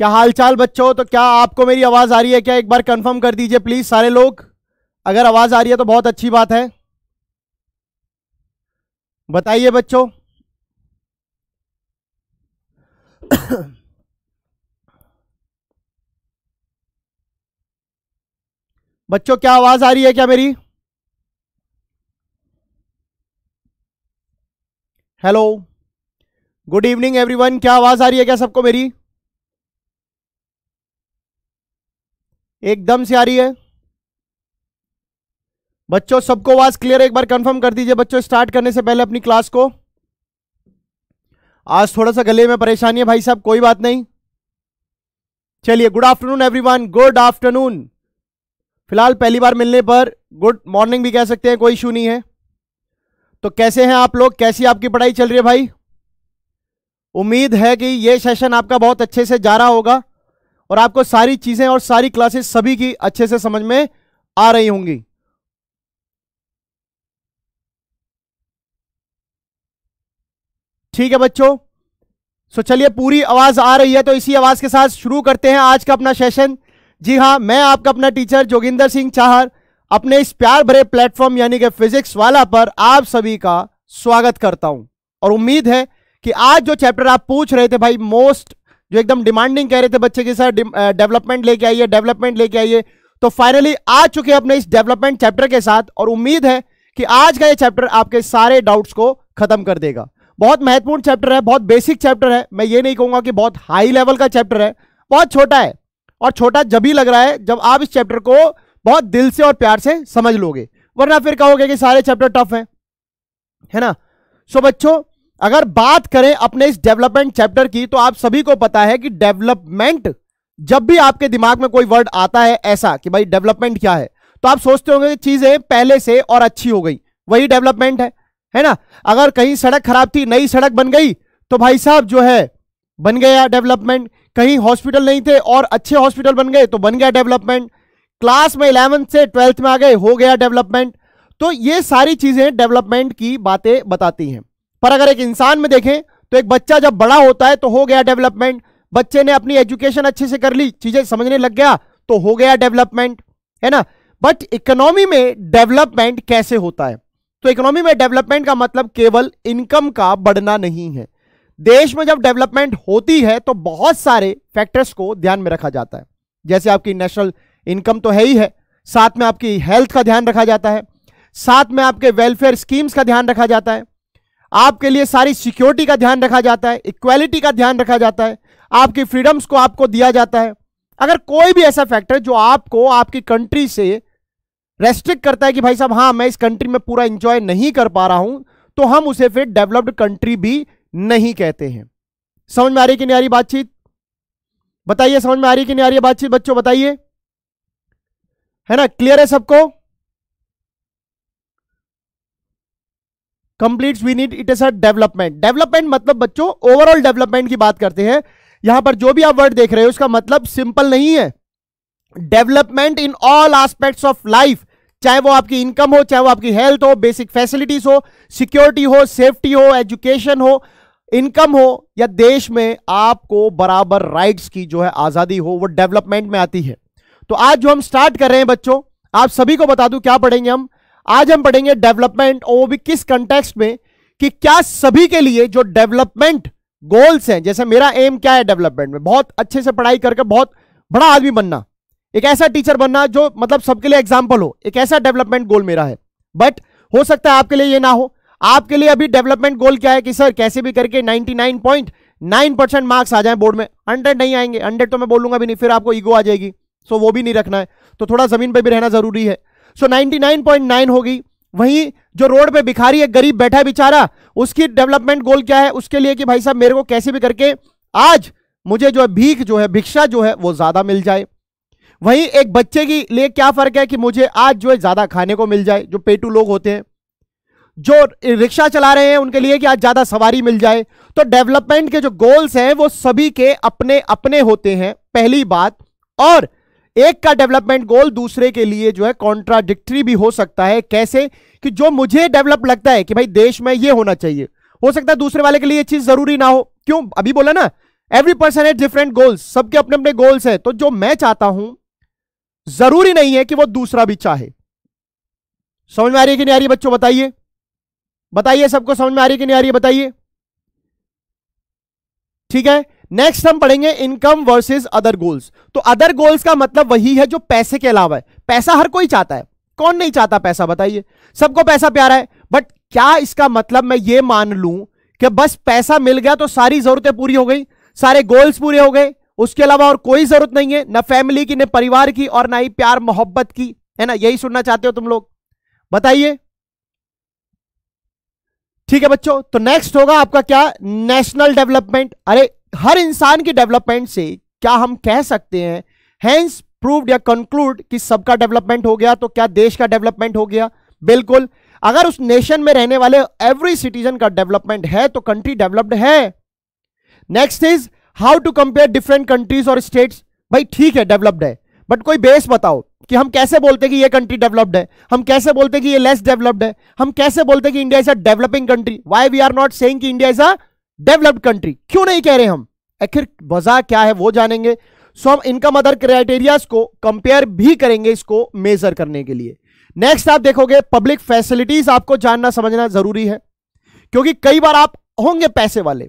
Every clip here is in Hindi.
क्या हालचाल बच्चों? तो क्या आपको मेरी आवाज़ आ रही है क्या? एक बार कंफर्म कर दीजिए प्लीज़ सारे लोग। अगर आवाज़ आ रही है तो बहुत अच्छी बात है। बताइए बच्चों। बच्चों क्या आवाज़ आ रही है क्या मेरी? Hello, good evening everyone. क्या आवाज़ आ रही है क्या सबको मेरी? एकदम से आ रही है बच्चों? सबको आवाज क्लियर है? एक बार कंफर्म कर दीजिए बच्चों स्टार्ट करने से पहले अपनी क्लास को। आज थोड़ा सा गले में परेशानी है भाई साहब, कोई बात नहीं। चलिए, good afternoon everyone, good afternoon. फिलहाल पहली बार मिलने पर गुड मॉर्निंग भी कह सकते हैं, कोई इशू नहीं है। तो कैसे हैं आप लोग? कैसी आपकी पढ़ाई चल रही है भाई? उम्मीद है कि ये सेशन आपका बहुत अच्छे से जा रहा होगा और आपको सारी चीजें और सारी क्लासेस सभी की अच्छे से समझ में आ रही होंगी। ठीक है बच्चों, सो चलिए, पूरी आवाज आ रही है तो इसी आवाज के साथ शुरू करते हैं आज का अपना सेशन। जी हाँ, मैं आपका अपना टीचर जोगिंदर सिंह चाहर अपने इस प्यार भरे प्लेटफॉर्म यानी कि फिजिक्स वाला पर आप सभी का स्वागत करता हूं। और उम्मीद है कि आज जो चैप्टर आप पूछ रहे थे भाई, मोस्ट जो एकदम डिमांडिंग कह रहे थे बच्चे के साथ, डेवलपमेंट लेके आइए, डेवलपमेंट लेके आइए, तो फाइनली आ चुके अपने इस डेवलपमेंट चैप्टर के साथ। और उम्मीद है कि आज का ये चैप्टर आपके सारे डाउट्स को खत्म कर देगा। बहुत महत्वपूर्ण चैप्टर है, बहुत बेसिक चैप्टर है। मैं ये नहीं कहूंगा कि बहुत हाई लेवल का चैप्टर है, बहुत छोटा है। और छोटा जब ही लग रहा है जब आप इस चैप्टर को बहुत दिल से और प्यार से समझ लोगे, वरना फिर कहोगे कि सारे चैप्टर टफ हैं, है ना। सो बच्चों, अगर बात करें अपने इस डेवलपमेंट चैप्टर की, तो आप सभी को पता है कि डेवलपमेंट, जब भी आपके दिमाग में कोई वर्ड आता है ऐसा कि भाई डेवलपमेंट क्या है, तो आप सोचते होंगे कि चीजें पहले से और अच्छी हो गई, वही डेवलपमेंट है ना। अगर कहीं सड़क खराब थी, नई सड़क बन गई, तो भाई साहब जो है बन गया डेवलपमेंट। कहीं हॉस्पिटल नहीं थे और अच्छे हॉस्पिटल बन गए, तो बन गया डेवलपमेंट। क्लास में 11th से 12th में आ गए, हो गया डेवलपमेंट। तो ये सारी चीजें डेवलपमेंट की बातें बताती हैं। पर अगर एक इंसान में देखें तो एक बच्चा जब बड़ा होता है तो हो गया डेवलपमेंट। बच्चे ने अपनी एजुकेशन अच्छे से कर ली, चीजें समझने लग गया, तो हो गया डेवलपमेंट, है ना। बट इकोनॉमी में डेवलपमेंट कैसे होता है? तो इकोनॉमी में डेवलपमेंट का मतलब केवल इनकम का बढ़ना नहीं है। देश में जब डेवलपमेंट होती है तो बहुत सारे फैक्टर्स को ध्यान में रखा जाता है। जैसे आपकी नेशनल इनकम तो है ही है, साथ में आपकी हेल्थ का ध्यान रखा जाता है, साथ में आपके वेलफेयर स्कीम्स का ध्यान रखा जाता है, आपके लिए सारी सिक्योरिटी का ध्यान रखा जाता है, इक्वालिटी का ध्यान रखा जाता है, आपकी फ्रीडम्स को आपको दिया जाता है। अगर कोई भी ऐसा फैक्टर जो आपको आपकी कंट्री से रेस्ट्रिक्ट करता है कि भाई साहब हाँ, मैं इस कंट्री में पूरा एंजॉय नहीं कर पा रहा हूं, तो हम उसे फिर डेवलप्ड कंट्री भी नहीं कहते हैं। समझ में आ रही कि नहीं आ रही बातचीत? बताइए, समझ में आ रही कि नहीं आ रही बातचीत बच्चों? बताइए, है ना। क्लियर है सबको? Complete we need it as a development. Development मतलब बच्चों ओवरऑल डेवलपमेंट की बात करते हैं। यहां पर जो भी आप वर्ड देख रहे हो उसका मतलब सिंपल नहीं है। Development in all aspects of life, चाहे वो आपकी इनकम हो, चाहे वो आपकी हेल्थ हो, बेसिक फैसिलिटीज हो, सिक्योरिटी हो, सेफ्टी हो, एजुकेशन हो, इनकम हो, या देश में आपको बराबर राइट्स की जो है आजादी हो, वो डेवलपमेंट में आती है। तो आज जो हम स्टार्ट कर रहे हैं बच्चों, आप सभी को बता दूं क्या पढ़ेंगे हम। आज हम पढ़ेंगे डेवलपमेंट, और वो भी किस कंटेक्स्ट में, कि क्या सभी के लिए जो डेवलपमेंट गोल्स हैं, जैसे मेरा एम क्या है डेवलपमेंट में, बहुत अच्छे से पढ़ाई करके बहुत बड़ा आदमी बनना, एक ऐसा टीचर बनना जो मतलब सबके लिए एग्जाम्पल हो, एक ऐसा डेवलपमेंट गोल मेरा है। बट हो सकता है आपके लिए ये ना हो। आपके लिए अभी डेवलपमेंट गोल क्या है कि सर कैसे भी करके 99.9% मार्क्स आ जाए बोर्ड में। 100 नहीं आएंगे, 100 तो मैं बोलूंगा भी नहीं, फिर आपको ईगो आ जाएगी, सो वो भी नहीं रखना है, तो थोड़ा जमीन पर भी रहना जरूरी है। सो 99.9 होगी। वहीं जो रोड पे भिखारी है, गरीब बैठा है बेचारा, उसकी डेवलपमेंट गोल क्या है उसके लिए कि भाई साहब मेरे को कैसे भी करके आज मुझे जो है भीख जो है, भिक्षा जो है वो ज्यादा मिल जाए। वहीं एक बच्चे के लिए क्या फर्क है कि मुझे आज जो है ज्यादा खाने को मिल जाए, जो पेटू लोग होते हैं, जो रिक्शा चला रहे हैं उनके लिए कि आज ज्यादा सवारी मिल जाए। तो डेवलपमेंट के जो गोल्स हैं वो सभी के अपने अपने होते हैं, पहली बात। और एक का डेवलपमेंट गोल दूसरे के लिए जो है कॉन्ट्राडिक्टरी भी हो सकता है। कैसे? कि जो मुझे डेवलप लगता है कि भाई देश में ये होना चाहिए, हो सकता है दूसरे वाले के लिए चीज जरूरी ना हो। क्यों? अभी बोला ना, एवरी पर्सन है डिफरेंट गोल्स, सबके अपने अपने गोल्स हैं, तो जो मैं चाहता हूं जरूरी नहीं है कि वो दूसरा भी चाहे। समझ में आ रही है कि नहीं आ रही बच्चों? बताइए बताइए, सबको समझ में आ रही है कि नहीं आ रही है? बताइए। ठीक है, नेक्स्ट हम पढ़ेंगे इनकम वर्सेस अदर गोल्स। तो अदर गोल्स का मतलब वही है जो पैसे के अलावा है। पैसा हर कोई चाहता है, कौन नहीं चाहता पैसा? बताइए, सबको पैसा प्यारा है। बट क्या इसका मतलब मैं ये मान लूं कि बस पैसा मिल गया तो सारी जरूरतें पूरी हो गई, सारे गोल्स पूरे हो गए, उसके अलावा और कोई जरूरत नहीं है, ना फैमिली की, ना परिवार की, और ना ही प्यार मोहब्बत की, है ना? यही सुनना चाहते हो तुम लोग? बताइए। ठीक है बच्चों, तो नेक्स्ट होगा आपका क्या? National development. अरे हर इंसान की डेवलपमेंट से क्या हम कह सकते हैं, हैंस प्रूव्ड या कंक्लूड कि सबका डेवलपमेंट हो गया, तो क्या देश का डेवलपमेंट हो गया? बिल्कुल। अगर उस नेशन में रहने वाले एवरी सिटीजन का डेवलपमेंट है तो कंट्री डेवलप्ड है। Next is how to compare different countries और स्टेट्स। भाई ठीक है डेवलप्ड है, बट कोई बेस बताओ कि हम कैसे बोलते हैं कि ये कंट्री डेवलप्ड है, हम कैसे बोलते हैं कि ये लेस डेवलप्ड है, हम कैसे बोलते हैं कि India is a developing country? Why we are not saying कि India is a developed country? क्यों नहीं कह रहे हम? आखिर वजह क्या है वो जानेंगे। सो हम इनकम अदर क्राइटेरिया को कंपेयर भी करेंगे इसको मेजर करने के लिए। नेक्स्ट आप देखोगे पब्लिक फैसिलिटीज, आपको जानना समझना जरूरी है, क्योंकि कई बार आप होंगे पैसे वाले,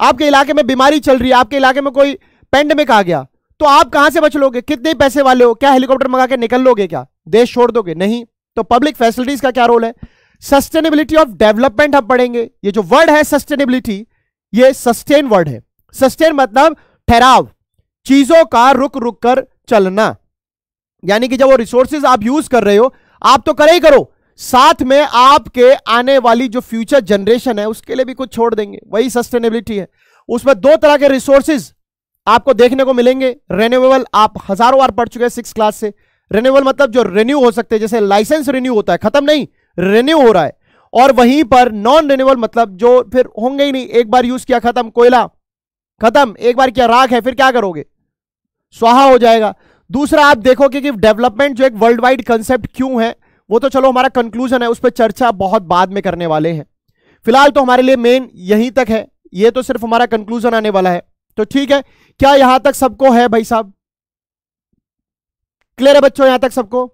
आपके इलाके में बीमारी चल रही है, आपके इलाके में कोई पेंडेमिक आ गया, तो आप कहां से बच लोगे? कितने पैसे वाले हो? क्या हेलीकॉप्टर मंगा के निकल लोगे? क्या देश छोड़ दोगे? नहीं। तो पब्लिक फैसिलिटीज का क्या रोल है? सस्टेनेबिलिटी ऑफ डेवलपमेंट हम पढ़ेंगे। ये जो वर्ड है सस्टेनेबिलिटी, ये सस्टेन वर्ड है। सस्टेन मतलब ठहराव, चीजों का रुक रुक कर चलना, यानी कि जब वो रिसोर्सेज आप यूज कर रहे हो आप तो करे ही करो, साथ में आपके आने वाली जो फ्यूचर जनरेशन है उसके लिए भी कुछ छोड़ देंगे, वही सस्टेनेबिलिटी है। उसमें दो तरह के रिसोर्सेज आपको देखने को मिलेंगे। रेन्यूएबल आप हजारों बार पढ़ चुके हैं 6th क्लास से। रेन्यूएबल मतलब जो रिन्यू हो सकते हैं, जैसे लाइसेंस रिन्यू होता है, खत्म नहीं, रिन्यू हो रहा है। और वहीं पर नॉन रिन्यूएबल मतलब जो फिर होंगे ही नहीं, एक बार यूज किया खत्म, कोयला खत्म, एक बार किया राख है, फिर क्या करोगे? स्वाहा हो जाएगा। दूसरा आप देखोगे कि डेवलपमेंट जो एक वर्ल्ड वाइड कंसेप्ट क्यों है, वो तो चलो हमारा कंक्लूजन है, उस पर चर्चा बहुत बाद में करने वाले हैं। फिलहाल तो हमारे लिए मेन यहीं तक है, ये तो सिर्फ हमारा कंक्लूजन आने वाला है। तो ठीक है, क्या यहां तक सबको है भाई साहब? क्लियर है बच्चों यहां तक सबको?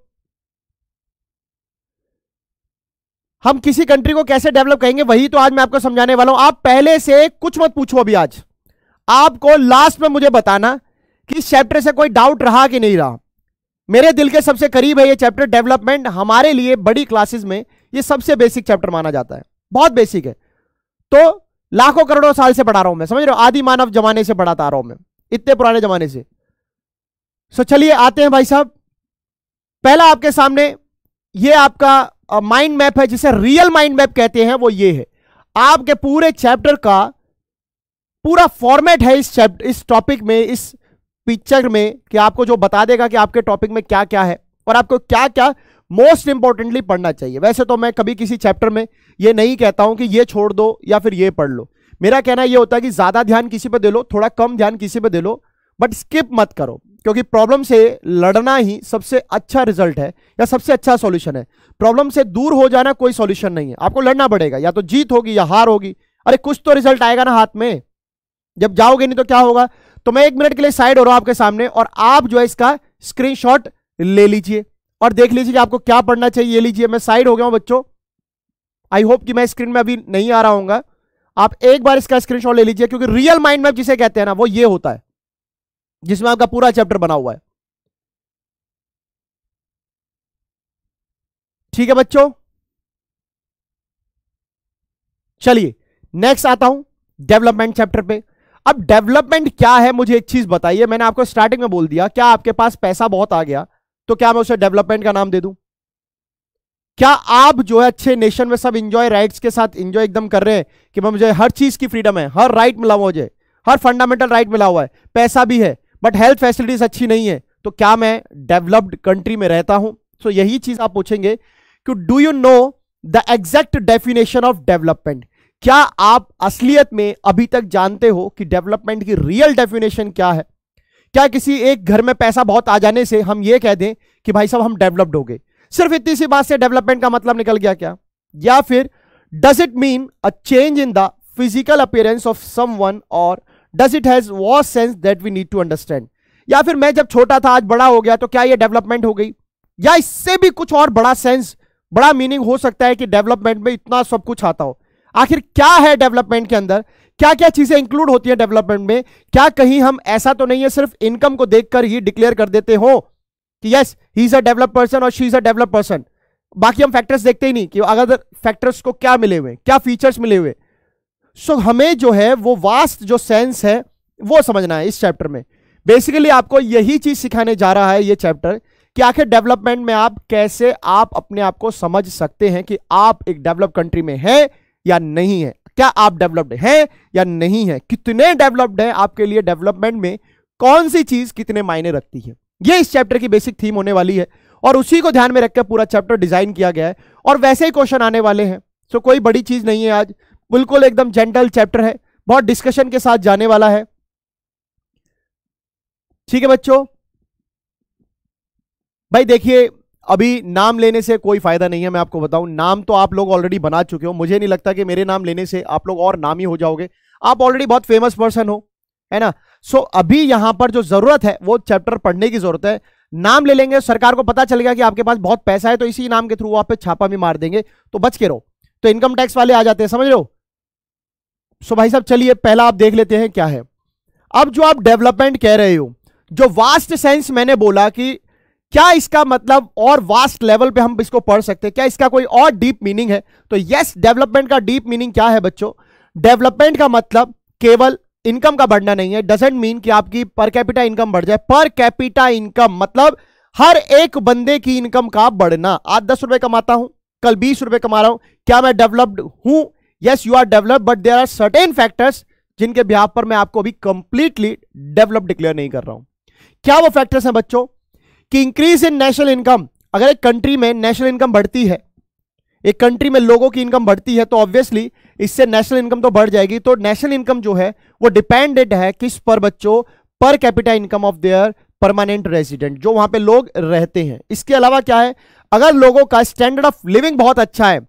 हम किसी कंट्री को कैसे डेवलप कहेंगे वही तो आज मैं आपको समझाने वाला हूं। आप पहले से कुछ मत पूछो अभी, आज आपको लास्ट में मुझे बताना कि इस चैप्टर से कोई डाउट रहा कि नहीं रहा। मेरे दिल के सबसे करीब है ये चैप्टर डेवलपमेंट। हमारे लिए बड़ी क्लासेस में ये सबसे बेसिक चैप्टर माना जाता है, बहुत बेसिक है। तो लाखों करोड़ों साल से पढ़ा रहा हूं मैं, समझ रहे हो? आदि मानव जमाने से पढ़ाता आ रहा हूं मैं, इतने पुराने जमाने से। सो चलिए आते हैं भाई साहब, पहला आपके सामने ये आपका माइंड मैप है, जिसे रियल माइंड मैप कहते हैं, वो ये है। आपके पूरे चैप्टर का पूरा फॉर्मेट है इस चैप्टर, इस टॉपिक में, इस पिक्चर में, कि आपको जो बता देगा कि आपके टॉपिक में क्या क्या है और आपको क्या क्या मोस्ट इंपॉर्टेंटली पढ़ना चाहिए। वैसे तो मैं कभी किसी चैप्टर में ये नहीं कहता हूं कि ये छोड़ दो या फिर ये पढ़ लो। मेरा कहना ये होता है कि ज्यादा ध्यान किसी पे दे लो, थोड़ा कम ध्यान किसी पे दे लो, बट स्किप मत करो, क्योंकि प्रॉब्लम से लड़ना ही सबसे अच्छा रिजल्ट है या सबसे अच्छा सॉल्यूशन है। प्रॉब्लम से दूर हो जाना कोई सॉल्यूशन नहीं है, आपको लड़ना पड़ेगा, या तो जीत होगी या हार होगी। अरे कुछ तो रिजल्ट आएगा ना हाथ में, जब जाओगे नहीं तो क्या होगा? तो मैं 1 मिनट के लिए साइड हो रहा हूं आपके सामने, और आप जो है इसका स्क्रीनशॉट ले लीजिए और देख लीजिए कि आपको क्या पढ़ना चाहिए। ये लीजिए, मैं साइड हो गया हूं बच्चों। आई होप कि मैं स्क्रीन में अभी नहीं आ रहा हूंगा, आप एक बार इसका स्क्रीनशॉट ले लीजिए, क्योंकि रियल माइंड मैप जिसे कहते हैं ना, वो ये होता है जिसमें आपका पूरा चैप्टर बना हुआ है। ठीक है बच्चों, चलिए नेक्स्ट आता हूं डेवलपमेंट चैप्टर पे। अब डेवलपमेंट क्या है मुझे एक चीज बताइए, मैंने आपको स्टार्टिंग में बोल दिया, क्या आपके पास पैसा बहुत आ गया तो क्या मैं उसे डेवलपमेंट का नाम दे दूं? क्या आप जो है अच्छे नेशन में सब एंजॉय, राइट्स के साथ एंजॉय एकदम कर रहे हैं कि मैं, मुझे हर चीज की फ्रीडम है, हर राइट मिला हुआ, मुझे हर फंडामेंटल राइट मिला हुआ है, पैसा भी है, बट हेल्थ फैसिलिटीज अच्छी नहीं है, तो क्या मैं डेवलप्ड कंट्री में रहता हूं? सो यही चीज आप पूछेंगे कि do you know the exact definition of development. क्या आप असलियत में अभी तक जानते हो कि डेवलपमेंट की रियल डेफिनेशन क्या है? क्या किसी एक घर में पैसा बहुत आ जाने से हम ये कह दें कि भाई साहब हम डेवलप्ड हो गए? सिर्फ इतनी सी बात से डेवलपमेंट का मतलब निकल गया क्या? या फिर does it mean a change in the physical appearance of someone और does it has was sense that we need to understand, या फिर मैं जब छोटा था आज बड़ा हो गया तो क्या ये डेवलपमेंट हो गई, या इससे भी कुछ और बड़ा सेंस, बड़ा मीनिंग हो सकता है कि डेवलपमेंट में इतना सब कुछ आता हो। आखिर क्या है डेवलपमेंट के अंदर, क्या क्या चीजें इंक्लूड होती है डेवलपमेंट में, क्या कहीं हम ऐसा तो नहीं है सिर्फ इनकम को देखकर ही डिक्लेयर कर देते हो कि yes he is a developed person और she is a developed person, बाकी हम फैक्टर्स देखते ही नहीं कि अगर फैक्टर्स को क्या मिले हुए, क्या फीचर्स मिले हुए। सो हमें जो है वो वास्ट जो सेंस है वो समझना है इस चैप्टर में। बेसिकली आपको यही चीज सिखाने जा रहा है ये चैप्टर कि आखिर डेवलपमेंट में आप कैसे आप अपने आप को समझ सकते हैं कि आप एक डेवलप कंट्री में हैं या नहीं है, क्या आप डेवलप्ड हैं या नहीं है, कितने डेवलप्ड हैं, आपके लिए डेवलपमेंट में कौन सी चीज कितने मायने रखती है। ये इस चैप्टर की बेसिक थीम होने वाली है और उसी को ध्यान में रखकर पूरा चैप्टर डिजाइन किया गया है और वैसे ही क्वेश्चन आने वाले हैं। सो कोई बड़ी चीज नहीं है आज, बिल्कुल एकदम जेंटल चैप्टर है, बहुत डिस्कशन के साथ जाने वाला है। ठीक है बच्चों, भाई देखिए अभी नाम लेने से कोई फायदा नहीं है, मैं आपको बताऊं, नाम तो आप लोग ऑलरेडी बना चुके हो, मुझे नहीं लगता कि मेरे नाम लेने से आप लोग और नामी हो जाओगे, आप ऑलरेडी बहुत फेमस पर्सन हो, है ना। सो अभी यहां पर जो जरूरत है वो चैप्टर पढ़ने की जरूरत है। नाम ले लेंगे, सरकार को पता चल गया कि आपके पास बहुत पैसा है तो इसी नाम के थ्रू आप पे छापा भी मार देंगे, तो बच के रहो, तो इनकम टैक्स वाले आ जाते हैं, समझ लो। सो भाई साहब चलिए पहला आप देख लेते हैं क्या है। अब जो आप डेवलपमेंट कह रहे हो, जो वास्ट सेंस मैंने बोला कि क्या इसका मतलब और वास्ट लेवल पे हम इसको पढ़ सकते हैं, क्या इसका कोई और डीप मीनिंग है, तो यस, डेवलपमेंट का डीप मीनिंग क्या है बच्चों, डेवलपमेंट का मतलब केवल इनकम का बढ़ना नहीं है। डजेंट मीन कि आपकी पर कैपिटा इनकम बढ़ जाए, पर कैपिटा इनकम मतलब हर एक बंदे की इनकम का बढ़ना। आज 10 रुपए कमाता हूं, कल 20 रुपए कमा रहा हूं, क्या मैं डेवलप्ड हूं? Yes you are developed, but there are certain factors जिनके बिहाफ पर मैं आपको अभी कंप्लीटली डेवलप्ड डिक्लेयर नहीं कर रहा हूं। क्या वो फैक्टर्स हैं बच्चों कि इंक्रीज इन नेशनल इनकम, अगर एक कंट्री में नेशनल इनकम बढ़ती है, एक कंट्री में लोगों की इनकम बढ़ती है, तो ऑब्वियसली इससे नेशनल इनकम तो बढ़ जाएगी। तो नेशनल इनकम जो है वो डिपेंडेंट है किस पर बच्चों, per capita income of their permanent resident, जो वहां पे लोग रहते हैं। इसके अलावा क्या है, अगर लोगों का स्टैंडर्ड ऑफ लिविंग बहुत अच्छा है,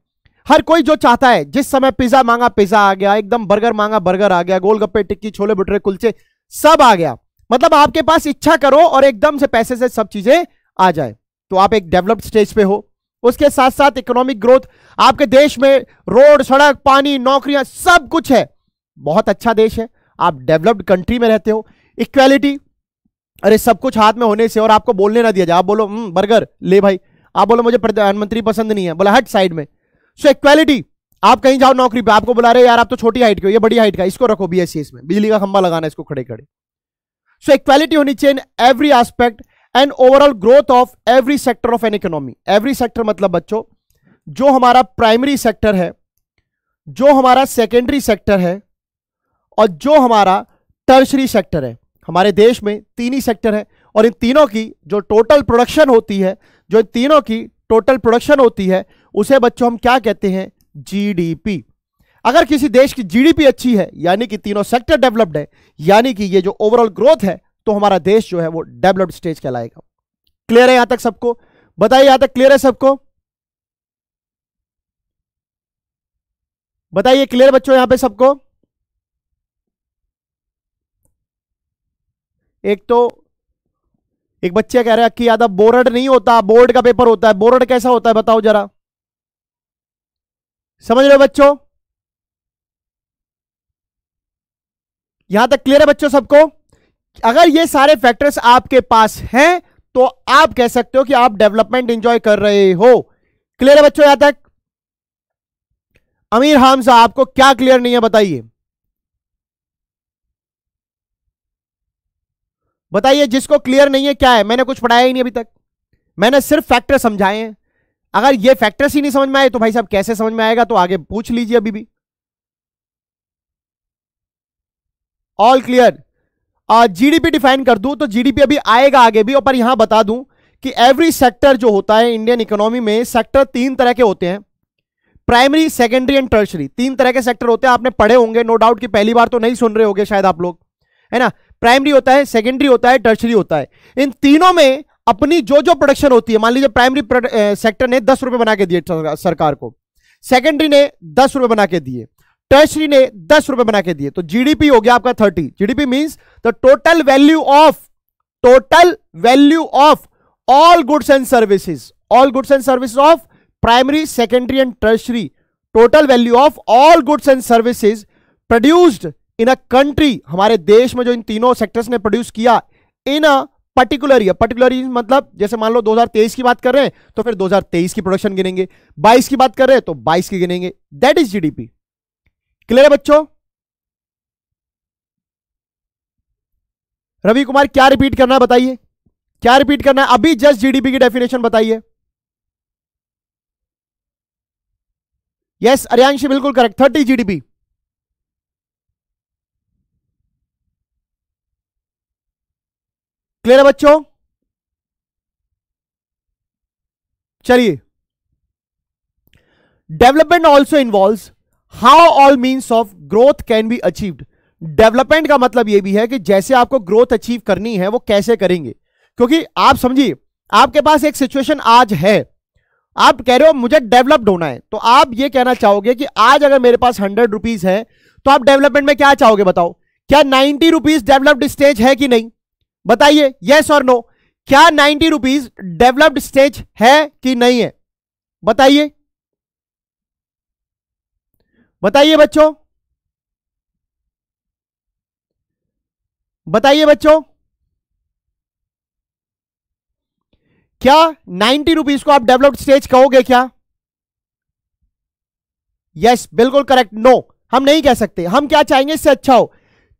हर कोई जो चाहता है, जिस समय पिज्जा मांगा पिज्जा आ गया, एकदम बर्गर मांगा बर्गर आ गया, गोलगप्पे टिक्की छोले भटूरे कुलचे सब आ गया, मतलब आपके पास इच्छा करो और एकदम से पैसे से सब चीजें आ जाए, तो आप एक डेवलप्ड स्टेज पे हो। उसके साथ साथ इकोनॉमिक ग्रोथ, आपके देश में रोड सड़क पानी नौकरियां सब कुछ है, बहुत अच्छा देश है, आप डेवलप्ड कंट्री में रहते हो। इक्वालिटी, अरे सब कुछ हाथ में होने से और आपको बोलने ना दिया जाए, आप बोलो बर्गर ले भाई, आप बोलो मुझे प्रधानमंत्री पसंद नहीं है, बोला हट साइड में। सो इक्वालिटी, आप कहीं जाओ नौकरी पे, आपको बुला रहे यार आप तो छोटी हाइट के हो, ये बड़ी हाइट का, इसको रखो BSES में, बिजली का खंभा लगाना इसको खड़े खड़े। सो इक्वालिटी होनी चाहिए in every aspect and overall growth of every sector of an economy. Every sector मतलब बच्चों जो हमारा प्राइमरी सेक्टर है, जो हमारा सेकेंडरी सेक्टर है और जो हमारा टर्शरी सेक्टर है। हमारे देश में 3 ही सेक्टर है और इन तीनों की जो टोटल प्रोडक्शन होती है, जो इन तीनों की टोटल प्रोडक्शन होती है उसे बच्चों हम क्या कहते हैं, GDP। अगर किसी देश की GDP अच्छी है यानी कि तीनों सेक्टर डेवलप्ड है, यानी कि ये जो ओवरऑल ग्रोथ है, तो हमारा देश जो है वो डेवलप्ड स्टेज कहलाएगा। क्लियर है यहां तक सबको? बताइए यहां तक क्लियर है सबको? बताइए क्लियर बच्चों यहां पे सबको? एक बच्चे कह रहे हैं कि याद बोर्ड नहीं होता, बोर्ड का पेपर होता है, बोर्ड कैसा होता है बताओ जरा, समझ रहे हो बच्चों? यहां तक क्लियर है बच्चों सबको? अगर ये सारे फैक्टर्स आपके पास हैं तो आप कह सकते हो कि आप डेवलपमेंट एंजॉय कर रहे हो। क्लियर है बच्चों यहां तक? अमीर हमजा आपको क्या क्लियर नहीं है बताइए, बताइए जिसको क्लियर नहीं है क्या है। मैंने कुछ पढ़ाया ही नहीं अभी तक, मैंने सिर्फ फैक्टर समझाए हैं। अगर ये फैक्टर्स ही नहीं समझ में आए तो भाई साहब कैसे समझ में आएगा, तो आगे पूछ लीजिए अभी भी। All clear. जीडीपी डिफाइन कर दूं तो जीडीपी अभी आएगा आगे भी, पर यहां बता दूं कि एवरी सेक्टर जो होता है इंडियन इकोनॉमी में, सेक्टर 3 तरह के होते हैं, प्राइमरी सेकेंडरी एंड टर्शरी, 3 तरह के सेक्टर होते हैं। आपने पढ़े होंगे नो डाउट, कि पहली बार तो नहीं सुन रहे होंगे शायद आप लोग, है ना। प्राइमरी होता है, सेकेंडरी होता है, टर्शरी होता है। इन तीनों में अपनी जो जो प्रोडक्शन होती है, मान लीजिए प्राइमरी सेक्टर ने 10 रुपए बना के दिए सरकार को, सेकेंडरी ने 10 रुपए बना के दिए, टर्शरी ने 10 रुपए बना के दिए, तो जीडीपी हो गया आपका 30। GDP means the total value of all goods and services, all goods and services of primary, secondary and tertiary, total value of all goods and services produced in a country, हमारे देश में जो इन तीनों सेक्टर्स ने प्रोड्यूस किया in a particular year. Particular year मतलब जैसे मान लो 2023 की बात कर रहे हैं तो फिर 2023 की प्रोडक्शन गिनेंगे, 22 की बात कर रहे हैं तो 22 की गिनेंगे, दैट इज जीडीपी। क्लियर है बच्चों? रवि कुमार क्या रिपीट करना है बताइए, क्या रिपीट करना है? अभी जस्ट जीडीपी की डेफिनेशन बताइए। यस अर्यांशी बिल्कुल करेक्ट, 30 जीडीपी। क्लियर है बच्चों? चलिए, development also involves how all means of growth can be achieved. Development का मतलब यह भी है कि जैसे आपको ग्रोथ अचीव करनी है वो कैसे करेंगे, क्योंकि आप समझिए आपके पास एक सिचुएशन आज है, आप कह रहे हो मुझे डेवलप्ड होना है, तो आप ये कहना चाहोगे कि आज अगर मेरे पास 100 रुपीज है तो आप डेवलपमेंट में क्या चाहोगे बताओ? क्या 90 रुपीज डेवलप्ड स्टेज है कि नहीं बताइए, यस और नो? क्या 90 रुपीज डेवलप्ड स्टेज है कि नहीं है बताइए, बताइए बच्चों, बताइए बच्चों। क्या 90 रुपीज को आप डेवलप्ड स्टेज कहोगे क्या? यस बिल्कुल करेक्ट। नो हम नहीं कह सकते, हम क्या चाहेंगे इससे अच्छा हो,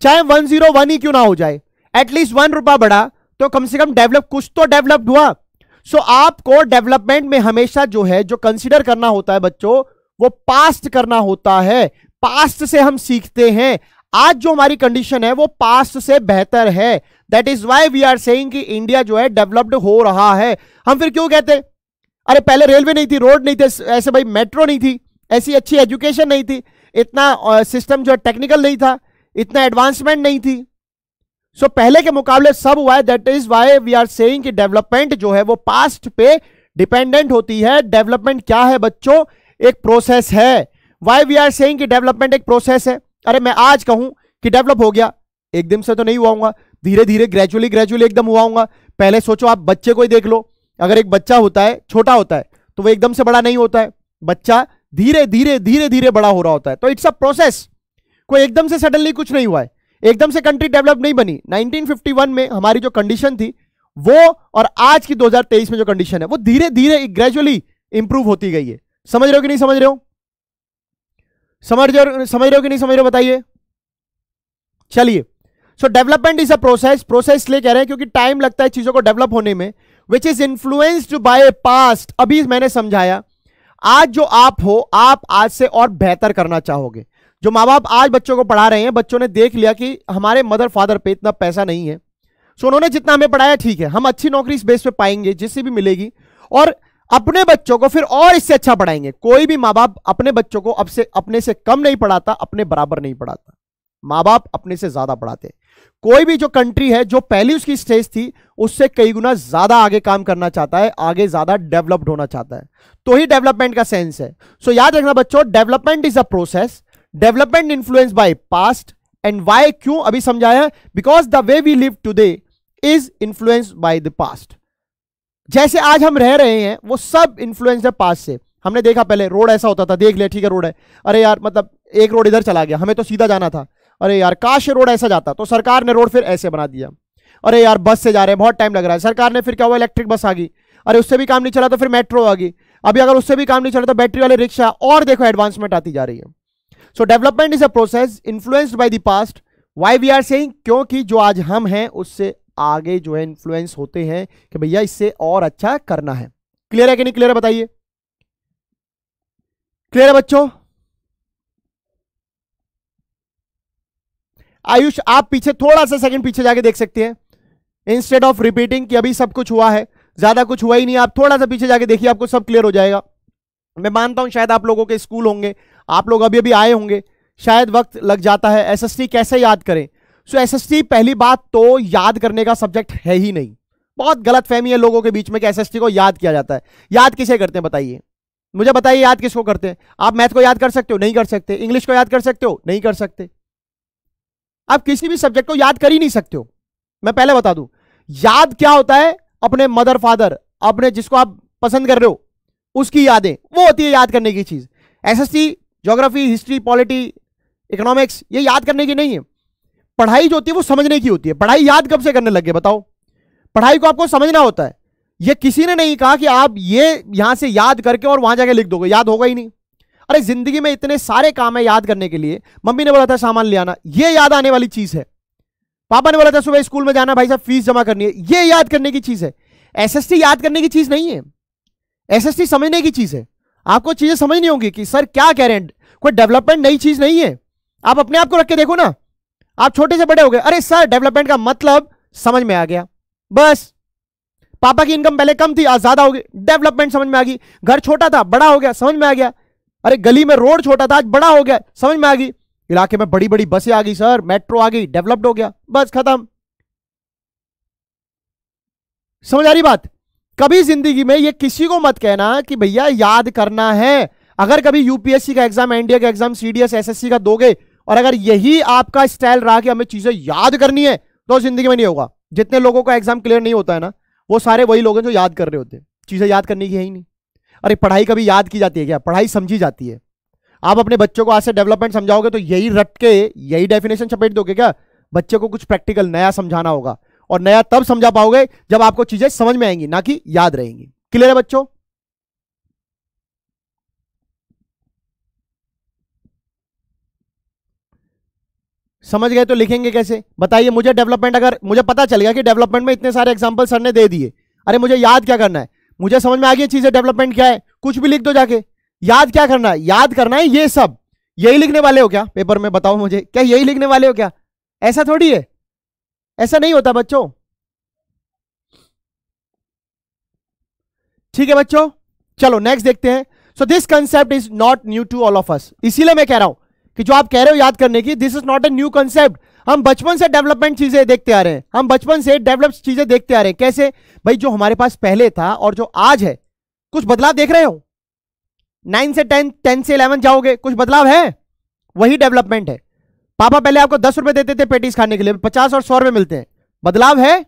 चाहे 101 ही क्यों ना हो जाए, एटलीस्ट 1 रुपया बढ़ा तो कम से कम डेवलप, कुछ तो डेवलप्ड हुआ। सो आपको डेवलपमेंट में हमेशा जो है जो कंसीडर करना होता है बच्चों वो पास्ट करना होता है, पास्ट से हम सीखते हैं, आज जो हमारी कंडीशन है वो पास्ट से बेहतर है, that is why we are saying कि इंडिया जो है डेवलप्ड हो रहा है। हम फिर क्यों कहते हैं अरे पहले रेलवे नहीं थी, रोड नहीं थे, ऐसे भाई मेट्रो नहीं थी, ऐसी अच्छी एजुकेशन नहीं थी, इतना सिस्टम जो है टेक्निकल नहीं था, इतना एडवांसमेंट नहीं थी, सो पहले के मुकाबले सब हुआ है, that is why we are saying कि डेवलपमेंट जो है वो पास्ट पे डिपेंडेंट होती है। डेवलपमेंट क्या है बच्चों? एक प्रोसेस है, वाई वी आर सेइंग कि डेवलपमेंट एक प्रोसेस है। अरे मैं आज कहूं कि डेवलप हो गया, एकदम से तो नहीं हुआ होगा, धीरे धीरे ग्रेजुअली एकदम हुआ होगा। पहले सोचो आप बच्चे को ही देख लो, अगर एक बच्चा होता है छोटा होता है तो वो एकदम से बड़ा नहीं होता है, बच्चा धीरे धीरे धीरे धीरे बड़ा हो रहा होता है, तो इट्स अ प्रोसेस, कोई एकदम से सडनली कुछ नहीं हुआ है, एकदम से कंट्री डेवलप नहीं बनी। 1951 में हमारी जो कंडीशन थी वो और आज की 2023 में जो कंडीशन है वो धीरे धीरे ग्रेजुअली इंप्रूव होती गई है। समझ रहे हो कि नहीं समझ रहे हो, समझ रहे हो कि नहीं समझ रहे हो बताइए। चलिए, so development is a process, process इसलिए कह रहे हैं क्योंकि टाइम लगता है चीजों को डेवलप होने में, which is influenced by past. अभी मैंने समझाया आज जो आप हो आप आज से और बेहतर करना चाहोगे। जो माँ बाप आज बच्चों को पढ़ा रहे हैं, बच्चों ने देख लिया कि हमारे मदर फादर पे इतना पैसा नहीं है, सो उन्होंने जितना हमें पढ़ाया ठीक है, हम अच्छी नौकरी इस बेस पे पाएंगे जिससे भी मिलेगी, और अपने बच्चों को फिर और इससे अच्छा पढ़ाएंगे। कोई भी माँ बाप अपने बच्चों को अपने से कम नहीं पढ़ाता, अपने बराबर नहीं पढ़ाता, माँ बाप अपने से ज्यादा पढ़ाते। कोई भी जो कंट्री है जो पहली उसकी स्टेज थी उससे कई गुना ज्यादा आगे काम करना चाहता है, आगे ज्यादा डेवलप्ड होना चाहता है, तो ही डेवलपमेंट का सेंस है। सो याद रखना बच्चों, development is a process, development influenced by past and why क्यों अभी समझाया, because the way we live today is influenced by the past. जैसे आज हम रह रहे हैं वो सब इन्फ्लुएंस है पास से। हमने देखा पहले रोड ऐसा होता था, देख लिया ठीक है रोड है, अरे यार मतलब एक रोड इधर चला गया, हमें तो सीधा जाना था, अरे यार काश ये रोड ऐसा जाता, तो सरकार ने रोड फिर ऐसे बना दिया। अरे यार बस से जा रहे हैं बहुत टाइम लग रहा है, सरकार ने फिर क्या हुआ इलेक्ट्रिक बस आ गई, अरे उससे भी काम नहीं चला तो फिर मेट्रो आ गई, अभी अगर उससे भी काम नहीं चला तो बैटरी वाले रिक्शा, और देखो एडवांसमेंट आती जा रही है। So development is a process influenced by the past, why we are saying क्योंकि जो आज हम हैं उससे आगे जो है इन्फ्लुएंस होते हैं कि भैया इससे और अच्छा करना है। क्लियर है कि नहीं क्लियर है बताइए, क्लियर है बच्चों? आयुष आप पीछे थोड़ा सा सेकंड पीछे जाके देख सकते हैं, इंस्टेड ऑफ रिपीटिंग कि अभी सब कुछ हुआ है, ज्यादा कुछ हुआ ही नहीं, आप थोड़ा सा पीछे जाके देखिए आपको सब क्लियर हो जाएगा। मैं मानता हूं शायद आप लोगों के स्कूल होंगे, आप लोग अभी अभी आए होंगे, शायद वक्त लग जाता है। SST कैसे याद करें? SST पहली बात तो याद करने का सब्जेक्ट है ही नहीं, बहुत गलत फहमी है लोगों के बीच में कि SST को याद किया जाता है। याद किसे करते हैं बताइए? मुझे बताइए याद किसको करते हैं? आप मैथ को याद कर सकते हो? नहीं कर सकते। इंग्लिश को याद कर सकते हो? नहीं कर सकते। आप किसी भी सब्जेक्ट को याद कर ही नहीं सकते हो। मैं पहले बता दूं, याद क्या होता है, अपने मदर फादर, अपने जिसको आप पसंद कर रहे हो उसकी यादें, वो होती है याद करने की चीज। SSC, geography, history, polity, economics, ये याद करने की नहीं है। पढ़ाई जो होती है वो समझने की होती है। पढ़ाई याद कब से करने लग गए बताओ? पढ़ाई को आपको समझना होता है। ये किसी ने नहीं कहा कि आप ये यहां से याद करके और वहां जाके लिख दोगे, याद होगा ही नहीं। अरे जिंदगी में इतने सारे काम है याद करने के लिए। मम्मी ने बोला था सामान ले आना, ये याद आने वाली चीज है। पापा ने बोला था सुबह स्कूल में जाना, भाई साहब फीस जमा करनी है, ये याद करने की चीज है। एसएसटी याद करने की चीज नहीं है, एसएसटी समझने की चीज है। आपको चीजें समझनी होंगी कि सर क्या कह रहे हैं, कोई डेवलपमेंट नई चीज नहीं है। आप अपने आप को रख के देखो ना, आप छोटे से बड़े हो गए, अरे सर डेवलपमेंट का मतलब समझ में आ गया, बस पापा की इनकम पहले कम थी आज ज्यादा हो गई, डेवलपमेंट समझ में आ गई। घर छोटा था बड़ा हो गया, समझ में आ गया। अरे गली में रोड छोटा था आज बड़ा हो गया, समझ में आ गई। इलाके में बड़ी बड़ी बसें आ गई सर, मेट्रो आ गई, डेवलप्ड हो गया, बस खत्म। समझ आ रही बात? कभी जिंदगी में ये किसी को मत कहना कि भैया याद करना है। अगर कभी यूपीएससी का एग्जाम, एनडीए का एग्जाम, सीडीएस, एसएससी का दोगे और अगर यही आपका स्टाइल रहा कि हमें चीजें याद करनी है, तो जिंदगी में नहीं होगा। जितने लोगों का एग्जाम क्लियर नहीं होता है ना, वो सारे वही लोग हैं जो याद कर रहे होते हैं। चीजें याद करने की है ही नहीं। अरे पढ़ाई कभी याद की जाती है क्या? पढ़ाई समझी जाती है। आप अपने बच्चों को आज से डेवलपमेंट समझाओगे तो यही रट के यही डेफिनेशन चपेट दोगे क्या? बच्चे को कुछ प्रैक्टिकल नया समझाना होगा, और नया तब समझा पाओगे जब आपको चीजें समझ में आएंगी, ना कि याद रहेंगी। क्लियर है बच्चों? समझ गए तो लिखेंगे कैसे बताइए मुझे? डेवलपमेंट अगर मुझे पता चल गया कि डेवलपमेंट में इतने सारे एग्जाम्पल सर ने दे दिए, अरे मुझे याद क्या करना है? मुझे समझ में आ गई चीजें, डेवलपमेंट क्या है, कुछ भी लिख दो जाके। याद क्या करना है? याद करना है ये सब। यही लिखने वाले हो क्या पेपर में? बताओ मुझे, क्या यही लिखने वाले हो क्या? ऐसा थोड़ी है, ऐसा नहीं होता बच्चों। ठीक है बच्चों, चलो नेक्स्ट देखते हैं। So this concept is not new to all of us. इसीलिए मैं कह रहा हूं कि जो आप कह रहे हो याद करने की, this is not a new concept. हम बचपन से डेवलपमेंट चीजें देखते आ रहे हैं, हम बचपन से डेवलप चीजें देखते आ रहे हैं। कैसे भाई? जो हमारे पास पहले था और जो आज है, कुछ बदलाव देख रहे हो? 9 से 10, 10 से 11 जाओगे, कुछ बदलाव है? वही डेवलपमेंट है। पापा पहले आपको 10 रुपए देते थे पेटीज खाने के लिए, 50 और 100 रुपए मिलते हैं। बदलाव है?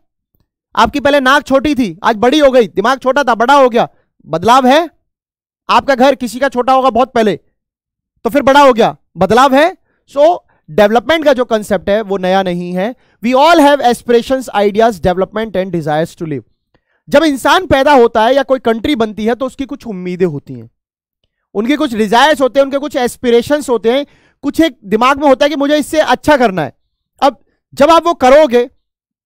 आपकी पहले नाक छोटी थी आज बड़ी हो गई, दिमाग छोटा था बड़ा हो गया, बदलाव है? आपका घर किसी का छोटा होगा बहुत पहले, तो फिर बड़ा हो गया, बदलाव है? सो डेवलपमेंट का जो कंसेप्ट है वो नया नहीं है। We all have aspirations, ideas, development and desires to live. जब इंसान पैदा होता है या कोई कंट्री बनती है तो उसकी कुछ उम्मीदें होती हैं, उनके कुछ डिजायर्स होते हैं, उनके कुछ एस्पिरेशंस होते हैं, कुछ एक दिमाग में होता है कि मुझे इससे अच्छा करना है। अब जब आप वो करोगे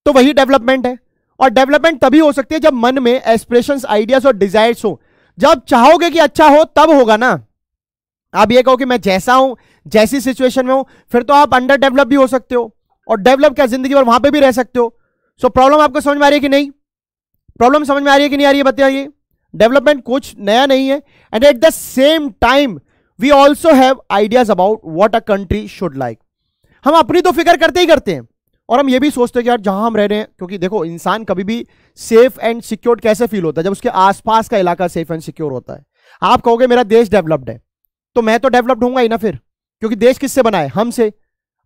तो वही डेवलपमेंट है। और डेवलपमेंट तभी हो सकती है जब मन में एस्पिरेशंस, आइडियाज और डिजायर्स हो। जब चाहोगे कि अच्छा हो तब होगा ना। आप ये कहो कि मैं जैसा हूं, जैसी सिचुएशन में हूं, फिर तो आप अंडर डेवलप भी हो सकते हो और डेवलप क्या जिंदगी भर वहां पे भी रह सकते हो। सो प्रॉब्लम आपको समझ में आ रही है कि नहीं? प्रॉब्लम समझ में आ रही है कि नहीं आ रही है बताइए? डेवलपमेंट कुछ नया नहीं है। And at the same time we also have ideas about what a country should like. हम अपनी तो फिक्र करते ही करते हैं और हम ये भी सोचते हैं कि यार जहां हम रह रहे हैं, क्योंकि देखो इंसान कभी भी सेफ एंड सिक्योर्ड कैसे फील होता है? जब उसके आसपास का इलाका सेफ एंड सिक्योर होता है। आप कहोगे मेरा देश डेवलप्ड है, तो मैं तो डेवलप्ड होऊंगा ही ना फिर, क्योंकि देश किससे बनाए? हमसे।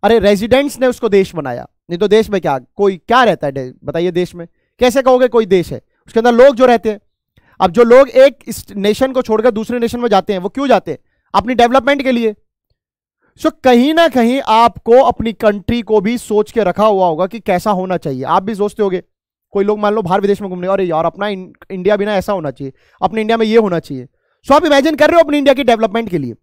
अरे रेजिडेंट्स ने उसको देश बनाया, नहीं तो देश में क्या कोई क्या रहता है बताइए? देश में कैसे कहोगे कोई देश है? उसके अंदर लोग जो रहते हैं। अब जो लोग एक नेशन को छोड़कर दूसरे नेशन में जाते हैं वो क्यों जाते हैं? अपनी डेवलपमेंट के लिए। सो कहीं ना कहीं आपको अपनी कंट्री को भी सोच के रखा हुआ होगा कि कैसा होना चाहिए। आप भी सोचते होगे, कोई लोग मान लो बाहर विदेश में घूमने, अरे यार अपना इंडिया भी ना ऐसा होना चाहिए, अपने इंडिया में ये होना चाहिए। सो आप इमेजिन कर रहे हो अपनी इंडिया की डेवलपमेंट के लिए,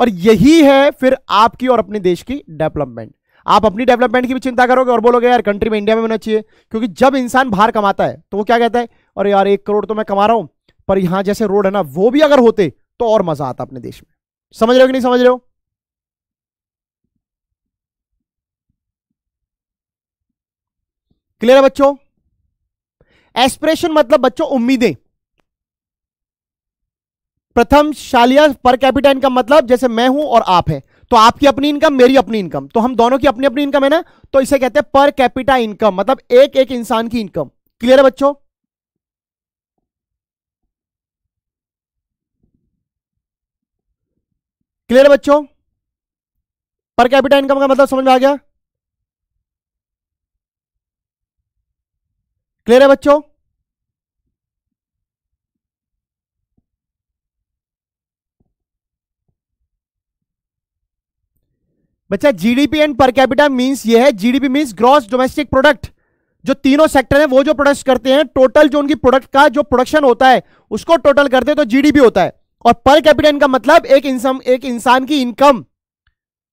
और यही है फिर आपकी और अपने देश की डेवलपमेंट। आप अपनी डेवलपमेंट की भी चिंता करोगे और बोलोगे यार कंट्री में इंडिया में होना चाहिए, क्योंकि जब इंसान बाहर कमाता है तो वो क्या कहता है? और यार 1 करोड़ तो मैं कमा रहा हूं, पर यहां जैसे रोड है ना वो भी अगर होते तो और मजा आता अपने देश में। समझ रहे हो कि नहीं समझ रहे हो? क्लियर है बच्चों? एस्पिरेशन मतलब बच्चों उम्मीदें। प्रथम शालिया पर कैपिटा इनकम मतलब जैसे मैं हूं और आप हैं, तो आपकी अपनी इनकम, मेरी अपनी इनकम, तो हम दोनों की अपनी अपनी इनकम है ना, तो इसे कहते हैं पर कैपिटा इनकम, मतलब एक एक इंसान की इनकम। क्लियर है बच्चों? क्लियर बच्चों? पर कैपिटा इनकम का मतलब समझ में आ गया? क्लियर है बच्चों? बच्चा GDP and per capita means ये है, GDP means gross domestic product, जो तीनों सेक्टर हैं वो जो प्रोडक्ट करते हैं, टोटल जो उनकी प्रोडक्ट का जो प्रोडक्शन होता है उसको टोटल करते हैं तो जीडीपी होता है। और पर कैपिटा इनकम मतलब एक इंसान की इनकम,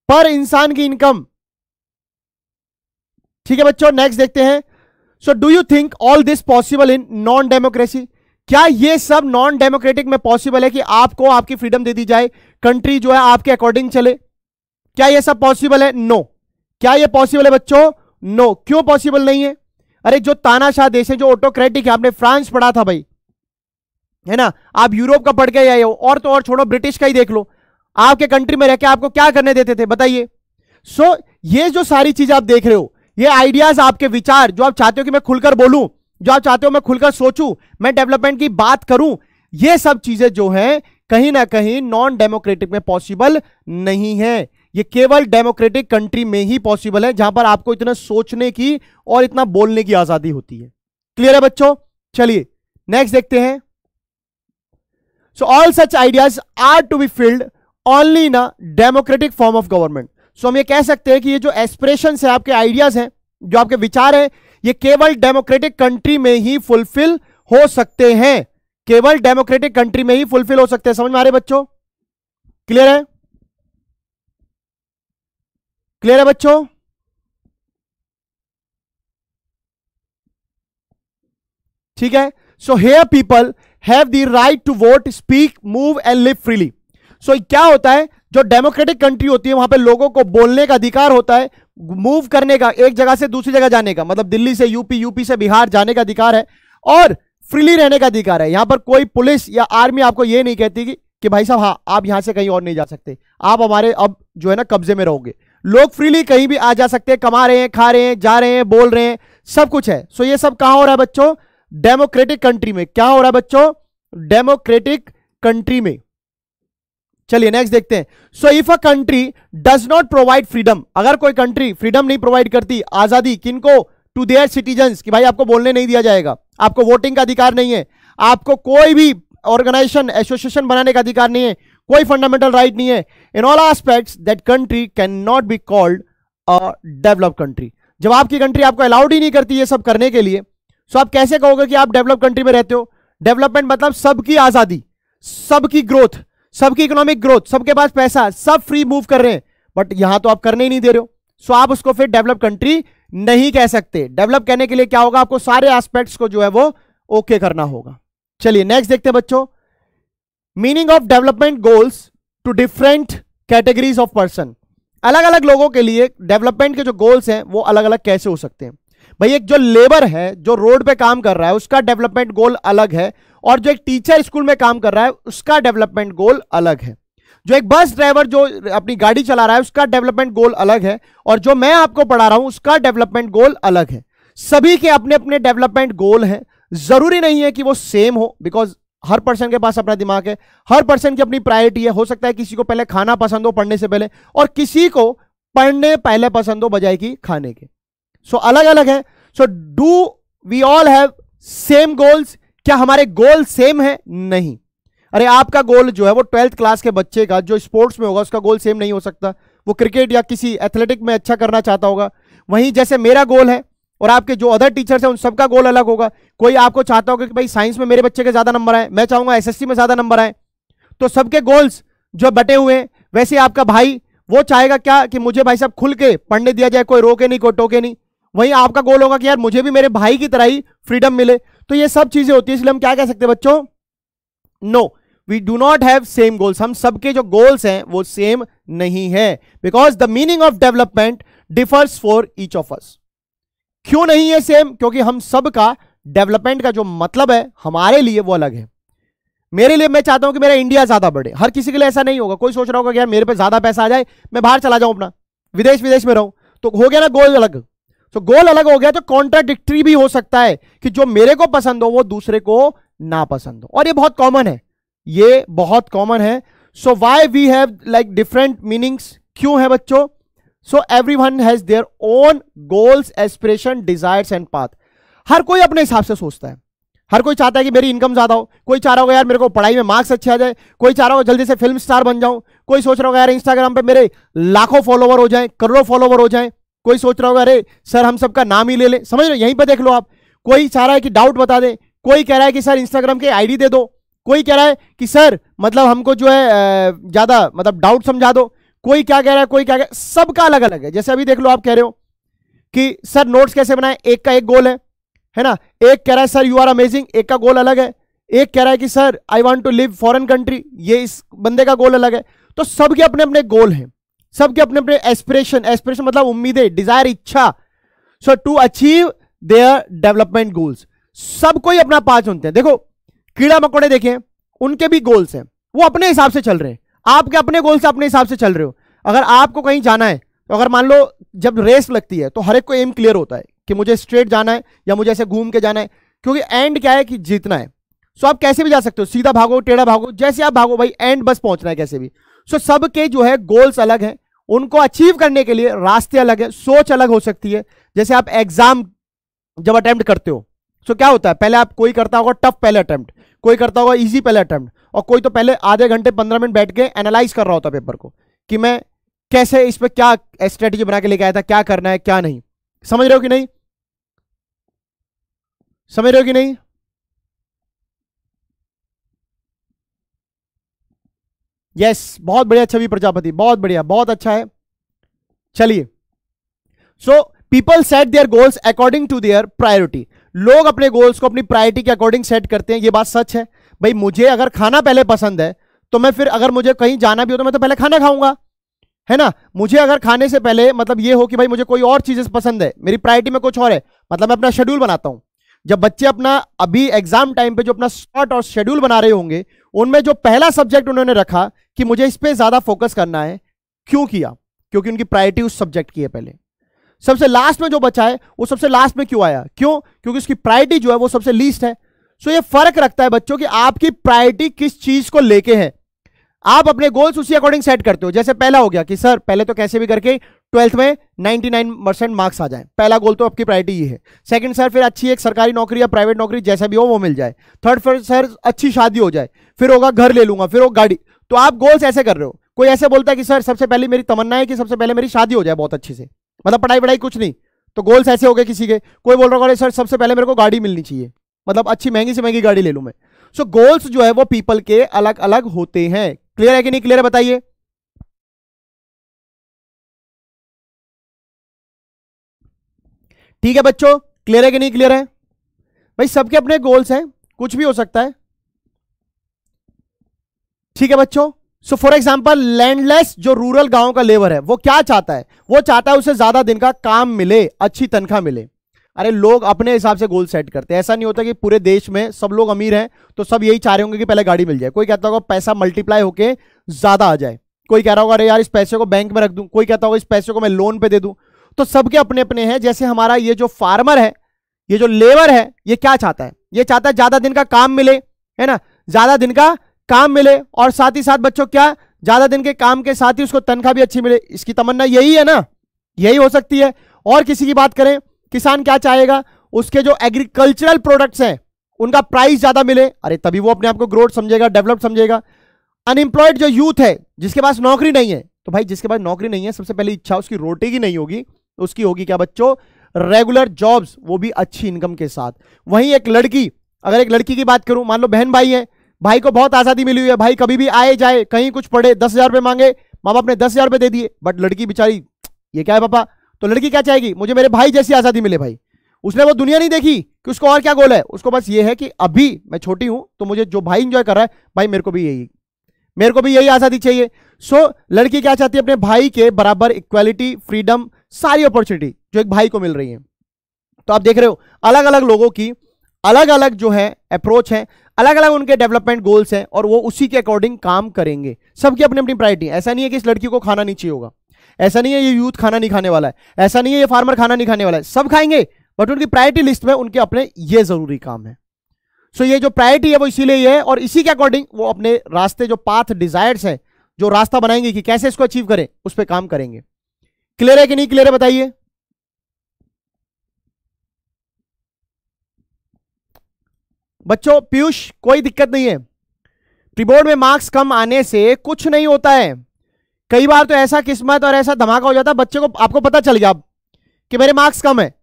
पर इंसान की इनकम। ठीक है बच्चों, नेक्स्ट देखते हैं। So do you think all this possible in non democracy? क्या ये सब नॉन डेमोक्रेटिक में पॉसिबल है कि आपको आपकी फ्रीडम दे दी जाए, कंट्री जो है आपके अकॉर्डिंग चले? क्या ये सब पॉसिबल है? नो। क्या ये पॉसिबल है बच्चों? नो। क्यों पॉसिबल नहीं है? अरे जो तानाशाह देश है, जो ऑटोक्रेटिक है, आपने फ्रांस पढ़ा था भाई, है ना, आप यूरोप का पढ़ के आए हो, और तो और छोड़ो ब्रिटिश का ही देख लो, आपके कंट्री में रहकर आपको क्या करने देते थे बताइए? सो ये जो सारी चीजें आप देख रहे हो, ये आइडियाज आपके विचार, जो आप चाहते हो कि मैं खुलकर बोलूं, जो आप चाहते हो मैं खुलकर सोचूं, मैं डेवलपमेंट की बात करूं, ये सब चीजें जो हैं कहीं ना कहीं नॉन डेमोक्रेटिक में पॉसिबल नहीं है। ये केवल डेमोक्रेटिक कंट्री में ही पॉसिबल है, जहां पर आपको इतना सोचने की और इतना बोलने की आजादी होती है। क्लियर है बच्चों? चलिए नेक्स्ट देखते हैं। So all such ideas are to be filled only in a democratic form of government. So हम ये कह सकते हैं कि ये जो एस्पिरेशंस है, आपके आइडियाज हैं, जो आपके विचार हैं, ये केवल डेमोक्रेटिक कंट्री में ही फुलफिल हो सकते हैं, केवल डेमोक्रेटिक कंट्री में ही फुलफिल हो सकते हैं। समझ में आ रहे बच्चों? क्लियर है? क्लियर है बच्चों? ठीक है। So here people have the right to vote, speak, move and live freely. So क्या होता है, जो डेमोक्रेटिक कंट्री होती है वहां पे लोगों को बोलने का अधिकार होता है, मूव करने का, एक जगह से दूसरी जगह जाने का, मतलब दिल्ली से यूपी, यूपी से बिहार जाने का अधिकार है, और फ्रीली रहने का अधिकार है। यहां पर कोई पुलिस या आर्मी आपको ये नहीं कहती कि भाई साहब हाँ आप यहां से कहीं और नहीं जा सकते, आप हमारे अब जो है ना कब्जे में रहोगे। लोग फ्रीली कहीं भी आ जा सकते हैं, कमा रहे हैं, खा रहे हैं, जा रहे हैं, बोल रहे हैं, सब कुछ है। सो ये सब कहां हो रहा है बच्चों? डेमोक्रेटिक कंट्री में। क्या हो रहा है बच्चों? डेमोक्रेटिक कंट्री में। चलिए नेक्स्ट देखते हैं। So if a country does not provide freedom, अगर कोई कंट्री फ्रीडम नहीं प्रोवाइड करती, आजादी किनको? टू देयर सिटीजन्स, कि भाई आपको बोलने नहीं दिया जाएगा, आपको वोटिंग का अधिकार नहीं है, आपको कोई भी ऑर्गेनाइजेशन एसोसिएशन बनाने का अधिकार नहीं है, कोई फंडामेंटल राइट नहीं है। In all aspects that country can not be called a developed country. जब आपकी कंट्री आपको अलाउड ही नहीं करती ये सब करने के लिए, सो आप कैसे कहोगे कि आप डेवलप्ड कंट्री में रहते हो? डेवलपमेंट मतलब सबकी आजादी, सबकी ग्रोथ, सबकी इकोनॉमिक ग्रोथ, सबके पास पैसा, सब फ्री मूव कर रहे हैं, बट यहां तो आप करने ही नहीं दे रहे हो। सो आप उसको फिर डेवलप कंट्री नहीं कह सकते। डेवलप कहने के लिए क्या होगा, आपको सारे एस्पेक्ट्स को जो है वो ओके करना होगा। चलिए नेक्स्ट देखते हैं बच्चों। Meaning of development goals to different categories of person. अलग अलग लोगों के लिए डेवलपमेंट के जो गोल्स हैं वो अलग अलग कैसे हो सकते हैं? भाई एक जो लेबर है जो रोड पे काम कर रहा है उसका डेवलपमेंट गोल अलग है, और जो एक टीचर स्कूल में काम कर रहा है उसका डेवलपमेंट गोल अलग है, जो एक बस ड्राइवर जो अपनी गाड़ी चला रहा है उसका डेवलपमेंट गोल अलग है, और जो मैं आपको पढ़ा रहा हूं उसका डेवलपमेंट गोल अलग है। सभी के अपने अपने डेवलपमेंट गोल हैं, जरूरी नहीं है कि वो सेम हो, बिकॉज हर पर्सन के पास अपना दिमाग है, हर पर्सन की अपनी प्रायोरिटी है। हो सकता है किसी को पहले खाना पसंद हो पढ़ने से पहले, और किसी को पढ़ने पहले पसंद हो बजाय कि खाने के। सो अलग अलग है। So do we all have same goals? क्या हमारे गोल सेम है? नहीं। अरे आपका गोल जो है वो 12th क्लास के बच्चे का जो स्पोर्ट्स में होगा उसका गोल सेम नहीं हो सकता, वो क्रिकेट या किसी एथलेटिक में अच्छा करना चाहता होगा। वहीं जैसे मेरा गोल है और आपके जो अदर टीचर्स हैं उन सबका गोल अलग होगा। कोई आपको चाहता होगा कि भाई साइंस में मेरे बच्चे के ज्यादा नंबर आए, मैं चाहूंगा एसएससी में ज्यादा नंबर आए, तो सबके गोल्स जो बटे हुए हैं। वैसे आपका भाई वो चाहेगा क्या कि मुझे भाई साहब खुल के पढ़ने दिया जाए, कोई रोके नहीं, कोई टोके नहीं। वहीं आपका गोल होगा कि यार मुझे भी मेरे भाई की तरह ही फ्रीडम मिले। तो ये सब चीजें होती है, इसलिए हम क्या कह सकते हैं बच्चों? No, we do not have same goals. हम सबके जो गोल्स हैं वो सेम नहीं है, because the meaning of development differs for each of us. क्यों नहीं है सेम? क्योंकि हम सब का डेवलपमेंट का जो मतलब है हमारे लिए वो अलग है। मेरे लिए मैं चाहता हूं कि मेरा इंडिया ज्यादा बढ़े, हर किसी के लिए ऐसा नहीं होगा। कोई सोच रहा होगा कि यार मेरे पे ज्यादा पैसा आ जाए, मैं बाहर चला जाऊं, अपना विदेश विदेश में रहूं, तो हो गया ना गोल अलग। तो गोल अलग हो गया तो कॉन्ट्राडिक्टरी भी हो सकता है कि जो मेरे को पसंद हो वो दूसरे को ना पसंद हो, और ये बहुत कॉमन है, ये बहुत कॉमन है। So why we have like different meanings, क्यों है बच्चों? So every one has their own goals, aspiration, desires and path. हर कोई अपने हिसाब से सोचता है, हर कोई चाहता है कि मेरी इनकम ज़्यादा हो, कोई चाह रहा होगा यार मेरे को पढ़ाई में मार्क्स अच्छे आ जाए, कोई चाह रहा होगा जल्दी से फिल्म स्टार बन जाऊं, कोई सोच रहा होगा यार इंस्टाग्राम पे मेरे लाखों फॉलोवर हो जाएं, करोड़ों फॉलोवर हो जाएं, कोई सोच रहा होगा अरे सर हम सबका नाम ही ले लें, समझ रहे हो, यहीं पर देख लो आप। कोई चाह रहा है कि डाउट बता दें, कोई कह रहा है कि सर इंस्टाग्राम की आई डी दे दो, कोई कह रहा है कि सर मतलब हमको जो है ज़्यादा मतलब डाउट समझा दो, कोई क्या कह रहा है, कोई क्या कह रहा है, सबका अलग अलग है। जैसे अभी देख लो आप कह रहे हो कि सर नोट्स कैसे बनाए, एक का एक गोल है ना, एक कह रहा है सर यू आर अमेजिंग, एक का गोल अलग है, एक कह रहा है कि sir I want to live foreign country, ये इस बंदे का गोल अलग है। तो सबके अपने अपने गोल हैं, सबके अपने अपने एस्पिरेशन, एस्पिरेशन मतलब उम्मीदें, डिजायर, इच्छा, so to achieve their development goals. सबको ही अपना पाँच होते हैं। देखो कीड़ा मकोड़े देखें, उनके भी गोल्स हैं, वो अपने हिसाब से चल रहे हैं, आपके अपने गोल से अपने हिसाब से चल रहे हो। अगर आपको कहीं जाना है तो अगर मान लो जब रेस लगती है तो हर एक को एम क्लियर होता है कि मुझे स्ट्रेट जाना है या मुझे ऐसे घूम के जाना है, क्योंकि एंड क्या है कि जीतना है। सो आप कैसे भी जा सकते हो, सीधा भागो, टेढ़ा भागो, जैसे आप भागो भाई एंड बस पहुंचना है कैसे भी। सो सबके जो है गोल्स अलग हैं, उनको अचीव करने के लिए रास्ते अलग हैं, सोच अलग हो सकती है। जैसे आप एग्जाम जब अटैम्प्ट करते हो सो क्या होता है, पहले आप कोई करता होगा टफ पहले अटैम्प्ट, कोई करता होगा ईजी पहले अटैम्प्ट, और कोई तो पहले आधे घंटे 15 मिनट बैठ के एनालाइज कर रहा होता पेपर को कि मैं कैसे इस पर क्या स्ट्रेटेजी बना के लेके आया था, क्या करना है क्या नहीं, समझ रहे हो कि नहीं, समझ रहे हो कि नहीं। यस, बहुत बढ़िया छवि प्रजापति, बहुत बढ़िया, बहुत अच्छा है। चलिए, so people set their goals according to their priority. लोग अपने गोल्स को अपनी प्रायोरिटी के अकॉर्डिंग सेट करते हैं, ये बात सच है भाई। मुझे अगर खाना पहले पसंद है तो मैं फिर अगर मुझे कहीं जाना भी हो तो मैं तो पहले खाना खाऊंगा, है ना। मुझे अगर खाने से पहले मतलब ये हो कि भाई मुझे कोई और चीजें पसंद है, मेरी प्रायोरिटी में कुछ और है, मतलब मैं अपना शेड्यूल बनाता हूँ। जब बच्चे अपना अभी एग्जाम टाइम पे जो अपना स्लॉट और शेड्यूल बना रहे होंगे, उनमें जो पहला सब्जेक्ट उन्होंने रखा कि मुझे इस पे ज्यादा फोकस करना है, क्यों किया? क्योंकि उनकी प्रायोरिटी उस सब्जेक्ट की है पहले। सबसे लास्ट में जो बचा है वो सबसे लास्ट में क्यों आया? क्यों? क्योंकि उसकी प्रायोरिटी जो है वो सबसे लीस्ट है। सो ये फर्क रखता है बच्चों कि आपकी प्रायोरिटी किस चीज को लेके है। आप अपने गोल्स उसी अकॉर्डिंग सेट करते हो। जैसे पहला हो गया कि सर पहले तो कैसे भी करके 12th में 99% मार्क्स आ जाए, पहला गोल तो आपकी प्रायोरिटी ये है। सेकंड सर फिर अच्छी एक सरकारी नौकरी या प्राइवेट नौकरी जैसा भी हो वो मिल जाए। थर्ड फिर सर अच्छी शादी हो जाए, फिर होगा घर ले लूंगा, फिर वो गाड़ी। तो आप गोल्स ऐसे कर रहे हो। कोई ऐसे बोलता है कि सर सबसे पहले मेरी तमन्ना है कि सबसे पहले मेरी शादी हो जाए बहुत अच्छे से, मतलब पढ़ाई वढ़ाई कुछ नहीं, तो गोल्स ऐसे हो गए किसी के। कोई बोल रहा होगा सर सबसे पहले मेरे को गाड़ी मिलनी चाहिए, मतलब अच्छी महंगी से महंगी गाड़ी ले लूँ मैं। सो गोल्स जो है वो पीपल के अलग अलग होते हैं। क्लियर है कि नहीं क्लियर है बताइए। ठीक है बच्चों, क्लियर है कि नहीं क्लियर है? भाई सबके अपने गोल्स हैं, कुछ भी हो सकता है। ठीक है बच्चों। सो फॉर एग्जांपल लैंडलेस जो रूरल गांव का लेबर है वो क्या चाहता है? वो चाहता है उसे ज्यादा दिन का काम मिले, अच्छी तनख्वाह मिले। अरे लोग अपने हिसाब से गोल सेट करते हैं। ऐसा नहीं होता कि पूरे देश में सब लोग अमीर हैं तो सब यही चाह रहे होंगे कि पहले गाड़ी मिल जाए। कोई कहता होगा पैसा मल्टीप्लाई होके ज्यादा आ जाए, कोई कह रहा होगा अरे यार इस पैसे को बैंक में रख दूं, कोई कहता होगा इस पैसे को मैं लोन पे दे दूं। तो सबके अपने अपने हैं। जैसे हमारा ये जो फार्मर है, ये जो लेबर है, ये क्या चाहता है? ये चाहता है ज्यादा दिन का काम मिले, है ना, ज्यादा दिन का काम मिले, और साथ ही साथ बच्चों क्या ज्यादा दिन के काम के साथ ही उसको तनख्वाह भी अच्छी मिले। इसकी तमन्ना यही है ना, यही हो सकती है। और किसी की बात करें, किसान क्या चाहेगा? उसके जो एग्रीकल्चरल प्रोडक्ट्स हैं उनका प्राइस ज्यादा मिले, अरे तभी वो अपने आप को ग्रोथ समझेगा, डेवलप समझेगा। अनएम्प्लॉयड जो यूथ है, जिसके पास नौकरी नहीं है, तो भाई जिसके पास नौकरी नहीं है सबसे पहली इच्छा उसकी रोटी की नहीं होगी, उसकी होगी क्या बच्चों? रेगुलर जॉब्स, वो भी अच्छी इनकम के साथ। वहीं एक लड़की, अगर एक लड़की की बात करूं, मान लो बहन भाई है, भाई को बहुत आज़ादी मिली हुई है, भाई कभी भी आए जाए, कहीं कुछ पढ़े, 10,000 रुपये मांगे, माँ बाप ने 10,000 रुपये दे दिए, बट लड़की बेचारी ये क्या है पापा। तो लड़की क्या चाहेगी? मुझे मेरे भाई जैसी आज़ादी मिले। भाई उसने वो दुनिया नहीं देखी कि उसको और क्या गोल है, उसको बस ये है कि अभी मैं छोटी हूँ तो मुझे जो भाई इंजॉय कर रहा है, भाई मेरे को भी यही आज़ादी चाहिए। सो लड़की क्या चाहती है? अपने भाई के बराबर इक्वालिटी, फ्रीडम, सारी अपॉर्चुनिटी जो एक भाई को मिल रही है। तो आप देख रहे हो अलग अलग लोगों की अलग अलग जो है अप्रोच है, अलग अलग उनके डेवलपमेंट गोल्स हैं, और वो उसी के अकॉर्डिंग काम करेंगे। सबकी अपनी अपनी प्रायोरिटी। ऐसा नहीं है कि इस लड़की को खाना नहीं चाहिए होगा, ऐसा नहीं है ये यूथ खाना नहीं खाने वाला है, ऐसा नहीं है ये फार्मर खाना नहीं खाने वाला है, सब खाएंगे, बट उनकी प्रायोरिटी लिस्ट में उनके अपने ये जरूरी काम है। सो ये जो प्रायोरिटी है वो इसीलिए है, और इसी के अकॉर्डिंग वो अपने रास्ते जो पाथ डिजायर्स है जो रास्ता बनाएंगे कि कैसे इसको अचीव करें, उस पर काम करेंगे। क्लियर है कि नहीं क्लियर है बताइए। बच्चों पीयूष कोई दिक्कत नहीं है, प्री बोर्ड में मार्क्स कम आने से कुछ नहीं होता है। कई बार तो ऐसा किस्मत और ऐसा धमाका हो जाता है बच्चे को, आपको पता चल गया अब कि मेरे मार्क्स कम है,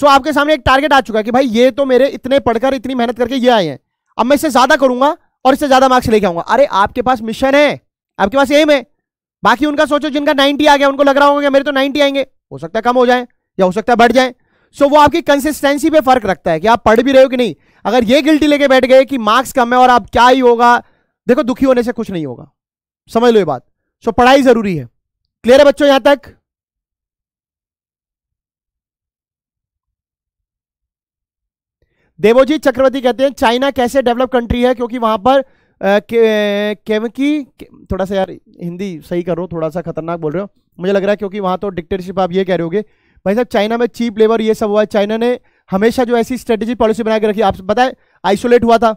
सो आपके सामने एक टारगेट आ चुका है कि भाई ये तो मेरे इतने पढ़कर इतनी मेहनत करके ये आए हैं, अब मैं इससे ज्यादा करूंगा और इससे ज्यादा मार्क्स लेके आऊंगा। अरे आपके पास मिशन है, आपके पास एम है। बाकी उनका सोचो जिनका 90 आ गया, उनको लग रहा होगा कि मेरे तो 90 आएंगे, हो सकता है कम हो जाए या हो सकता है बढ़ जाए। सो वो आपकी कंसिस्टेंसी पे फर्क रखता है कि आप पढ़ भी रहे हो कि नहीं। अगर ये गिल्टी लेके बैठ गए कि मार्क्स कम है और आप क्या ही होगा, देखो दुखी होने से कुछ नहीं होगा, समझ लो ये बात। सो पढ़ाई जरूरी है। क्लियर है बच्चों यहां तक? देवोजी चक्रवर्ती कहते हैं चाइना कैसे डेवलप कंट्री है क्योंकि वहां पर थोड़ा सा यार हिंदी सही करो, थोड़ा सा खतरनाक बोल रहे हो मुझे लग रहा है, क्योंकि वहां तो डिक्टेटरशिप आप ये कह रहे होगे भाई साहब। चाइना में चीप लेबर ये सब हुआ है, चाइना ने हमेशा जो ऐसी स्ट्रेटेजी पॉलिसी बना के रखी, आप बताएं आइसोलेट हुआ था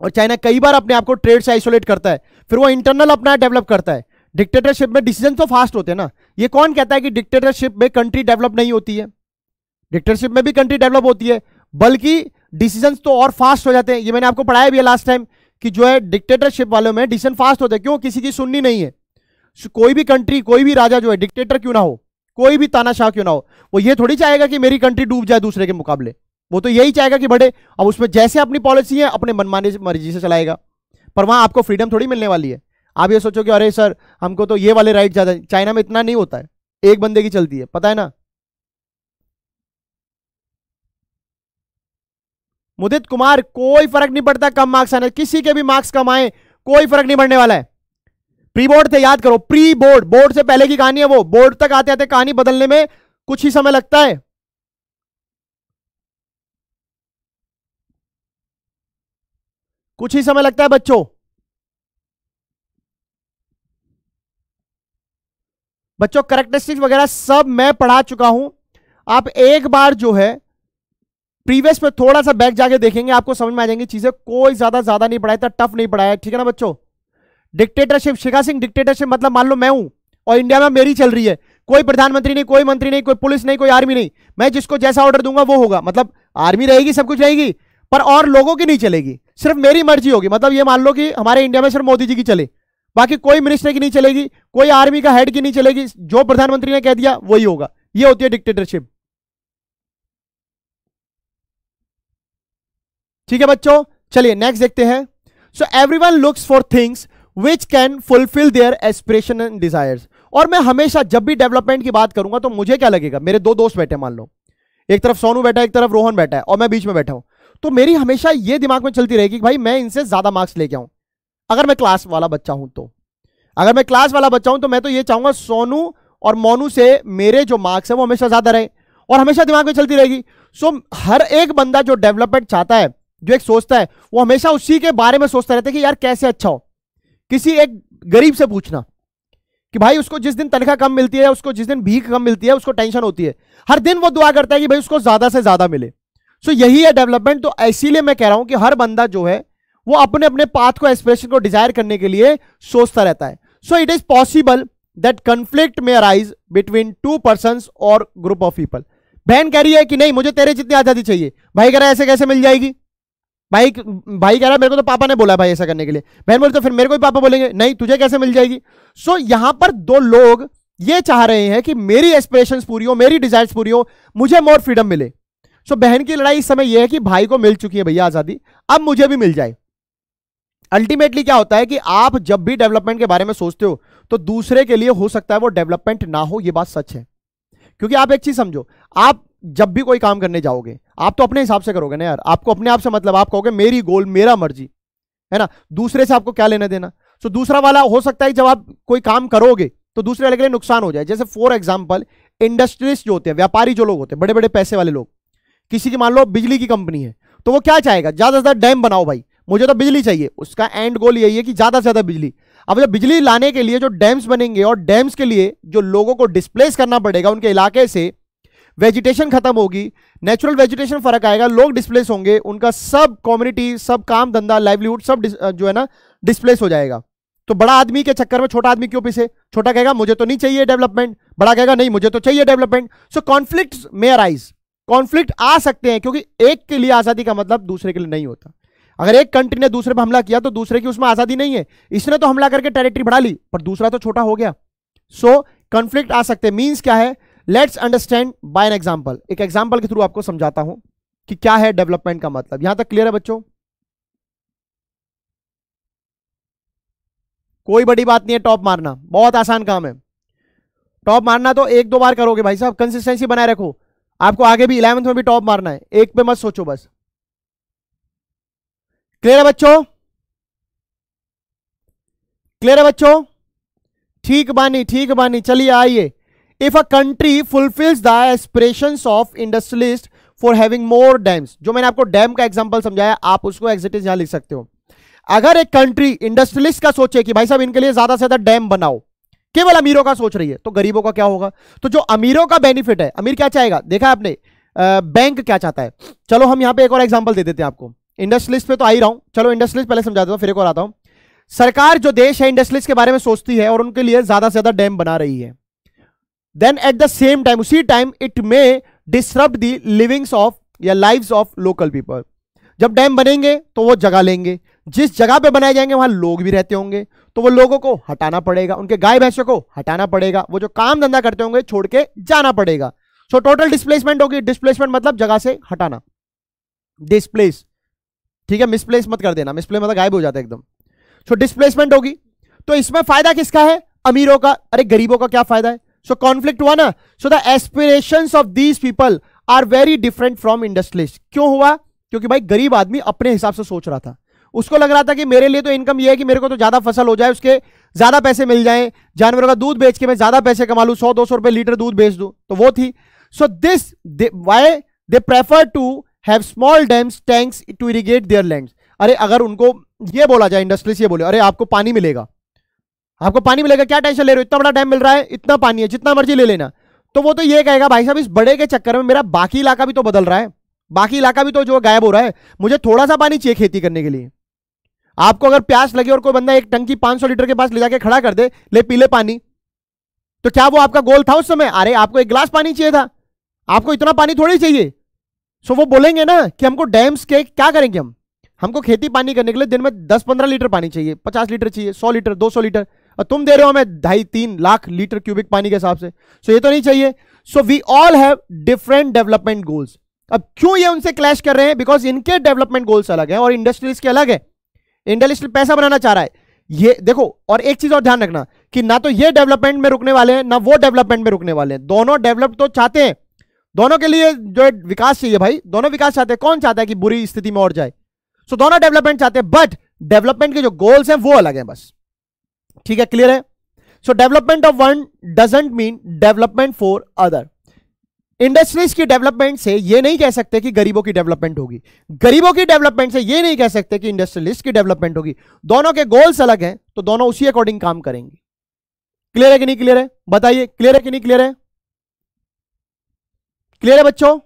और चाइना कई बार अपने आप को ट्रेड से आइसोलेट करता है, फिर वो इंटरनल अपना डेवलप करता है। डिक्टेटरशिप में डिसीजन तो फास्ट होते हैं ना, ये कौन कहता है कि डिक्टेटरशिप में कंट्री डेवलप नहीं होती है, डिक्टेटरशिप में भी कंट्री डेवलप होती है, बल्कि डिसीजंस तो और फास्ट हो जाते हैं। ये मैंने आपको पढ़ाया भी है लास्ट टाइम कि जो है डिक्टेटरशिप वालों में डिसीजन फास्ट होते हैं, क्यों? किसी की सुननी नहीं है। कोई भी कंट्री, कोई भी राजा जो है डिक्टेटर क्यों ना हो, कोई भी तानाशाह क्यों ना हो, वो ये थोड़ी चाहेगा कि मेरी कंट्री डूब जाए दूसरे के मुकाबले, वो तो यही चाहेगा कि बढ़े। अब उसमें जैसे अपनी पॉलिसी है अपने मनमानी मर्जी से चलाएगा, पर वहां आपको फ्रीडम थोड़ी मिलने वाली है। आप ये सोचो कि अरे सर हमको तो ये वाले राइट ज्यादा, चाइना में इतना नहीं होता है, एक बंदे की चलती है, पता है ना। मुदित कुमार कोई फर्क नहीं पड़ता कम मार्क्स आने, किसी के भी मार्क्स कम आए कोई फर्क नहीं पड़ने वाला है। प्री बोर्ड थे, याद करो प्री बोर्ड, बोर्ड से पहले की कहानी है वो, बोर्ड तक आते आते कहानी बदलने में कुछ ही समय लगता है। कुछ ही समय लगता है बच्चों। बच्चों करेक्टरिस्टिक्स वगैरह सब मैं पढ़ा चुका हूं, आप एक बार जो है प्रीवियस पे थोड़ा सा बैक जाके देखेंगे, आपको समझ में आ जाएंगी चीजें। कोई ज्यादा नहीं पढ़ाया था, टफ नहीं पढ़ाया, ठीक है ना बच्चों। डिक्टेटरशिप, शिखा सिंह डिक्टेटरशिप मतलब मान लो मैं हूं और इंडिया में मेरी चल रही है, कोई प्रधानमंत्री नहीं, कोई मंत्री नहीं, कोई पुलिस नहीं, कोई आर्मी नहीं, मैं जिसको जैसा ऑर्डर दूंगा वो होगा। मतलब आर्मी रहेगी, सब कुछ रहेगी, पर और लोगों की नहीं चलेगी, सिर्फ मेरी मर्जी होगी। मतलब ये मान लो कि हमारे इंडिया में सिर्फ मोदी जी की चले, बाकी कोई मिनिस्टर की नहीं चलेगी, कोई आर्मी का हेड की नहीं चलेगी, जो प्रधानमंत्री ने कह दिया वही होगा। ये होती है डिक्टेटरशिप, ठीक है बच्चों। चलिए नेक्स्ट देखते हैं। So everyone looks for things which can fulfil their aspiration and desires. और मैं हमेशा जब भी डेवलपमेंट की बात करूंगा तो मुझे क्या लगेगा, मेरे दो दोस्त बैठे मान लो, एक तरफ सोनू बैठा है, एक तरफ रोहन बैठा है और मैं बीच में बैठा हूं, तो मेरी हमेशा ये दिमाग में चलती रहेगी कि भाई मैं इनसे ज्यादा मार्क्स लेके आऊं। अगर मैं क्लास वाला बच्चा हूं तो मैं तो ये चाहूंगा सोनू और मोनू से मेरे जो मार्क्स है वो हमेशा ज्यादा रहे, और हमेशा दिमाग में चलती रहेगी। सो हर एक बंदा जो डेवलपमेंट चाहता है, जो एक सोचता है, वो हमेशा उसी के बारे में सोचता रहता है कि यार कैसे अच्छा हो। किसी एक गरीब से पूछना कि भाई उसको जिस दिन तनख्वाह कम मिलती है, उसको जिस दिन भीख कम मिलती है, उसको टेंशन होती है, हर दिन वो दुआ करता है कि भाई उसको ज्यादा से ज्यादा मिले। सो यही है डेवलपमेंट। तो इसीलिए मैं कह रहा हूं कि हर बंदा जो है वो अपने अपने पाथ को, एस्पिरेशन को डिजायर करने के लिए सोचता रहता है। So it is possible that conflict may arise between two persons और ग्रुप ऑफ पीपल। बहन कह रही है कि नहीं मुझे तेरे जितनी आजादी चाहिए, भाई कह रहा है ऐसे कैसे मिल जाएगी, भाई कह रहा है मेरे को तो पापा ने बोला भाई ऐसा करने के लिए, बहन बोले तो फिर मेरे को भी पापा बोलेंगे, नहीं तुझे कैसे मिल जाएगी। सो यहां पर दो लोग ये चाह रहे हैं कि मेरी एस्पिरेशंस पूरी हो, मेरी डिजायर्स पूरी हो, मुझे मोर फ्रीडम मिले। सो बहन की लड़ाई इस समय यह है कि भाई को मिल चुकी है भैया आजादी, अब मुझे भी मिल जाए। अल्टीमेटली क्या होता है कि आप जब भी डेवलपमेंट के बारे में सोचते हो तो दूसरे के लिए हो सकता है वो डेवलपमेंट ना हो, ये बात सच है। क्योंकि आप एक चीज समझो, आप जब भी कोई काम करने जाओगे आप तो अपने हिसाब से करोगे ना यार, आपको अपने आप से मतलब आप कहोगे मेरी गोल, मेरा मर्जी, है ना, दूसरे से आपको क्या लेने देना। सो दूसरा वाला हो सकता है जब आप कोई काम करोगे तो दूसरे वाले के लिए नुकसान हो जाए। जैसे फॉर एग्जांपल इंडस्ट्रियलिस्ट जो होते हैं, व्यापारी जो लोग होते हैं, बड़े बड़े पैसे वाले लोग, किसी की मान लो बिजली की कंपनी है तो वो क्या चाहेगा, ज्यादा से ज्यादा डैम बनाओ भाई, मुझे तो बिजली चाहिए। उसका एंड गोल यही है कि ज्यादा से ज्यादा बिजली। अब जब बिजली लाने के लिए जो डैम्स बनेंगे और डैम्स के लिए जो लोगों को डिस्प्लेस करना पड़ेगा उनके इलाके से, वेजिटेशन खत्म होगी, नेचुरल वेजिटेशन फर्क आएगा, लोग डिस्प्लेस होंगे, उनका सब कम्युनिटी, सब काम धंधा, लाइवलीहुड, सब जो है ना डिस्प्लेस हो जाएगा। तो बड़ा आदमी के चक्कर में छोटा आदमी क्यों पीछे? छोटा कहेगा मुझे तो नहीं चाहिए डेवलपमेंट, बड़ा कहेगा नहीं मुझे तो चाहिए development. So conflict may arise, conflict आ सकते हैं क्योंकि एक के लिए आजादी का मतलब दूसरे के लिए नहीं होता। अगर एक कंट्री ने दूसरे पर हमला किया तो दूसरे की उसमें आजादी नहीं है, इसने तो हमला करके टेरिटरी बढ़ा ली पर दूसरा तो छोटा हो गया। सो कॉन्फ्लिक्ट आ सकते हैं। मीन्स क्या है, let's understand by an example. एक एग्जाम्पल के थ्रू आपको समझाता हूं कि क्या है डेवलपमेंट का मतलब। यहां तक क्लियर है बच्चों? कोई बड़ी बात नहीं है, टॉप मारना बहुत आसान काम है। टॉप मारना तो एक दो बार करोगे भाई साहब, कंसिस्टेंसी बनाए रखो। आपको आगे भी 11th में भी टॉप मारना है, एक पे मत सोचो बस। क्लियर है बच्चों? क्लियर है बच्चों? ठीक बानी, ठीक बानी। चलिए आइए, if a country fulfils the aspirations of industrialist for having more dams, जो मैंने आपको डैम का एग्जांपल समझाया, आप उसको एग्जिटेंस यहां लिख सकते हो। अगर एक कंट्री इंडस्ट्रियलिस्ट का सोचे कि भाई साहब इनके लिए ज्यादा से ज्यादा डैम बनाओ, केवल अमीरों का सोच रही है, तो गरीबों का क्या होगा? तो जो अमीरों का बेनिफिट है, अमीर क्या चाहेगा? देखा आपने बैंक क्या चाहता है। चलो हम यहां पे एक और एग्जांपल दे देते हैं आपको। इंडस्ट्रियलिस्ट पे तो आ ही रहा हूं, चलो इंडस्ट्रियलिस्ट पहले समझा देता हूं, फिर एक और आता हूं। सरकार जो देश है इंडस्ट्रियलिस्ट के बारे में सोचती है और उनके लिए ज्यादा से ज्यादा डैम बना रही है, then at the same time, उसी time it may disturb the livings of या लाइव्स ऑफ लोकल पीपल। जब डैम बनेंगे तो वो जगह लेंगे, जिस जगह पे बनाए जाएंगे वहां लोग भी रहते होंगे, तो वो लोगों को हटाना पड़ेगा, उनके गाय भैंसों को हटाना पड़ेगा, वो जो काम धंधा करते होंगे छोड़ के जाना पड़ेगा। सो टोटल डिस्प्लेसमेंट होगी। डिस्प्लेसमेंट मतलब जगह से हटाना, डिस्प्लेस, ठीक है, मिसप्लेस मत कर देना, मिसप्लेस मतलब गायब हो जाता है एकदम। सो डिस्प्लेसमेंट होगी। तो इसमें फायदा किसका है? अमीरों का। अरे गरीबों का क्या फायदा है? सो कॉन्फ्लिक्ट हुआ ना। So the aspirations of these people are very different from industrialist. क्यों हुआ? क्योंकि भाई गरीब आदमी अपने हिसाब से सोच रहा था, उसको लग रहा था कि मेरे लिए तो इनकम ये है कि मेरे को तो ज्यादा फसल हो जाए, उसके ज्यादा पैसे मिल जाए, जानवरों का दूध बेच के मैं ज्यादा पैसे कमा लूं, 100-200 रुपए लीटर दूध बेच दूं, तो वो थी। So this why they prefer to have small dams tanks to irrigate their lands. अरे अगर उनको ये बोला जाए, इंडस्ट्रीज ये बोले अरे आपको पानी मिलेगा, आपको पानी मिलेगा, क्या टेंशन ले रहे हो, इतना बड़ा डैम मिल रहा है, इतना पानी है, जितना मर्जी ले लेना, तो वो तो ये कहेगा भाई साहब इस बड़े के चक्कर में मेरा बाकी इलाका भी तो बदल रहा है, बाकी इलाका भी तो जो गायब हो रहा है, मुझे थोड़ा सा पानी चाहिए खेती करने के लिए। आपको अगर प्यास लगे और कोई बंदा एक टंकी 500 लीटर के पास ले जाके खड़ा कर दे, ले पी ले पानी, तो क्या वो आपका गोल था उस समय? अरे आपको एक गिलास पानी चाहिए था, आपको इतना पानी थोड़ी चाहिए। सो वो बोलेंगे ना कि हमको डैम्स के क्या करेंगे, हमको खेती पानी करने के लिए दिन में 10-15 लीटर पानी चाहिए, 50 लीटर चाहिए, 100 लीटर, 200 लीटर, और तुम दे रहे हो हमें 2-3 लाख लीटर क्यूबिक पानी के हिसाब से। सो ये तो नहीं चाहिए। So we all have different development goals. अब क्यों ये उनसे क्लैश कर रहे हैं? बिकॉज इनके डेवलपमेंट गोल्स अलग हैं और इंडस्ट्रीज के अलग है। इंडस्ट्री पैसा बनाना चाह रहा है ये देखो। और एक चीज और ध्यान रखना कि ना तो ये डेवलपमेंट में रुकने वाले हैं, ना वो डेवलपमेंट में रुकने वाले हैं। दोनों डेवलप तो चाहते हैं, दोनों के लिए जो विकास चाहिए भाई, दोनों विकास चाहते हैं। कौन चाहता है कि बुरी स्थिति में और जाए? सो दोनों डेवलपमेंट चाहते हैं, बट डेवलपमेंट के जो गोल्स हैं वो अलग हैं बस। ठीक है, क्लियर है? So development of one doesn't mean development for other. Industries की डेवलपमेंट से ये नहीं कह सकते कि गरीबों की डेवलपमेंट होगी, गरीबों की डेवलपमेंट से ये नहीं कह सकते कि इंडस्ट्रियलिस्ट की डेवलपमेंट होगी। दोनों के गोल्स अलग हैं तो दोनों उसी अकॉर्डिंग काम करेंगे। क्लियर है कि नहीं क्लियर है? बताइए, क्लियर है कि नहीं क्लियर है? क्लियर है बच्चों?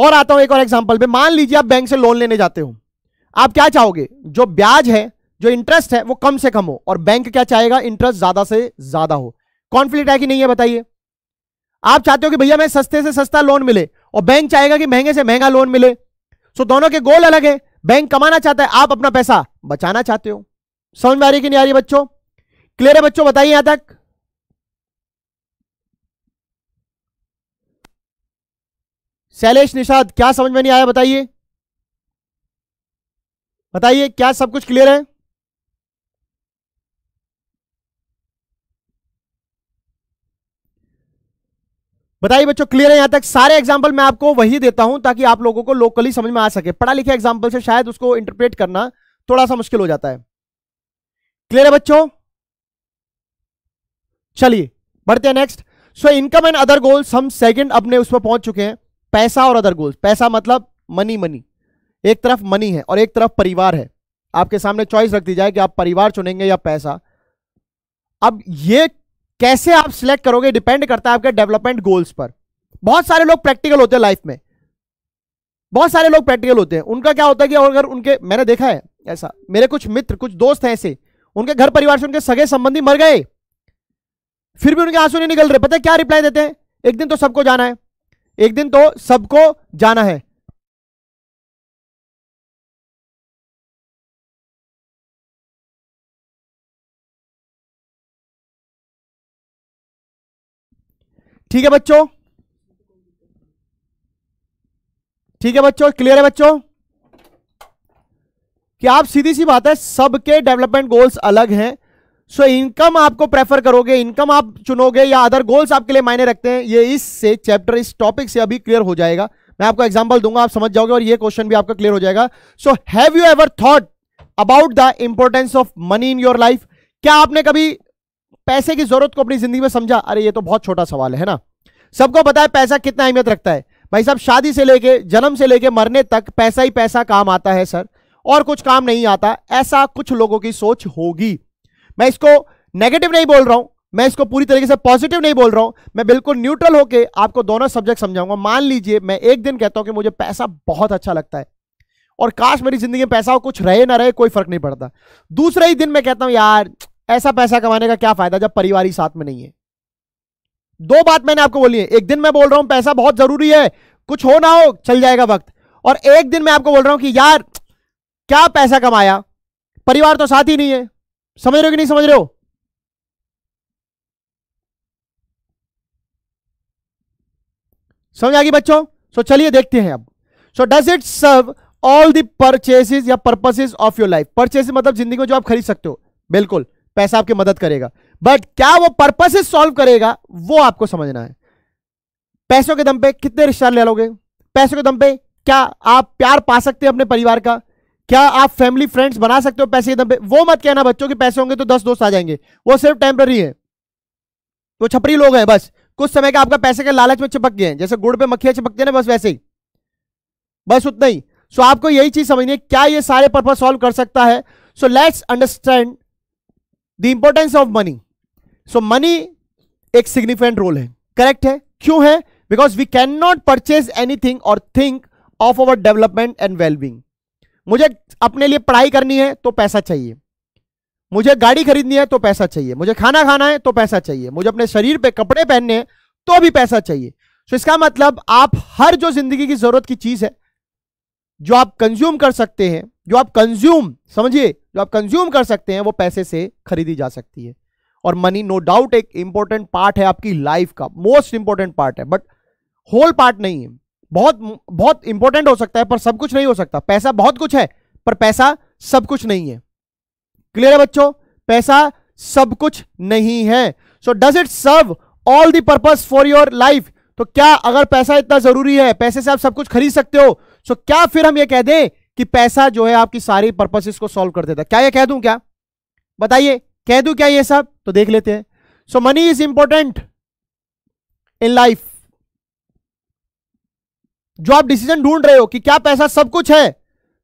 और आता हूं एक और एग्जाम्पल पे। मान लीजिए आप बैंक से लोन लेने जाते हो, आप क्या चाहोगे? जो ब्याज है, जो इंटरेस्ट है, वो कम से कम हो, और बैंक क्या चाहेगा? इंटरेस्ट ज्यादा से ज्यादा हो। कॉन्फ्लिक्ट है कि नहीं है? बताइए। आप चाहते हो कि भैया मैं सस्ते से सस्ता लोन मिले, और बैंक चाहेगा कि महंगे से महंगा लोन मिले। सो दोनों के गोल अलग है। बैंक कमाना चाहता है, आप अपना पैसा बचाना चाहते हो। समझ में आ रही कि नहीं आ रही बच्चों? क्लियर है बच्चों? बताइए यहां तक। शैलेश, निषाद, क्या समझ में नहीं आया? बताइए, बताइए, क्या सब कुछ क्लियर है? बताइए बच्चों, क्लियर है यहां तक? सारे एग्जांपल मैं आपको वही देता हूं ताकि आप लोगों को लोकली समझ में आ सके। पढ़ा लिखे एग्जांपल से शायद उसको इंटरप्रेट करना थोड़ा सा मुश्किल हो जाता है। क्लियर है बच्चों? चलिए बढ़ते हैं next. So income and other goals, हम सेकंड अपने उस पर पहुंच चुके हैं, पैसा और अदर गोल्स। पैसा मतलब मनी। मनी एक तरफ मनी है और एक तरफ परिवार है। आपके सामने चॉइस रख दी जाए कि आप परिवार चुनेंगे या पैसा। अब ये कैसे आप सिलेक्ट करोगे डिपेंड करता है आपके डेवलपमेंट गोल्स पर। बहुत सारे लोग प्रैक्टिकल होते हैं लाइफ में, बहुत सारे लोग प्रैक्टिकल होते हैं, उनका क्या होता है कि अगर उनके, मैंने देखा है ऐसा। मेरे कुछ मित्र, कुछ दोस्त हैं ऐसे, उनके घर परिवार से उनके सगे संबंधी मर गए, फिर भी उनके आंसू नहीं निकल रहे। पता है क्या रिप्लाई देते हैं? एक दिन तो सबको जाना है, एक दिन तो सबको जाना है। ठीक है बच्चों? ठीक है बच्चों? क्लियर है बच्चों कि आप सीधी सी बात है, सबके डेवलपमेंट गोल्स अलग हैं। सो इनकम आप प्रेफर करोगे, इनकम आप चुनोगे या अदर गोल्स आपके लिए मायने रखते हैं। ये इससे चैप्टर, इस टॉपिक से अभी क्लियर हो जाएगा। मैं आपको एग्जांपल दूंगा, आप समझ जाओगे और ये क्वेश्चन भी आपका क्लियर हो जाएगा। So have you ever thought about the importance of money in your life? क्या आपने कभी पैसे की जरूरत को अपनी जिंदगी में समझा? अरे ये तो बहुत छोटा सवाल है ना, सबको पता है पैसा कितना अहमियत रखता है। भाई साहब, शादी से लेके, जन्म से लेके मरने तक पैसा ही पैसा काम आता है सर, और कुछ काम नहीं आता, ऐसा कुछ लोगों की सोच होगी। मैं इसको नेगेटिव नहीं बोल रहा हूं, मैं इसको पूरी तरीके से पॉजिटिव नहीं बोल रहा हूं, मैं बिल्कुल न्यूट्रल होके आपको दोनों सब्जेक्ट समझाऊंगा। मान लीजिए मैं एक दिन कहता हूं कि मुझे पैसा बहुत अच्छा लगता है और काश मेरी जिंदगी में पैसा हो, कुछ रहे ना रहे कोई फर्क नहीं पड़ता। दूसरे ही दिन मैं कहता हूं यार ऐसा पैसा कमाने का क्या फायदा जब परिवार ही साथ में नहीं है। दो बात मैंने आपको बोली है, एक दिन मैं बोल रहा हूं पैसा बहुत जरूरी है, कुछ हो ना हो चल जाएगा वक्त, और एक दिन मैं आपको बोल रहा हूं कि यार क्या पैसा कमाया, परिवार तो साथ ही नहीं है। समझ रहे हो कि नहीं समझ रहे हो? समझ आ गई बच्चों? सो चलिए देखते हैं अब। So does it serve all the purchases या purposes of your life? Purchases मतलब जिंदगी में जो आप खरीद सकते हो, बिल्कुल पैसा आपकी मदद करेगा, बट क्या वो पर्पसेस सॉल्व करेगा, वो आपको समझना है। पैसों के दम पे कितने रिश्तेदार ले लोगे? पैसों के दम पे क्या आप प्यार पा सकते हैं अपने परिवार का? क्या आप फैमिली फ्रेंड्स बना सकते हो पैसे के दम पे? वो मत कहना बच्चों कि पैसे होंगे तो 10 दोस्त आ जाएंगे, वो सिर्फ टेम्पररी है, वो छपरी लोग हैं बस, कुछ समय का आपका पैसे के लालच में चिपक गए हैं, जैसे गुड़ पे मक्खियां चिपकती है ना, बस वैसे ही, बस उतना ही। सो आपको यही चीज समझनी है, क्या ये सारे पर्पस सॉल्व कर सकता है? So let's understand the importance of money. So money एक सिग्निफिकेंट रोल है, करेक्ट है? क्यों है? Because we can not purchase anything और think of our development and wellbeing. मुझे अपने लिए पढ़ाई करनी है तो पैसा चाहिए, मुझे गाड़ी खरीदनी है तो पैसा चाहिए, मुझे खाना खाना है तो पैसा चाहिए, मुझे अपने शरीर पे कपड़े पहनने हैं तो भी पैसा चाहिए। तो इसका मतलब आप हर जो जिंदगी की जरूरत की चीज है जो आप कंज्यूम कर सकते हैं, जो आप कंज्यूम, समझिए, जो आप कंज्यूम कर सकते हैं वो पैसे से खरीदी जा सकती है। और मनी नो डाउट एक इंपॉर्टेंट पार्ट है आपकी लाइफ का, मोस्ट इंपॉर्टेंट पार्ट है, बट होल पार्ट नहीं है। बहुत बहुत इंपॉर्टेंट हो सकता है पर सब कुछ नहीं हो सकता। पैसा बहुत कुछ है पर पैसा सब कुछ नहीं है। क्लियर है बच्चों? पैसा सब कुछ नहीं है। So does it serve all the purpose for your life? तो क्या अगर पैसा इतना जरूरी है, पैसे से आप सब कुछ खरीद सकते हो, सो क्या फिर हम ये कह दें कि पैसा जो है आपकी सारी पर्पसेस को सॉल्व कर देता है? क्या ये कह दूं? क्या बताइए, कह दूं क्या ये सब? तो देख लेते हैं। So money is important in life. जो आप डिसीजन ढूंढ रहे हो कि क्या पैसा सब कुछ है,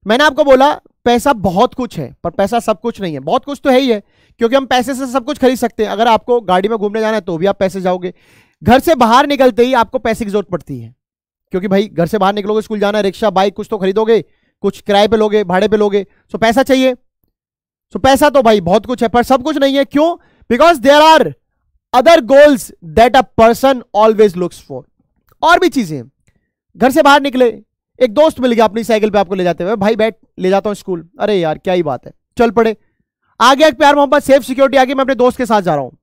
मैंने आपको बोला पैसा बहुत कुछ है पर पैसा सब कुछ नहीं है। बहुत कुछ तो है ही है क्योंकि हम पैसे से सब कुछ खरीद सकते हैं। अगर आपको गाड़ी में घूमने जाना है तो भी आप पैसे जाओगे, घर से बाहर निकलते ही आपको पैसे की जरूरत पड़ती है क्योंकि भाई घर से बाहर निकलोगे, स्कूल जाना है, रिक्शा बाइक कुछ तो खरीदोगे, कुछ किराए पे लोगे, भाड़े पे लोगे, सो पैसा चाहिए। सो पैसा तो भाई बहुत कुछ है पर सब कुछ नहीं है। क्यों? Because there are other goals that a person always looks for. और भी चीजें, घर से बाहर निकले, एक दोस्त मिल गया अपनी साइकिल पे आपको ले जाते हुए, भाई बैठ ले जाता हूँ स्कूल, अरे यार क्या ही बात है, चल पड़े, आ गया एक प्यार मोहब्बत, सेफ सिक्योरिटी आ गई, मैं अपने दोस्त के साथ जा रहा हूँ।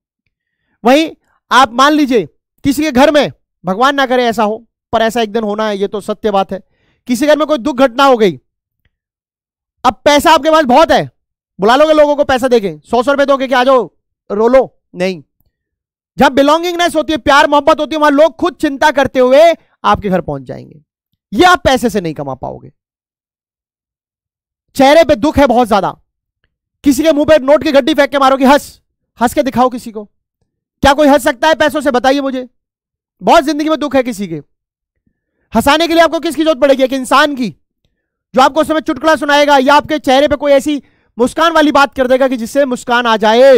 वहीं आप मान लीजिए किसी के घर में, भगवान ना करे ऐसा हो पर ऐसा एक दिन होना है, ये तो सत्य बात है, किसी घर में कोई दुख घटना हो गई, अब पैसा आपके पास बहुत है, बुला लोगे लोगों को, पैसा देके 100-100 रुपये दोगे कि आ जाओ रो लो, नहीं। जब बिलोंगिंगनेस होती है, प्यार मोहब्बत होती है, वहां लोग खुद चिंता करते हुए आपके घर पहुंच जाएंगे। ये आप पैसे से नहीं कमा पाओगे। चेहरे पे दुख है बहुत ज्यादा, किसी के मुंह पे नोट की गड्डी फेंक के मारो कि हंस, हंस के दिखाओ किसी को, क्या कोई हंस सकता है पैसों से? बताइए मुझे। बहुत जिंदगी में दुख है किसी के, हंसाने के लिए आपको किसकी जरूरत पड़ेगी? एक इंसान की जो आपको उस समय चुटकुला सुनाएगा या आपके चेहरे पर कोई ऐसी मुस्कान वाली बात कर देगा कि जिससे मुस्कान आ जाए।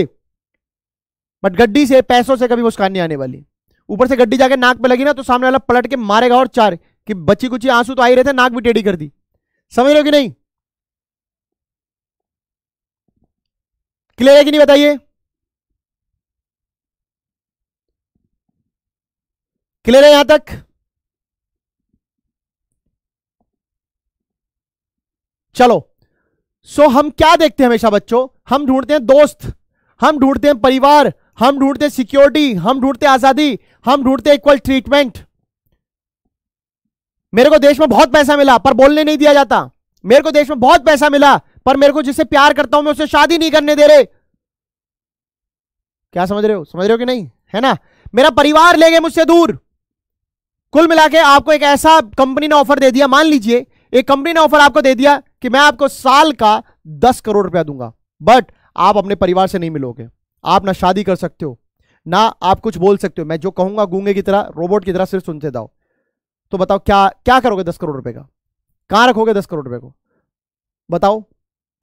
बट गड्डी से, पैसों से कभी मुस्कान नहीं आने वाली। ऊपर से गड्डी जाके नाक पे लगी ना तो सामने वाला पलट के मारेगा और चार कि बच्ची कुची आंसू तो आ ही रहे थे, नाक भी टेढ़ी कर दी। समझ रहे हो कि नहीं? क्लियर है कि नहीं बताइए, क्लियर है यहां तक? चलो सो हम क्या देखते हैं हमेशा बच्चों, हम ढूंढते हैं दोस्त, हम ढूंढते हैं परिवार, हम ढूंढते हैं सिक्योरिटी, हम ढूंढते हैं आजादी, हम ढूंढते हैं इक्वल ट्रीटमेंट। मेरे को देश में बहुत पैसा मिला पर बोलने नहीं दिया जाता, मेरे को देश में बहुत पैसा मिला पर मेरे को जिससे प्यार करता हूं मैं उससे शादी नहीं करने दे रहे। क्या समझ रहे हो, समझ रहे हो कि नहीं, है ना? मेरा परिवार ले गए मुझसे दूर। कुल मिला के आपको एक ऐसा कंपनी ने ऑफर दे दिया, मान लीजिए एक कंपनी ने ऑफर आपको दे दिया कि मैं आपको साल का 10 करोड़ रुपया दूंगा, बट आप अपने परिवार से नहीं मिलोगे, आप ना शादी कर सकते हो ना आप कुछ बोल सकते हो, मैं जो कहूंगा गूंगे की तरह रोबोट की तरह सिर्फ सुनते जाओ। तो बताओ क्या क्या करोगे 10 करोड़ रुपए का, कहां रखोगे 10 करोड़ रुपए को, बताओ,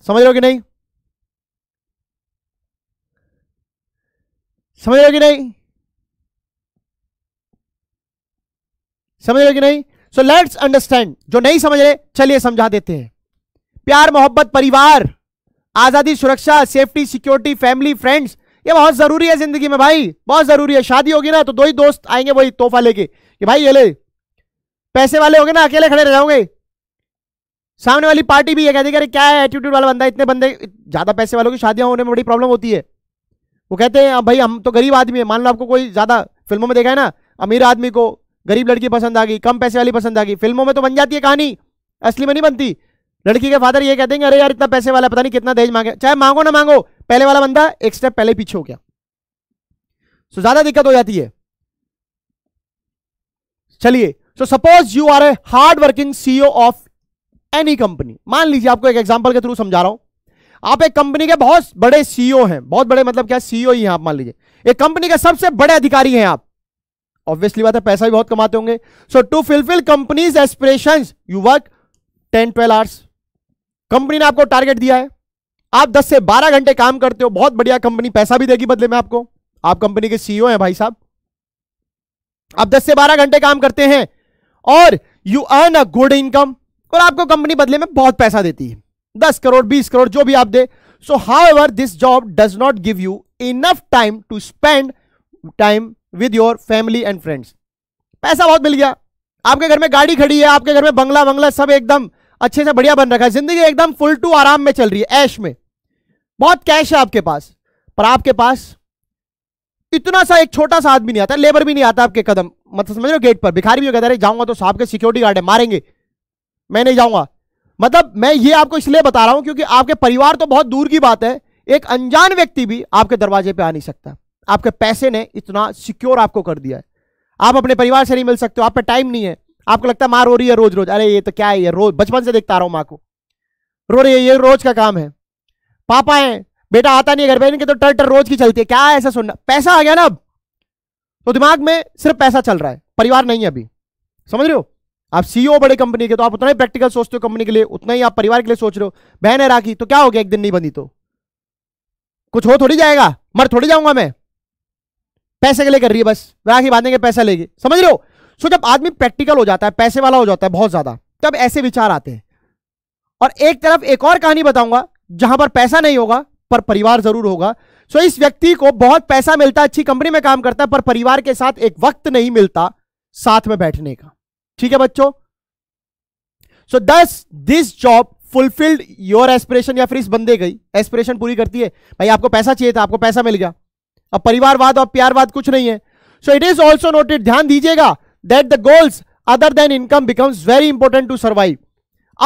समझ रहे हो कि नहीं, समझ रहे हो कि नहीं, समझ रहे हो कि नहीं? सो लेट्स अंडरस्टैंड, जो नहीं समझ रहे चलिए समझा देते हैं। प्यार मोहब्बत परिवार आजादी सुरक्षा सेफ्टी सिक्योरिटी फैमिली फ्रेंड्स, ये बहुत जरूरी है जिंदगी में भाई, बहुत जरूरी है। शादी होगी ना तो दो ही दोस्त आएंगे वही तोहफा लेके कि भाई ये ले, पैसे वाले होंगे ना अकेले खड़े रह जाओगे, सामने वाली पार्टी भी ये कहती है अरे क्या है एटीट्यूड वाला बंदा, इतने बंदे ज्यादा पैसे वालों की शादियां होने में बड़ी प्रॉब्लम होती है। वो कहते हैं भाई हम तो गरीब आदमी है, मान लो आपको कोई ज्यादा फिल्मों में देखा है ना, अमीर आदमी को गरीब लड़की पसंद आ गई, कम पैसे वाली पसंद आ गई, फिल्मों में तो बन जाती है कहानी, असली में नहीं बनती। लड़की के फादर ये कहते हैं अरे यार इतना पैसे वाला पता नहीं कितना दहेज मांगे, चाहे मांगो ना मांगो पहले वाला बंदा एक स्टेप पहले पीछे हो गया, सो ज्यादा दिक्कत हो जाती है। चलिए so suppose you are a hard working CEO of any company, मान लीजिए आपको एक एग्जांपल के थ्रू समझा रहा हूं, आप एक कंपनी के बहुत बड़े सीईओ हैं, बहुत बड़े मतलब क्या सीईओ ही हैं आप, मान लीजिए एक कंपनी के सबसे बड़े अधिकारी हैं आप, ऑब्वियसली बात है पैसा भी बहुत कमाते होंगे। So to fulfil companies aspirations you work 10-12 hours, company ने आपको टारगेट दिया है, आप 10 से 12 घंटे काम करते हो, बहुत बढ़िया कंपनी पैसा भी देगी बदले में आपको, आप कंपनी के सीईओ हैं भाई साहब, आप 10 से 12 घंटे काम करते हैं और you earn a good income, और आपको कंपनी बदले में बहुत पैसा देती है, 10 करोड़ 20 करोड़ जो भी आप दे। So however this job does not give you enough time to spend time with your family and friends. पैसा बहुत मिल गया, आपके घर में गाड़ी खड़ी है, आपके घर में बंगला बंगला सब एकदम अच्छे से बढ़िया बन रखा है, जिंदगी एकदम फुल टू आराम में चल रही है, ऐश में, बहुत कैश है आपके पास, पर आपके पास इतना सा एक छोटा सा आदमी नहीं आता, लेबर भी नहीं आता आपके कदम, मतलब समझ लो गेट पर भिखारी भी कहता है जाऊंगा तो साहब के सिक्योरिटी गार्ड है मारेंगे, मैं नहीं जाऊंगा। मतलब मैं ये आपको इसलिए बता रहा हूं क्योंकि आपके परिवार तो बहुत दूर की बात है, एक अनजान व्यक्ति भी आपके दरवाजे पे आ नहीं सकता, आपके पैसे ने इतना सिक्योर आपको कर दिया है, आप अपने परिवार से नहीं मिल सकते हो, आप पे टाइम नहीं है, आपको लगता है माँ रो रही है रोज रोज, अरे ये तो क्या है ये रोज, बचपन से देखता आ रहा हूं माँ को रो रही है, ये रोज का काम है, पापा है बेटा आता नहीं है घर पे, इनके तो टर टर रोज की चलती है, क्या है ऐसा सुनना, पैसा आ गया ना, अब तो दिमाग में सिर्फ पैसा चल रहा है, परिवार नहीं है अभी, समझ रहे हो? आप सीईओ बड़े कंपनी के तो आप उतना ही प्रैक्टिकल सोचते हो कंपनी के लिए, उतना ही आप परिवार के लिए सोच रहे हो, बहन है राखी तो क्या हो गया एक दिन नहीं बंधी तो कुछ हो थोड़ी जाएगा, मर थोड़ी जाऊंगा मैं, पैसे के लिए कर रही है बस, राखी बांधेंगे पैसा लेके, समझ रहे हो? सो जब आदमी प्रैक्टिकल हो जाता है, पैसे वाला हो जाता है बहुत ज्यादा, तब ऐसे विचार आते हैं। और एक तरफ एक और कहानी बताऊंगा जहां पर पैसा नहीं होगा पर परिवार जरूर होगा। सो इस व्यक्ति को बहुत पैसा मिलता, अच्छी कंपनी में काम करता है, पर परिवार के साथ एक वक्त नहीं मिलता साथ में बैठने का। ठीक है बच्चों? सो दस this job fulfilled your aspiration, या फिर इस बंदे गई एस्पिरेशन पूरी करती है। भाई आपको पैसा चाहिए था, आपको पैसा मिल गया, अब परिवारवाद और प्यारवाद कुछ नहीं है। So it is also noted, ध्यान दीजिएगा, that the goals other than income becomes very important to survive.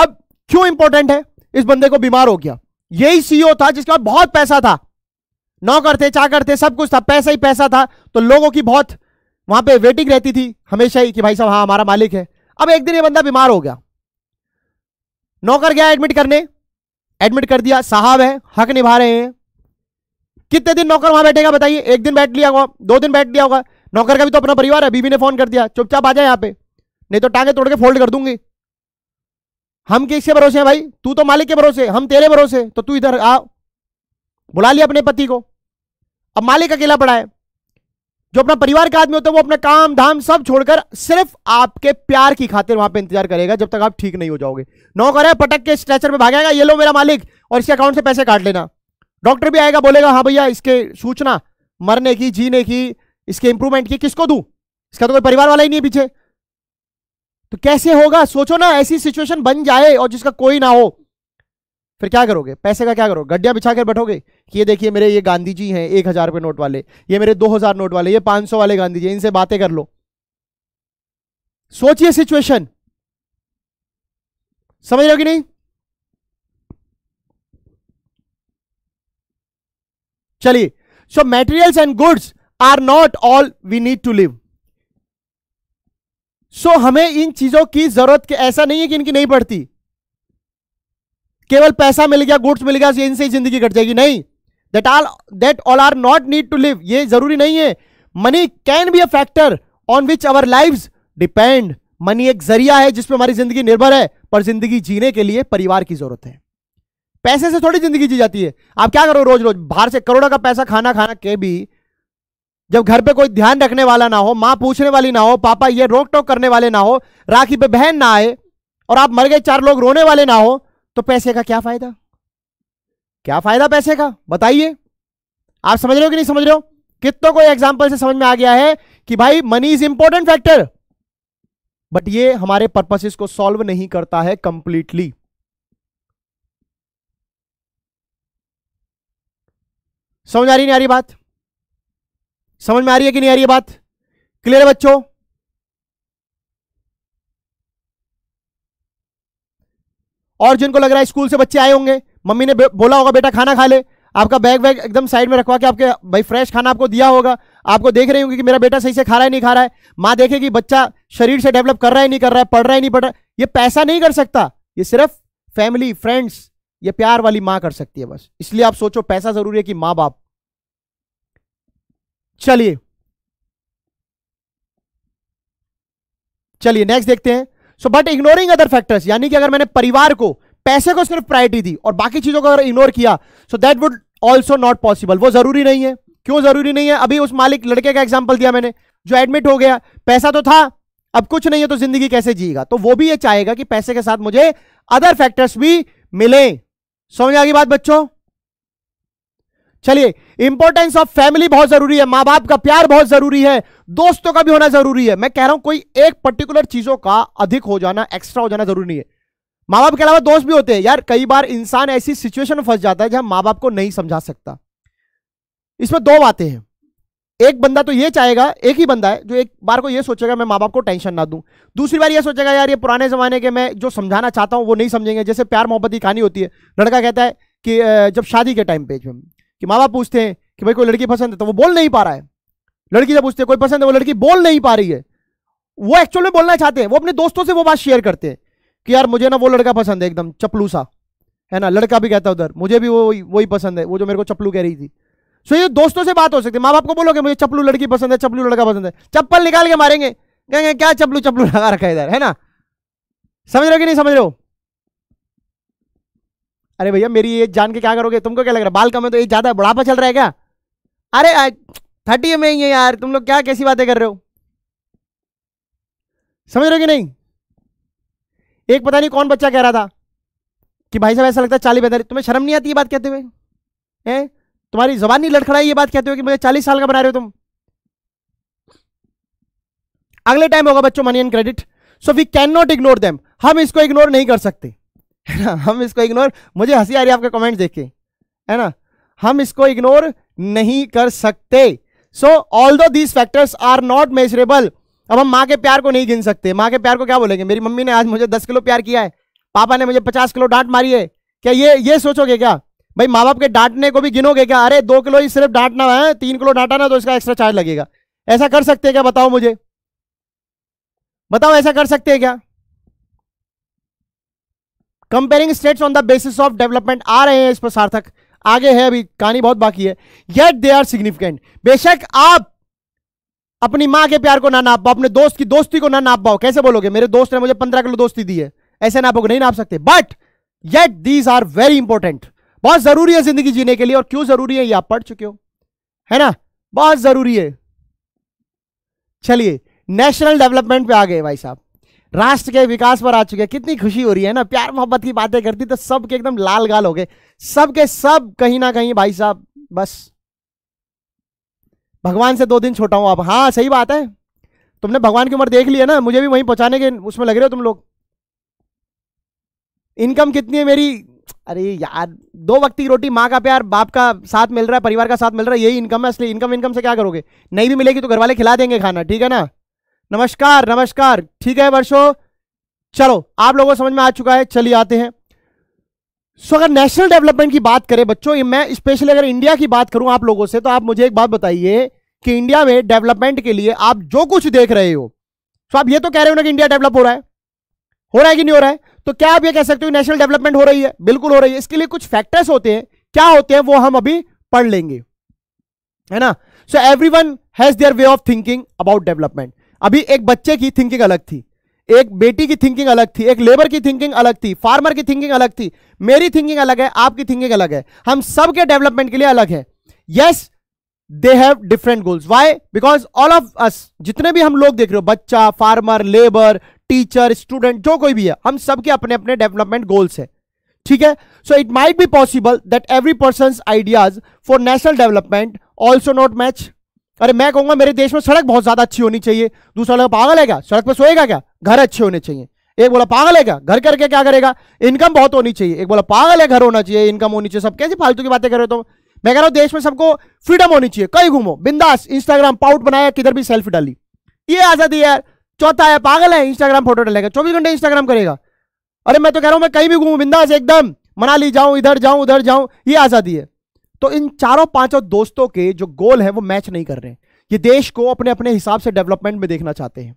अब क्यों इंपॉर्टेंट है? इस बंदे को बीमार हो गया, यही सीईओ था जिसके पास बहुत पैसा था, नौकर थे, चाकर थे, सब कुछ था, पैसा ही पैसा था, तो लोगों की बहुत वहां पे वेटिंग रहती थी हमेशा ही कि भाई साहब हाँ हमारा मालिक है। अब एक दिन ये बंदा बीमार हो गया, नौकर गया एडमिट करने, एडमिट कर दिया, साहब है हक निभा रहे हैं, कितने दिन नौकर वहां बैठेगा बताइए? एक दिन बैठ लिया होगा, 2 दिन बैठ लिया होगा, नौकर का भी तो अपना परिवार है, बीवी ने फोन कर दिया चुपचाप आ जाए यहाँ पे, नहीं तो टांगे तोड़ के फोल्ड कर दूंगी। हम किसके भरोसे हैं भाई? तू तो मालिक के भरोसे, हम तेरे भरोसे, तो तू इधर आ, बुला लिया अपने पति को, अब मालिक अकेला पड़ा है। जो अपना परिवार का आदमी होता है वो अपना काम धाम सब छोड़कर सिर्फ आपके प्यार की खातिर वहां पे इंतजार करेगा जब तक आप ठीक नहीं हो जाओगे। नौकर है पटक के स्ट्रेचर पे भागेगा, ये लो मेरा मालिक और इसके अकाउंट से पैसे काट लेना, डॉक्टर भी आएगा, बोलेगा हाँ भैया इसके सूचना मरने की, जीने की, इसके इंप्रूवमेंट की किसको दूं, इसका तो कोई परिवार वाला ही नहीं है पीछे, तो कैसे होगा? सोचो ना, ऐसी सिचुएशन बन जाए और जिसका कोई ना हो, फिर क्या करोगे? पैसे का क्या करोगे? गड्ढिया बिछा कर बैठोगे कि ये देखिए मेरे ये गांधी जी हैं 1000 रुपये नोट वाले, ये मेरे 2000 नोट वाले, ये 500 वाले गांधी जी, इनसे बातें कर लो। सोचिए सिचुएशन, समझ रहे हो कि नहीं? चलिए, so materials and goods are not all we need to live. सो हमें इन चीजों की जरूरत, ऐसा नहीं है कि इनकी नहीं पड़ती, केवल पैसा मिल गया, गुड्स मिल गया, इनसे ही जिंदगी कट जाएगी, नहीं। That all are not need to live, ये जरूरी नहीं है। Money can be a factor on which our lives depend. Money एक जरिया है जिसपे हमारी जिंदगी निर्भर है, पर जिंदगी जीने के लिए परिवार की जरूरत है। पैसे से थोड़ी जिंदगी जी जाती है। आप क्या करो रोज रोज बाहर से करोड़ों का पैसा खाना के भी, जब घर पे कोई ध्यान रखने वाला ना हो, माँ पूछने वाली ना हो, पापा ये रोक टोक करने वाले ना हो, राखी पे बहन ना आए, और आप मर गए 4 लोग रोने वाले ना हो, तो पैसे का क्या फायदा? क्या फायदा पैसे का, बताइए? आप समझ रहे हो कि नहीं समझ रहे हो? कितनों को एग्जाम्पल से समझ में आ गया है कि भाई money is important factor, but ये हमारे पर्पसेस को सॉल्व नहीं करता है कंप्लीटली। समझ आ रही नहीं आ रही बात? समझ में आ रही है कि नहीं आ रही है बात? क्लियर है बच्चों? और जिनको लग रहा है स्कूल से बच्चे आए होंगे, मम्मी ने बोला होगा बेटा खाना खा ले, आपका बैग एकदम साइड में रखवा के आपके भाई फ्रेश खाना आपको दिया होगा, आपको देख रही होंगी कि मेरा बेटा सही से खा रहा है नहीं खा रहा है, माँ देखेगी बच्चा शरीर से डेवलप कर रहा है नहीं कर रहा है, पढ़ रहा है नहीं पढ़ रहा है। ये पैसा नहीं कर सकता, ये सिर्फ फैमिली, फ्रेंड्स, ये प्यार वाली माँ कर सकती है बस। इसलिए आप सोचो पैसा जरूरी है कि माँ बाप? चलिए चलिए नेक्स्ट देखते हैं। So but ignoring other factors, यानी कि अगर मैंने परिवार को, पैसे को सिर्फ प्रायोरिटी दी और बाकी चीजों को अगर इग्नोर किया, so that would also not possible. वो जरूरी नहीं है। क्यों जरूरी नहीं है? अभी उस मालिक लड़के का एग्जाम्पल दिया मैंने जो एडमिट हो गया, पैसा तो था, अब कुछ नहीं है तो जिंदगी कैसे जिएगा? तो वो भी ये चाहेगा कि पैसे के साथ मुझे अदर फैक्टर्स भी मिले। समझ आ गई बात बच्चों? चलिए, इंपॉर्टेंस ऑफ फैमिली बहुत जरूरी है, माँ बाप का प्यार बहुत जरूरी है, दोस्तों का भी होना जरूरी है। मैं कह रहा हूं कोई एक पर्टिकुलर चीजों का अधिक हो जाना, एक्स्ट्रा हो जाना जरूरी नहीं है। माँ बाप के अलावा दोस्त भी होते हैं यार। कई बार इंसान ऐसी सिचुएशन में फंस जाता है जहां माँ बाप को नहीं समझा सकता। इसमें दो बातें हैं, एक बंदा तो ये चाहेगा, एक ही बंदा है जो एक बार को ये सोचेगा मैं माँ बाप को टेंशन ना दूं, दूसरी बार ये सोचेगा यार ये पुराने जमाने के मैं जो समझाना चाहता हूँ वो नहीं समझेंगे। जैसे प्यार मोहब्बत की कहानी होती है, लड़का कहता है कि जब शादी के टाइम पे कि माँ बाप पूछते हैं कि भाई कोई लड़की पसंद है, तो वो बोल नहीं पा रहा है। लड़की जब पूछते हैं कोई पसंद है, वो लड़की बोल नहीं पा रही है। वो एक्चुअल में बोलना चाहते हैं, वो अपने दोस्तों से वो बात शेयर करते हैं कि यार मुझे ना वो लड़का पसंद है, एकदम चपलू सा है ना, लड़का भी कहता है उधर मुझे भी वही पसंद है, वो जो मेरे को चपलू कह रही थी। सो ये दोस्तों से बात हो सकती है। माँ बाप को बोलोगे मुझे चपलू लड़की पसंद है, चपलू लड़का पसंद है, चप्पल निकाल के मारेंगे, कहेंगे क्या चपलू चपलू लगा रखा है इधर, है ना? समझ रहे हो कि नहीं समझ रहे हो? अरे भैया मेरी ये जान के क्या करोगे? तुमको क्या लग रहा है बाल कम है तो ये ज्यादा है, बुढ़ापा चल रहा है क्या? अरे 30 में ही है यार, तुम लोग क्या कैसी बातें कर रहे हो? समझ रहे हो कि नहीं? एक पता नहीं कौन बच्चा कह रहा था कि भाई साहब ऐसा लगता है 40 पैंतालीस, तुम्हें शर्म नहीं आती ये बात कहते हुए? हैं, तुम्हारी जबान नहीं लड़खड़ाई ये बात कहते हुए कि मुझे 40 साल का बना रहे हो तुम? अगले टाइम होगा बच्चों money and credit. So we can not ignore them, हम इसको इग्नोर नहीं कर सकते, है ना? हम इसको इग्नोर, मुझे हंसी आ रही है आपके कमेंट देख के, है ना, हम इसको इग्नोर नहीं कर सकते। So although these factors are not measurable. अब हम माँ के प्यार को नहीं गिन सकते। माँ के प्यार को क्या बोलेंगे? मेरी मम्मी ने आज मुझे 10 किलो प्यार किया है, पापा ने मुझे 50 किलो डांट मारी है, क्या ये सोचोगे क्या? भाई माँ बाप के डांटने को भी गिनोगे क्या? अरे 2 किलो ही सिर्फ डांटना है, 3 किलो डांटा ना तो इसका एक्स्ट्रा चार्ज लगेगा। ऐसा कर सकते हैं क्या? बताओ मुझे, बताओ ऐसा कर सकते हैं क्या? Comparing states on the basis of development आ रहे हैं इस पर सार्थक, आगे है अभी कहानी बहुत बाकी है। Yet they are significant. बेशक आप अपनी माँ के प्यार को ना नाप पाओ, अपने दोस्त की दोस्ती को ना नाप पाओ। कैसे बोलोगे मेरे दोस्त ने मुझे 15 किलो दोस्ती दी है, ऐसे नापोगे? नहीं नाप सकते। But yet these are very important, बहुत जरूरी है जिंदगी जीने के लिए। और क्यों जरूरी है ये आप पढ़ चुके हो, है ना, बहुत जरूरी है। चलिए नेशनल डेवलपमेंट पे आ गए भाई साहब। राष्ट्र के विकास पर आ चुके हैं। कितनी खुशी हो रही है ना, प्यार मोहब्बत की बातें करती तो सब के एकदम लाल गाल हो गए, सब के सब कहीं ना कहीं भाई साहब बस भगवान से 2 दिन छोटा हूं आप। हाँ सही बात है, तुमने भगवान की उम्र देख ली है ना, मुझे भी वहीं पहुंचाने के उसमें लग रहे हो तुम लोग। इनकम कितनी है मेरी, अरे यार 2 वक्त की रोटी, माँ का प्यार, बाप का साथ मिल रहा है, परिवार का साथ मिल रहा है, यही इनकम है। इसलिए इनकम से क्या करोगे, नहीं भी मिलेगी तो घर वाले खिला देंगे खाना, ठीक है ना। नमस्कार नमस्कार, ठीक है वर्षो, चलो आप लोगों को समझ में आ चुका है, चलिए आते हैं। सो अगर नेशनल डेवलपमेंट की बात करें बच्चों, मैं स्पेशली अगर इंडिया की बात करूं आप लोगों से, तो आप मुझे एक बात बताइए कि इंडिया में डेवलपमेंट के लिए आप जो कुछ देख रहे हो, तो आप ये तो कह रहे हो ना कि इंडिया डेवलप हो रहा है, हो रहा है कि नहीं हो रहा है, तो क्या आप ये कह सकते हो नेशनल डेवलपमेंट हो रही है? बिल्कुल हो रही है। इसके लिए कुछ फैक्टर्स होते हैं, क्या होते हैं वो हम अभी पढ़ लेंगे, है ना। So everyone has their way of thinking about development. अभी एक बच्चे की थिंकिंग अलग थी, एक बेटी की थिंकिंग अलग थी, एक लेबर की थिंकिंग अलग थी, फार्मर की थिंकिंग अलग थी, मेरी थिंकिंग अलग है, आपकी थिंकिंग अलग है, हम सबके डेवलपमेंट के लिए अलग है। Yes they have different goals, why? Because all of us, जितने भी हम लोग देख रहे हो, बच्चा, फार्मर, लेबर, टीचर, स्टूडेंट, जो कोई भी है, हम सबके अपने अपने डेवलपमेंट गोल्स है, ठीक है। So it might be possible that every person's ideas for national development also not match. अरे मैं कहूंगा मेरे देश में सड़क बहुत ज्यादा अच्छी होनी चाहिए, दूसरा लोग पागल है क्या, सड़क पर सोएगा क्या, घर अच्छे होने चाहिए। एक बोला पागल है क्या, घर करके क्या करेगा, इनकम बहुत होनी चाहिए। एक बोला पागल है, घर होना चाहिए, इनकम होनी चाहिए, सब कैसी फालतू की बातें कर रहे हो। तो मैं कह रहा हूं देश में सबको फ्रीडम होनी चाहिए, कहीं घूमो बिंदास, इंस्टाग्राम पाउट बनाया, किधर भी सेल्फी डाली, ये आजादी है। चौथा है पागल है, इंस्टाग्राम फोटो डालेगा, 24 घंटे इंस्टाग्राम करेगा। अरे मैं तो कह रहा हूं मैं कहीं भी घूमू बिंदास, एकदम मनाली जाऊं, इधर जाऊं, उधर जाऊं, ये आजादी है। तो इन चारों पांचों दोस्तों के जो गोल है वो मैच नहीं कर रहे हैं। ये देश को अपने अपने हिसाब से डेवलपमेंट में देखना चाहते हैं।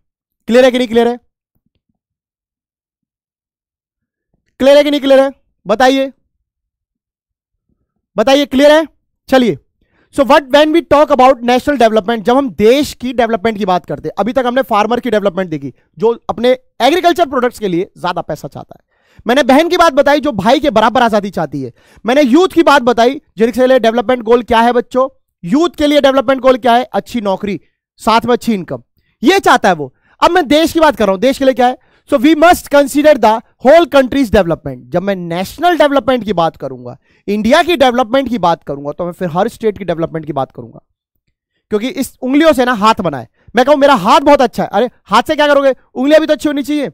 क्लियर है कि नहीं क्लियर है, क्लियर है कि नहीं क्लियर है, बताइए बताइए, क्लियर है। चलिए, so what when we talk about national development, जब हम देश की डेवलपमेंट की बात करते हैं, अभी तक हमने फार्मर की डेवलपमेंट देखी जो अपने एग्रीकल्चर प्रोडक्ट्स के लिए ज्यादा पैसा चाहता है। मैंने बहन की बात बताई जो भाई के बराबर आजादी चाहती है। मैंने यूथ की बात बताई जिनके लिए डेवलपमेंट गोल क्या है बच्चों, यूथ के लिए डेवलपमेंट गोल क्या है, अच्छी नौकरी साथ में अच्छी इनकम, यह चाहता है वो। अब मैं देश की बात कर रहा हूं, देश के लिए क्या है। So we must consider the whole country's development. जब मैं नेशनल डेवलपमेंट की बात करूंगा, इंडिया की डेवलपमेंट की बात करूंगा, तो मैं फिर हर स्टेट की डेवलपमेंट की बात करूंगा, क्योंकि इस उंगलियों से ना हाथ बनाए। मैं कहूं मेरा हाथ बहुत अच्छा है, अरे हाथ से क्या करोगे, उंगलियां भी तो अच्छी होनी चाहिए,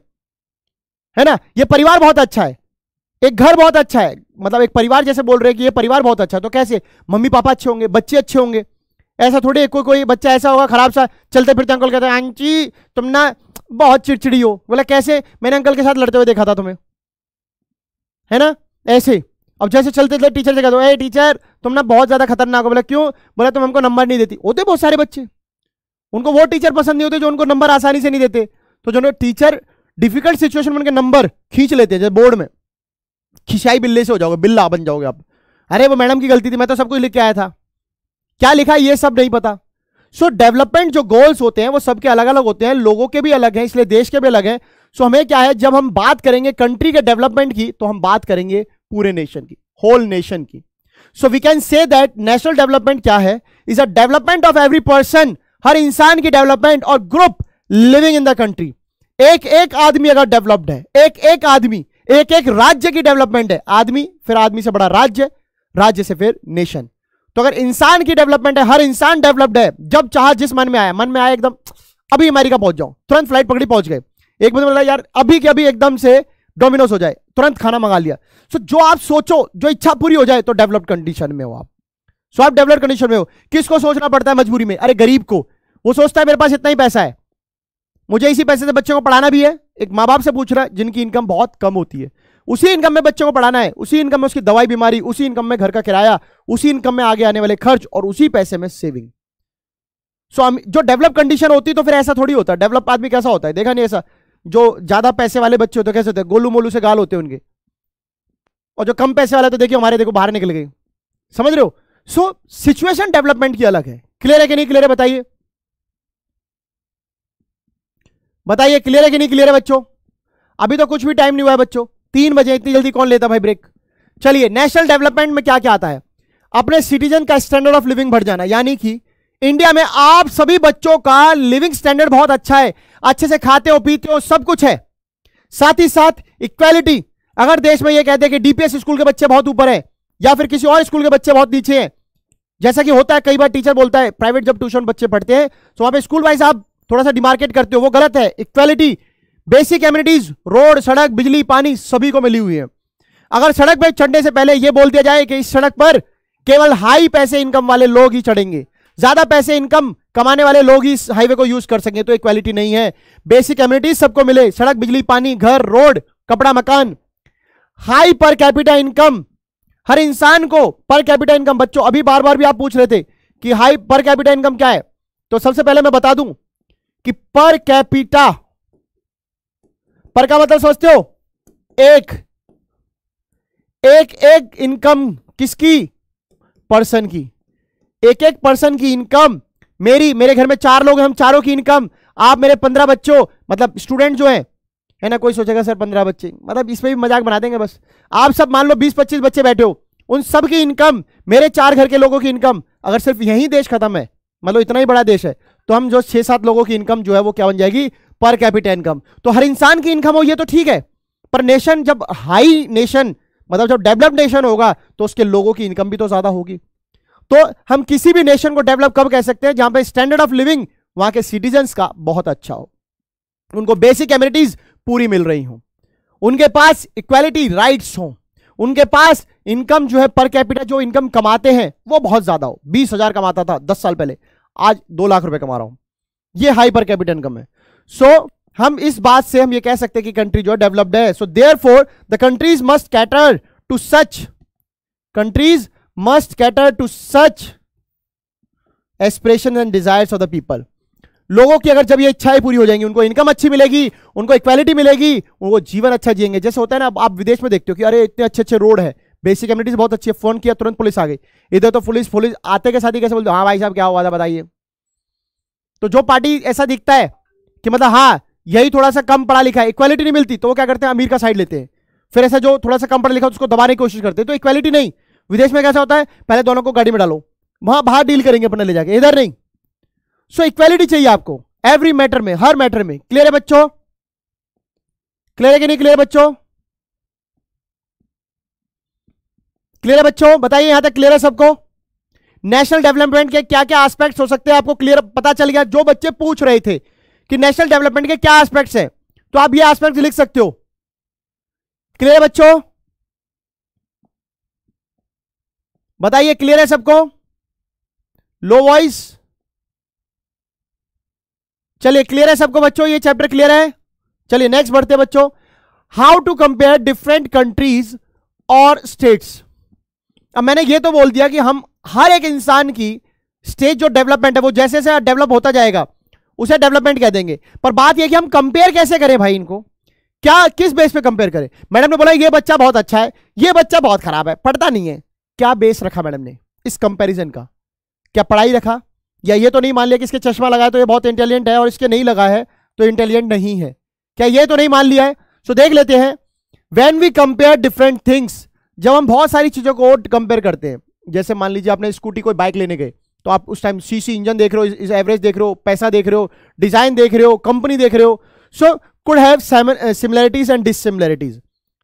है ना। ये परिवार बहुत अच्छा है, एक घर बहुत अच्छा है, मतलब एक परिवार जैसे बोल रहे हैं कि ये परिवार बहुत अच्छा है, तो कैसे मम्मी पापा अच्छे होंगे, बच्चे अच्छे होंगे। ऐसा थोड़ी कोई बच्चा ऐसा होगा खराब सा, चलते फिरते अंकल कहते हैं आंटी तुम ना बहुत चिड़चिड़ी हो, बोला कैसे, मैंने अंकल के साथ लड़ते हुए देखा था तुम्हें, है ना। ऐसे अब जैसे चलते चलते टीचर से कह दो, ए टीचर तुम ना बहुत ज्यादा खतरनाक हो, बोला क्यों, बोला तुम हमको नंबर नहीं देती। होते बहुत सारे बच्चे, उनको वो टीचर पसंद नहीं होते जो उनको नंबर आसानी से नहीं देते, तो जो टीचर डिफिकल्ट सिचुएशन में उनके नंबर खींच लेते हैं, जैसे बोर्ड में खिंचाई बिल्ले से हो जाओगे, बिल्ला बन जाओगे आप। अरे वो मैडम की गलती थी, मैं तो सब कुछ लिख के आया था, क्या लिखा ये सब नहीं पता। सो डेवलपमेंट जो गोल्स होते हैं वो सबके अलग अलग होते हैं, लोगों के भी अलग हैं, इसलिए देश के भी अलग हैं। सो हमें क्या है, जब हम बात करेंगे कंट्री के डेवलपमेंट की तो हम बात करेंगे पूरे नेशन की, होल नेशन की। So we can say that national development क्या है, is a development of every person. हर इंसान की डेवलपमेंट और group living in the country. एक एक आदमी अगर डेवलप्ड है, एक एक आदमी, एक एक राज्य की डेवलपमेंट है, आदमी फिर आदमी से बड़ा राज्य, राज्य से फिर नेशन। तो अगर इंसान की डेवलपमेंट है, हर इंसान डेवलप्ड है, जब चाह जिस मन में आया एकदम अभी अमेरिका पहुंच जाऊं, तुरंत फ्लाइट पकड़ी पहुंच गए। एक बंदा बोला यार अभी के अभी एकदम से डोमिनोज हो जाए, तुरंत खाना मंगा लिया। सो जो आप सोचो, जो इच्छा पूरी हो जाए, तो डेवलप्ड कंडीशन में हो आप। सो आप डेवलप्ड कंडीशन में हो। किसको सोचना पड़ता है मजबूरी में, अरे गरीब को। वो सोचता है मेरे पास इतना ही पैसा है, मुझे इसी पैसे से बच्चों को पढ़ाना भी है। एक माँ बाप से पूछ रहा है जिनकी इनकम बहुत कम होती है, उसी इनकम में बच्चों को पढ़ाना है, उसी इनकम में उसकी दवाई बीमारी, उसी इनकम में घर का किराया, उसी इनकम में आगे आने वाले खर्च, और उसी पैसे में सेविंग। सो जो डेवलप कंडीशन होती है तो फिर ऐसा थोड़ी होता है। डेवलप आदमी कैसा होता है, देखा नहीं ऐसा, जो ज्यादा पैसे वाले बच्चे होते कैसे होते हैं, गोलू मोलू से गाल होते हैं उनके, और जो कम पैसे वाला तो देखिए हमारे देखो बाहर निकल गए, समझ रहे हो। सो सिचुएशन डेवलपमेंट की अलग है। क्लियर है कि नहीं क्लियर है, बताइए बताइए, क्लियर है कि नहीं क्लियर है बच्चों। अभी तो कुछ भी टाइम नहीं हुआ है बच्चों, 3 बजे, इतनी जल्दी कौन लेता भाई ब्रेक। चलिए, नेशनल डेवलपमेंट में क्या क्या आता है, अपने सिटीजन का स्टैंडर्ड ऑफ लिविंग बढ़ जाना, यानी कि इंडिया में आप सभी बच्चों का लिविंग स्टैंडर्ड बहुत अच्छा है, अच्छे से खाते हो पीते हो सब कुछ है, साथ ही साथ इक्वालिटी, अगर देश में यह कहते हैं कि डीपीएस स्कूल के बच्चे बहुत ऊपर है या फिर किसी और स्कूल के बच्चे बहुत नीचे हैं, जैसा कि होता है कई बार टीचर बोलता है प्राइवेट जब ट्यूशन बच्चे पढ़ते हैं तो वहां पे स्कूल वाइज आप थोड़ा सा डिमार्केट करते हो, वो गलत है। इक्वालिटी, बेसिक एम्यूनिटीज, रोड, सड़क, बिजली, पानी सभी को मिली हुई है। अगर सड़क पर चढ़ने से पहले यह बोल दिया जाए कि इस सड़क पर केवल हाई पैसे इनकम वाले लोग ही चढ़ेंगे, ज्यादा पैसे इनकम कमाने वाले लोग ही इस हाईवे को यूज कर सकें, तो इक्वालिटी नहीं है। बेसिक एम्यूनिटीज सबको मिले, सड़क, बिजली, पानी, घर, रोड, कपड़ा, मकान। हाई पर कैपिटा इनकम, हर इंसान को पर कैपिटा इनकम, बच्चों अभी बार बार भी आप पूछ रहे थे कि हाई पर कैपिटा इनकम क्या है, तो सबसे पहले मैं बता दूं कि पर कैपिटा, पर का मतलब समझते हो एक, एक एक इनकम किसकी, पर्सन की, एक एक पर्सन की इनकम। मेरी, मेरे घर में चार लोग हैं, हम चारों की इनकम, आप मेरे 15 बच्चों, मतलब स्टूडेंट जो हैं, है ना, कोई सोचेगा सर 15 बच्चे, मतलब इसमें भी मजाक बना देंगे, बस आप सब मान लो 20-25 बच्चे बैठे हो, उन सब की इनकम मेरे 4 घर के लोगों की इनकम। अगर सिर्फ यही देश खत्म है, मतलब इतना ही बड़ा देश है, तो हम जो 6-7 लोगों की इनकम जो है वो क्या बन जाएगी, पर कैपिटा इनकम। तो हर इंसान की इनकम हो ये तो ठीक है, पर नेशन जब हाई नेशन, मतलब जब डेवलप्ड नेशन होगा तो उसके लोगों की इनकम भी तो ज्यादा होगी। तो हम किसी भी नेशन को डेवलप कब कह सकते हैं, जहां पे स्टैंडर्ड ऑफ लिविंग वहां के सिटीजन्स का बहुत अच्छा हो, उनको बेसिक एमिनिटीज पूरी मिल रही हो, उनके पास इक्वालिटी राइट्स हो, उनके पास इनकम जो है पर कैपिटा जो इनकम कमाते हैं वो बहुत ज्यादा हो। 20,000 कमाता था 10 साल पहले, आज 2 लाख रुपए कमा रहा हूं, ये हाई पर कैपिटा इनकम है। सो हम इस बात से हम ये कह सकते हैं कि कंट्री जो डेवलप्ड है। So therefore the countries must cater to such, countries must cater to such aspirations and desires of the people. लोगों की अगर जब ये इच्छाएं पूरी हो जाएंगी, उनको इनकम अच्छी मिलेगी, उनको इक्वालिटी मिलेगी, उनको जीवन अच्छा जिएंगे। जैसे होता है ना, आप विदेश में देखते हो कि अरे इतने अच्छे अच्छे रोड है, बेसिक एमिनिटीज बहुत अच्छी है, फोन किया तुरंत पुलिस आ गई। इधर तो पुलिस आते के साथ ही कैसे बोलते, हाँ भाई साहब क्या हुआ था बताइए। तो जो पार्टी ऐसा दिखता है कि मतलब हाँ यही थोड़ा सा कम पढ़ा लिखा है, इक्वालिटी नहीं मिलती, तो वो क्या करते हैं, अमीर का साइड लेते हैं। फिर ऐसा जो थोड़ा सा कम पढ़ा लिखा उसको दबाने की कोशिश करते हैं। तो इक्वालिटी नहीं। विदेश में कैसा होता है, पहले दोनों को गाड़ी में डालो, वहां बाहर डील करेंगे अपने ले जाके, इधर नहीं। सो इक्वालिटी चाहिए आपको एवरी मैटर में, हर मैटर में। क्लियर है बच्चों? क्लियर है कि नहीं क्लियर बच्चों? क्लियर है बच्चों? बताइए यहां तक क्लियर है सबको? नेशनल डेवलपमेंट के क्या क्या एस्पेक्ट्स हो सकते हैं आपको क्लियर पता चल गया? जो बच्चे पूछ रहे थे कि नेशनल डेवलपमेंट के क्या एस्पेक्ट्स हैं, तो आप ये एस्पेक्ट्स लिख सकते हो। क्लियर है बच्चों? बताइए क्लियर है सबको? Low voice. चलिए क्लियर है सबको बच्चों, ये चैप्टर क्लियर है। चलिए नेक्स्ट बढ़ते हैं बच्चों, how to compare different countries और स्टेट्स। अब मैंने ये तो बोल दिया कि हम हर एक इंसान की स्टेट जो डेवलपमेंट है वो जैसे जैसे डेवलप होता जाएगा उसे डेवलपमेंट कह देंगे, पर बात यह कि हम कंपेयर कैसे करें भाई इनको, क्या किस बेस पे कंपेयर करें? मैडम ने बोला ये बच्चा बहुत अच्छा है, ये बच्चा बहुत खराब है, पढ़ता नहीं है। क्या बेस रखा मैडम ने इस कंपैरिजन का? क्या पढ़ाई रखा, या ये तो नहीं मान लिया कि इसके चश्मा लगा है तो ये बहुत इंटेलिजेंट है और इसके नहीं लगा है तो इंटेलिजेंट नहीं है? क्या ये तो नहीं मान लिया है? सो देख लेते हैं। When we compare different things, जब हम बहुत सारी चीज़ों को कंपेयर करते हैं, जैसे मान लीजिए आपने स्कूटी कोई बाइक लेने गए तो आप उस टाइम सीसी इंजन देख रहे हो, एवरेज देख रहे हो, पैसा देख रहे हो, डिज़ाइन देख रहे हो, कंपनी देख रहे हो। So could have similarities and dissimilarities.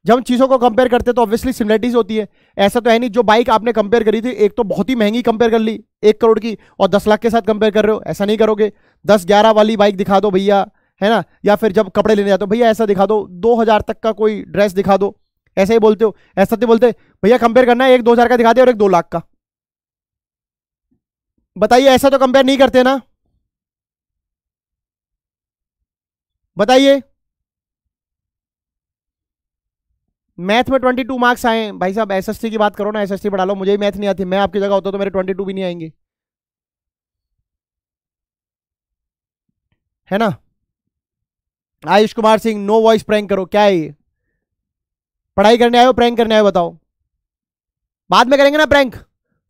जब हम चीज़ों को कंपेयर करते हैं तो ऑब्वियसली सिमिलरिटीज होती है। ऐसा तो है नहीं जो बाइक आपने कंपेयर करी थी, एक तो बहुत ही महंगी कंपेयर कर ली 1 करोड़ की और 10 लाख के साथ कंपेयर कर रहे हो, ऐसा नहीं करोगे। 10-11 वाली बाइक दिखा दो भैया, है ना, या फिर जब कपड़े लेने जाते हो भैया ऐसा दिखा दो, 2000 तक का कोई ड्रेस दिखा दो, ऐसा ही बोलते हो। ऐसा तो बोलते भैया कंपेयर करना है, एक 2000 का दिखा दे और एक 2 लाख का। बताइए ऐसा तो कंपेयर नहीं करते ना? बताइए। मैथ में 22 मार्क्स आए भाई साहब, एसएसटी की बात करो ना, एसएसटी बढ़ा लो, मुझे ही मैथ नहीं आती, मैं आपकी जगह होता तो मेरे 22 भी नहीं आएंगे, है ना। Ayush Kumar Singh, no voice prank करो, क्या है ये, पढ़ाई करने आए हो प्रैंक करने आए हो बताओ? बाद में करेंगे ना प्रैंक,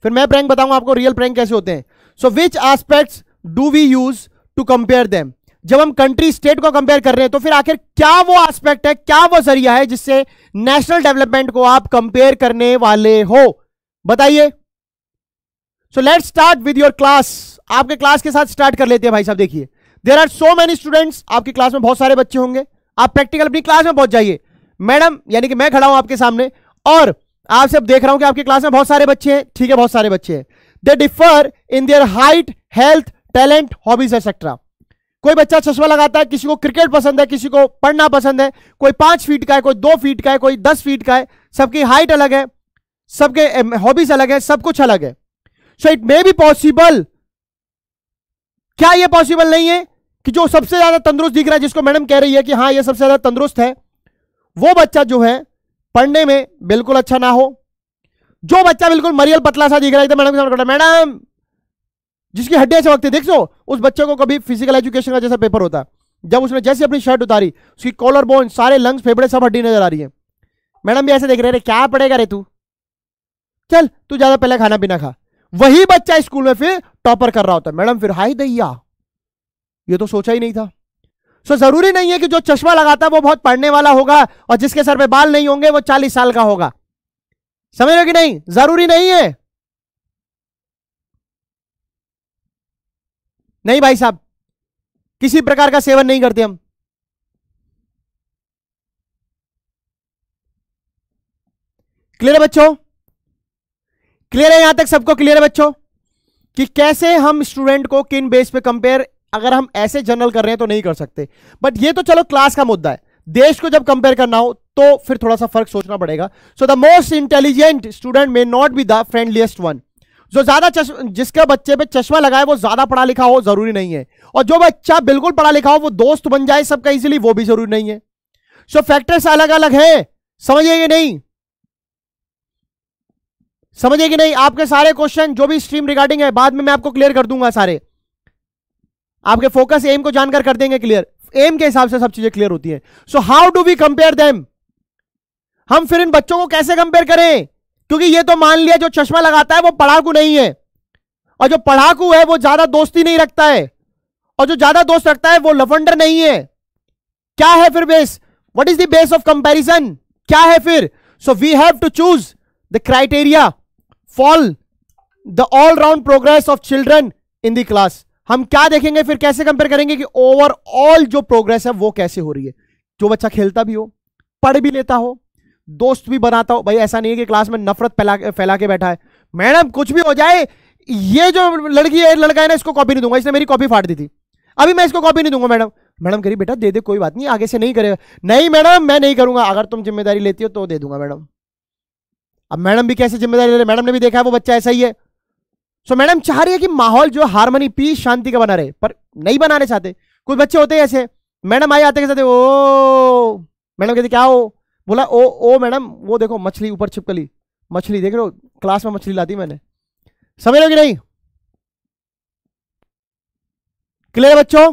फिर मैं प्रैंक बताऊंगा आपको रियल प्रैंक कैसे होते हैं। So which aspects do we use to compare them. जब हम कंट्री स्टेट को कंपेयर कर रहे हैं तो फिर आखिर क्या वो एस्पेक्ट है, क्या वो जरिया है जिससे नेशनल डेवलपमेंट को आप कंपेयर करने वाले हो? बताइए। So let's start with your class, आपके क्लास के साथ स्टार्ट कर लेते हैं भाई साहब। देखिए there are so many students, आपकी क्लास में बहुत सारे बच्चे होंगे, आप प्रैक्टिकल अपनी क्लास में पहुंच जाइए। मैडम यानी कि मैं खड़ा हूं आपके सामने और आपसे अब देख रहा हूं कि आपकी क्लास में बहुत सारे बच्चे हैं, ठीक है, बहुत सारे बच्चे हैं। They differ in their height, health, talent, hobbies etcetera. कोई बच्चा चश्मा लगाता है, किसी को क्रिकेट पसंद है, किसी को पढ़ना पसंद है, कोई 5 फीट का है, कोई 2 फीट का है, कोई 10 फीट का है, सबकी हाइट अलग है, सबके हॉबीज अलग है, सब कुछ अलग है। So it may be possible, क्या यह पॉसिबल नहीं है कि जो सबसे ज्यादा तंदुरुस्त दिख रहा है, जिसको मैडम कह रही है कि हाँ यह सबसे ज्यादा तंदुरुस्त है, वो बच्चा जो है पढ़ने में बिल्कुल अच्छा ना हो, जो बच्चा बिल्कुल मरियल पतला सा दिख रहा है तो मैडम के सामने मैडम जिसकी हड्डियां चमकती देख सो, उस बच्चे को कभी फिजिकल एजुकेशन का जैसा पेपर होता, जब उसने जैसे अपनी शर्ट उतारी उसकी कॉलर बोन, सारे लंग्स, फेफड़े, सब हड्डी नजर आ रही है। मैडम भी ऐसे देख रहे, क्या पड़ेगा रे तू, चल तू ज्यादा पहले खाना पीना खा। वही बच्चा स्कूल में फिर टॉपर कर रहा होता है। मैडम फिर हाय दैया, ये तो सोचा ही नहीं था। सो जरूरी नहीं है कि जो चश्मा लगाता है वो बहुत पढ़ने वाला होगा और जिसके सर पे बाल नहीं होंगे वो 40 साल का होगा। समझ रहे हो कि नहीं, जरूरी नहीं है। नहीं भाई साहब, किसी प्रकार का सेवन नहीं करते हम। क्लियर है बच्चों? क्लियर है यहां तक सबको? क्लियर है बच्चों कि कैसे हम स्टूडेंट को किन बेस पे कंपेयर, अगर हम ऐसे जनरल कर रहे हैं तो नहीं कर सकते। बट ये तो चलो क्लास का मुद्दा है, देश को जब कंपेयर करना हो तो फिर थोड़ा सा फर्क सोचना पड़ेगा। So the most intelligent student may not be the friendliest one. जो ज्यादा जिसके बच्चे पे चश्मा लगाए वो ज्यादा पढ़ा लिखा हो जरूरी नहीं है, और जो बच्चा बिल्कुल पढ़ा लिखा हो वो दोस्त बन जाए सबका इजीली, वो भी जरूरी नहीं है। सो फैक्टर्स अलग अलग है, समझिए कि नहीं, समझिए कि नहीं। आपके सारे क्वेश्चन जो भी स्ट्रीम रिगार्डिंग है बाद में मैं आपको क्लियर कर दूंगा, सारे आपके फोकस एम को जानकर कर देंगे क्लियर। एम के हिसाब से सब चीजें क्लियर होती हैं। So how do we compare them, हम फिर इन बच्चों को कैसे कंपेयर करें? क्योंकि ये तो मान लिया जो चश्मा लगाता है वो पढ़ाकू नहीं है, और जो पढ़ाकू है वो ज्यादा दोस्ती नहीं रखता है, और जो ज्यादा दोस्त रखता है वो लफंडर नहीं है। क्या है फिर base, what is the base of comparison, क्या है फिर? So we have to choose the criteria for the all round progress of children in the class. हम क्या देखेंगे फिर, कैसे कंपेयर करेंगे कि ओवरऑल जो प्रोग्रेस है वो कैसे हो रही है। जो बच्चा खेलता भी हो, पढ़ भी लेता हो, दोस्त भी बनाता हो, भाई ऐसा नहीं है कि क्लास में नफरत फैला के बैठा है, मैडम कुछ भी हो जाए ये जो लड़की है लड़का है ना इसको कॉपी नहीं दूंगा, इसने मेरी कॉपी फाड़ दी थी, अभी मैं इसको कॉपी नहीं दूंगा। मैडम मैडम कह रही बेटा दे दे कोई बात नहीं, आगे से नहीं करेगा। नहीं मैडम मैं नहीं करूंगा, अगर तुम जिम्मेदारी लेती हो तो दे दूंगा मैडम। अब मैडम भी कैसे जिम्मेदारी ले रही, मैडम ने भी देखा है वो बच्चा ऐसा ही है। सो मैडम चाह रही है कि माहौल जो हार्मनी, पीस, शांति का बना रहे, पर नहीं बनाने चाहते। कुछ बच्चे होते हैं ऐसे, मैडम आए आते के साथ ओ, मैडम कहते क्या हो, बोला ओ ओ मैडम वो देखो मछली ऊपर छिपकली, मछली देख रहे हो, क्लास में मछली लाती मैंने। समझ लो कि नहीं, क्लियर बच्चों?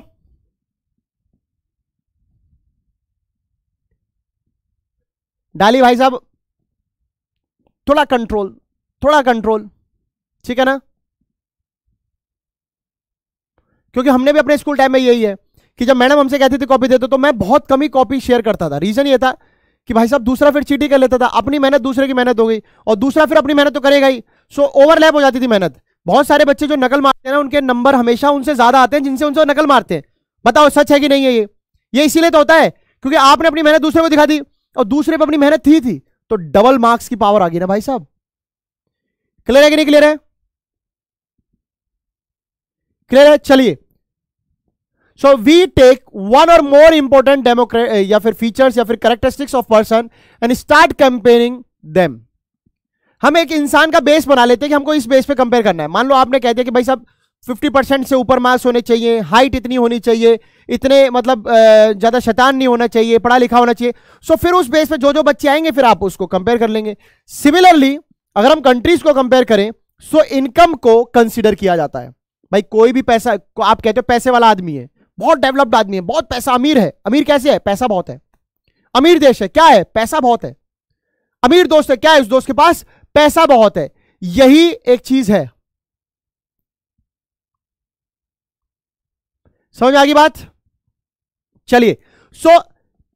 डाली भाई साहब थोड़ा कंट्रोल, थोड़ा कंट्रोल, ठीक है ना, क्योंकि हमने भी अपने स्कूल टाइम में यही है कि जब मैडम हमसे कहती थी कॉपी दे दो तो मैं बहुत कम ही कॉपी शेयर करता था। रीजन ये था कि भाई साहब दूसरा फिर चीटी कर लेता था, अपनी मेहनत दूसरे की मेहनत हो गई और दूसरा फिर अपनी मेहनत तो करेगा ही। सो ओवरलैप हो जाती थी मेहनत। बहुत सारे बच्चे जो नकल मारते हैं ना उनके नंबर हमेशा उनसे ज्यादा आते हैं जिनसे उनसे नकल मारते हैं। बताओ सच है कि नहीं है ये इसीलिए तो होता है क्योंकि आपने अपनी मेहनत दूसरे को दिखा दी और दूसरे पर अपनी मेहनत थी तो डबल मार्क्स की पावर आ गई ना भाई साहब। क्लियर है कि नहीं क्लियर है? क्लियर है। चलिए, सो वी टेक वन और मोर इंपॉर्टेंट डेमोक्रेट या फिर फीचर्स या फिर characteristics of person and start comparing them. हम एक इंसान का बेस बना लेते हैं कि हमको इस बेस पे कंपेयर करना है। मान लो आपने कह दिया कि भाई साहब 50% से ऊपर मार्क्स होने चाहिए, हाइट इतनी होनी चाहिए, इतने मतलब ज्यादा शैतान नहीं होना चाहिए, पढ़ा लिखा होना चाहिए। सो फिर उस बेस पे जो जो बच्चे आएंगे फिर आप उसको कंपेयर कर लेंगे। सिमिलरली अगर हम कंट्रीज को कंपेयर करें सो इनकम को कंसिडर किया जाता है। भाई कोई भी पैसा, आप कहते हो पैसे वाला आदमी है, बहुत डेवलप्ड आदमी है, बहुत पैसा, अमीर है। अमीर कैसे है? पैसा बहुत है। अमीर देश है, क्या है? पैसा बहुत है। अमीर दोस्त है, क्या है? उस दोस्त के पास पैसा बहुत है। यही एक चीज है। समझ में आ गई बात? चलिए, सो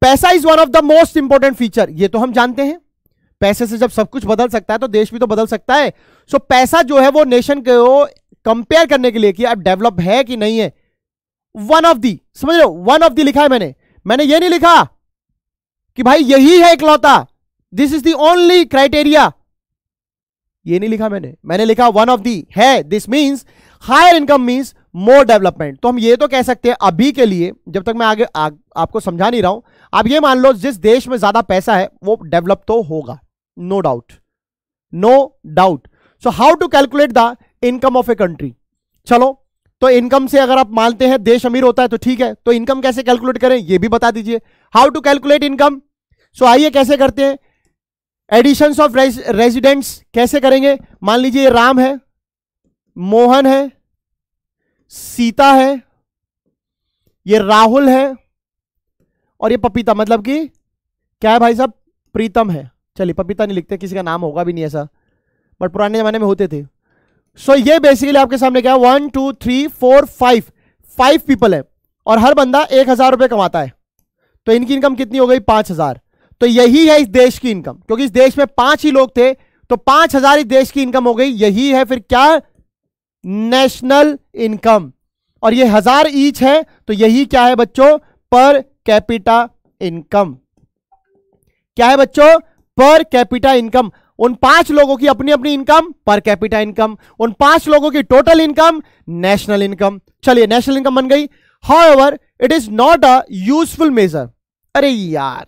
पैसा is one of the most important feature, ये तो हम जानते हैं। पैसे से जब सब कुछ बदल सकता है तो देश भी तो बदल सकता है। सो पैसा जो है वो नेशन को कंपेयर करने के लिए कि आप डेवलप है कि नहीं है। वन ऑफ दी, समझ लो, वन ऑफ दी लिखा है मैंने, मैंने ये नहीं लिखा कि भाई यही है इकलौता, this is the only criteria, ये नहीं लिखा मैंने। मैंने लिखा वन ऑफ दी है, this means higher income means more development. तो हम ये तो कह सकते हैं अभी के लिए, जब तक मैं आगे आपको समझा नहीं रहा हूं, आप ये मान लो जिस देश में ज्यादा पैसा है वो डेवलप तो होगा, no doubt, no doubt. So how to calculate the income of a country. चलो तो इनकम से अगर आप मानते हैं देश अमीर होता है तो ठीक है, तो इनकम कैसे कैलकुलेट करें ये भी बता दीजिए, how to calculate income. So आइए कैसे करते हैं, एडिशंस ऑफ रेजिडेंट्स कैसे करेंगे। मान लीजिए राम है, मोहन है, सीता है, ये राहुल है और ये पपीता, मतलब कि क्या है भाई साहब, प्रीतम है। चलिए पपीता नहीं लिखते, किसी का नाम होगा भी नहीं ऐसा, बट पुराने जमाने में होते थे। सो ये बेसिकली आपके सामने क्या है, 1 2 3 4 5 पीपल है और हर बंदा 1000 रुपये कमाता है, तो इनकी इनकम कितनी हो गई, 5000। तो यही है इस देश की इनकम, क्योंकि इस देश में 5 ही लोग थे तो 5000 इस देश की इनकम हो गई। यही है फिर क्या, नेशनल इनकम, और ये 1000 ईच है तो यही क्या है बच्चों, पर कैपिटा इनकम। क्या है बच्चों, पर कैपिटा इनकम। उन 5 लोगों की अपनी अपनी इनकम पर कैपिटा इनकम, उन 5 लोगों की टोटल इनकम नेशनल इनकम। चलिए नेशनल इनकम बन गई। However it is not a useful measure. अरे यार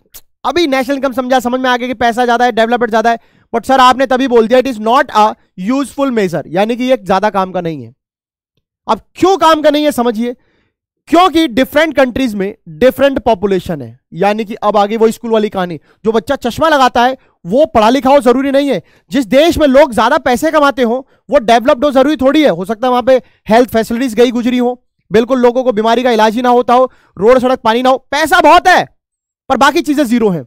अभी नेशनल इनकम समझा, समझ में आ गया कि पैसा ज्यादा है, डेवलपमेंट ज्यादा है, बट सर आपने तभी बोल दिया it is not a useful measure, यानी कि ये ज्यादा काम का नहीं है। अब क्यों काम का नहीं है समझिए, क्योंकि डिफरेंट कंट्रीज में डिफरेंट पॉपुलेशन है, यानी कि अब आगे वो स्कूल वाली कहानी, जो बच्चा चश्मा लगाता है वो पढ़ा लिखा हो जरूरी नहीं है। जिस देश में लोग ज्यादा पैसे कमाते हो वो डेवलप्ड हो जरूरी थोड़ी है। हो सकता है वहां पे हेल्थ फैसिलिटीज गई गुजरी हो, बिल्कुल लोगों को बीमारी का इलाज ही ना होता हो, रोड सड़क पानी ना हो, पैसा बहुत है पर बाकी चीजें जीरो हैं।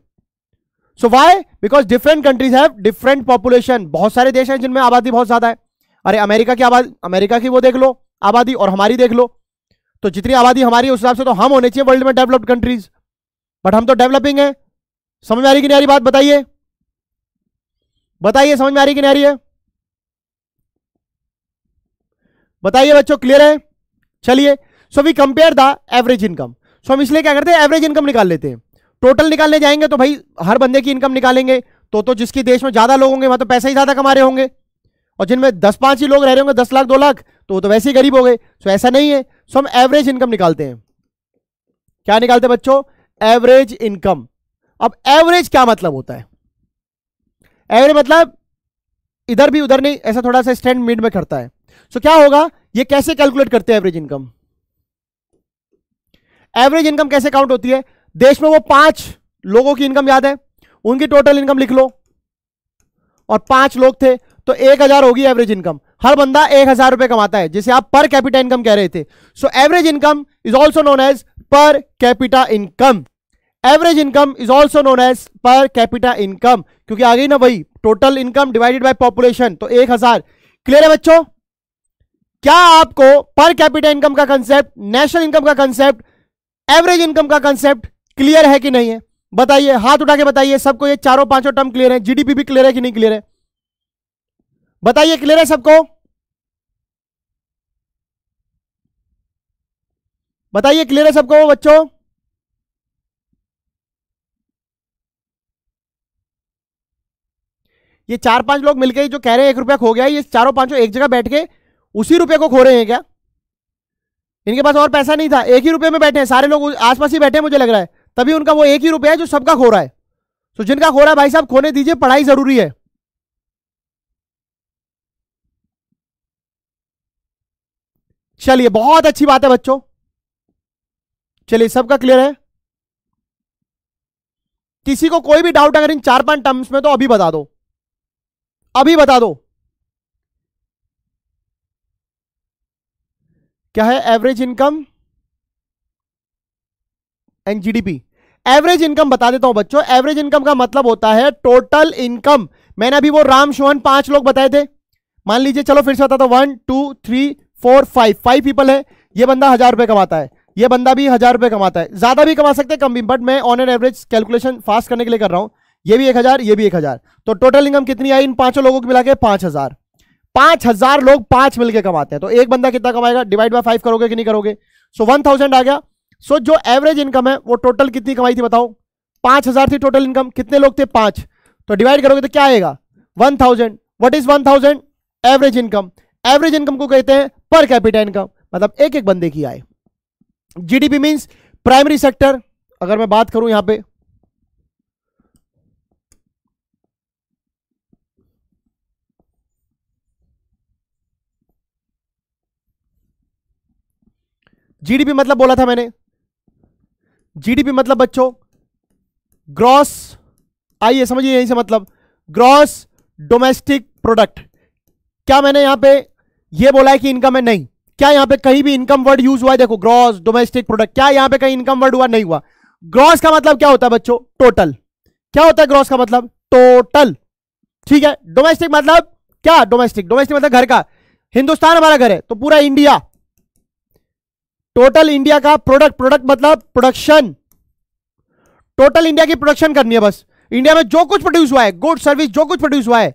So why, because different countries have different population. बहुत सारे देश हैं जिनमें आबादी बहुत ज्यादा है। अरे अमेरिका की आबादी, अमेरिका की वो देख लो आबादी और हमारी देख लो, तो जितनी आबादी हमारी उस हिसाब से तो हम होने चाहिए वर्ल्ड में डेवलप्ड कंट्रीज, बट हम तो डेवलपिंग है। समझ में आ रही कि नहीं आ रही बात, बताइए बताइए, समझ में आ रही कि नहीं आ रही है, बताइए बच्चों, क्लियर है। चलिए so we compare the average income. So हम इसलिए क्या करते हैं, एवरेज इनकम निकाल लेते हैं। टोटल निकालने जाएंगे तो भाई हर बंदे की इनकम निकालेंगे, तो जिसके देश में ज्यादा लोग होंगे वहां तो पैसा ही ज्यादा कमा रहे होंगे, और जिनमें 10-5 ही लोग रह रहे होंगे, 10 लाख 2 लाख, तो वो तो वैसे ही गरीब हो गए। सो ऐसा नहीं है। सो हम एवरेज इनकम निकालते हैं। क्या निकालते हैं बच्चों, एवरेज इनकम। अब एवरेज क्या मतलब होता है, एवरेज मतलब इधर भी उधर नहीं, ऐसा थोड़ा सा स्टैंड मिड में करता है। सो क्या होगा, ये कैसे कैलकुलेट करते हैं एवरेज इनकम, एवरेज इनकम कैसे काउंट होती है। देश में वो 5 लोगों की इनकम याद है, उनकी टोटल इनकम लिख लो और 5 लोग थे तो 1000 होगी एवरेज इनकम। हर बंदा 1000 रुपए कमाता है, जिसे आप पर कैपिटा इनकम कह रहे थे। So average income is also known as per capita income, average income is also known as per capita income, क्योंकि आ गई ना भाई total income divided by population, तो 1000। क्लियर है बच्चों, क्या आपको पर कैपिटा इनकम का कंसेप्ट, नेशनल इनकम का कंसेप्ट, एवरेज इनकम का कंसेप्ट क्लियर है कि नहीं है, बताइए, हाथ उठा के बताइए सबको। ये चारों पांचों टर्म क्लियर है, जीडीपी भी क्लियर है कि नहीं क्लियर है, बताइए क्लियर है सबको, बताइए क्लियर है सबको बच्चों। ये 4-5 लोग मिलकर जो कह रहे हैं 1 रुपया खो गया, ये चारों पांचों एक जगह बैठ के उसी रुपये को खो रहे हैं क्या, इनके पास और पैसा नहीं था, 1 ही रुपये में बैठे हैं सारे लोग, आसपास ही बैठे हैं मुझे लग रहा है, तभी उनका वो 1 ही रुपया है जो सबका खो रहा है। तो जिनका खो रहा है भाई साहब खोने दीजिए, पढ़ाई जरूरी है। चलिए बहुत अच्छी बात है बच्चों, चलिए सबका क्लियर है। किसी को कोई भी डाउट अगर इन 4-5 टर्म्स में तो अभी बता दो, अभी बता दो। क्या है average income and GDP. Average income बता देता हूं बच्चों, एवरेज इनकम का मतलब होता है टोटल इनकम। मैंने अभी वो राम शोहन 5 लोग बताए थे, मान लीजिए, चलो फिर से बताता हूं, 1 2 3 4 5 पीपल है, ये बंदा 1000 रुपए कमाता है, ये बंदा भी 1000 रुपए कमाता है, ज्यादा भी कमा सकते हैं कम भी, बट मैं on an average calculation fast करने के लिए कर रहा हूं। ये भी 1000, ये भी 1000, तो टोटल इनकम कितनी आई इन 5 लोगों की मिला के, 5000। 5000 लोग 5 मिलके कमाते हैं, तो एक बंदा कितना कमाएगा, डिवाइड बाय 5 करोगे कि नहीं करोगे, सो 1000 आ गया। सो जो एवरेज इनकम है वो टोटल कितनी कमाई थी बताओ, 5000 थी टोटल इनकम, कितने लोग थे 5, तो डिवाइड करोगे तो क्या आएगा 1000। What is 1000? Average income. Average income को कहते हैं पर कैपिटा इनकम, मतलब एक एक बंदे की आय। जीडीपी मींस प्राइमरी सेक्टर, अगर मैं बात करूं यहां पे जीडीपी मतलब बोला था मैंने, जीडीपी मतलब बच्चों ग्रॉस, आइए समझिए यहीं से मतलब ग्रॉस डोमेस्टिक प्रोडक्ट। क्या मैंने यहां पे ये बोला है कि इनकम है? नहीं। क्या यहां पे कहीं भी इनकम वर्ड यूज हुआ है? देखो ग्रॉस डोमेस्टिक प्रोडक्ट, क्या यहां पे कहीं इनकम वर्ड हुआ? नहीं हुआ। ग्रॉस का मतलब क्या होता है बच्चों? टोटल। क्या होता है ग्रॉस का मतलब? टोटल, ठीक है। डोमेस्टिक मतलब क्या? डोमेस्टिक, डोमेस्टिक मतलब घर का। हिंदुस्तान हमारा घर है तो पूरा इंडिया, टोटल इंडिया का प्रोडक्ट, प्रोडक्ट मतलब प्रोडक्शन, टोटल इंडिया की प्रोडक्शन करनी है बस। इंडिया में जो कुछ प्रोड्यूस हुआ है, गुड सर्विस जो कुछ प्रोड्यूस हुआ है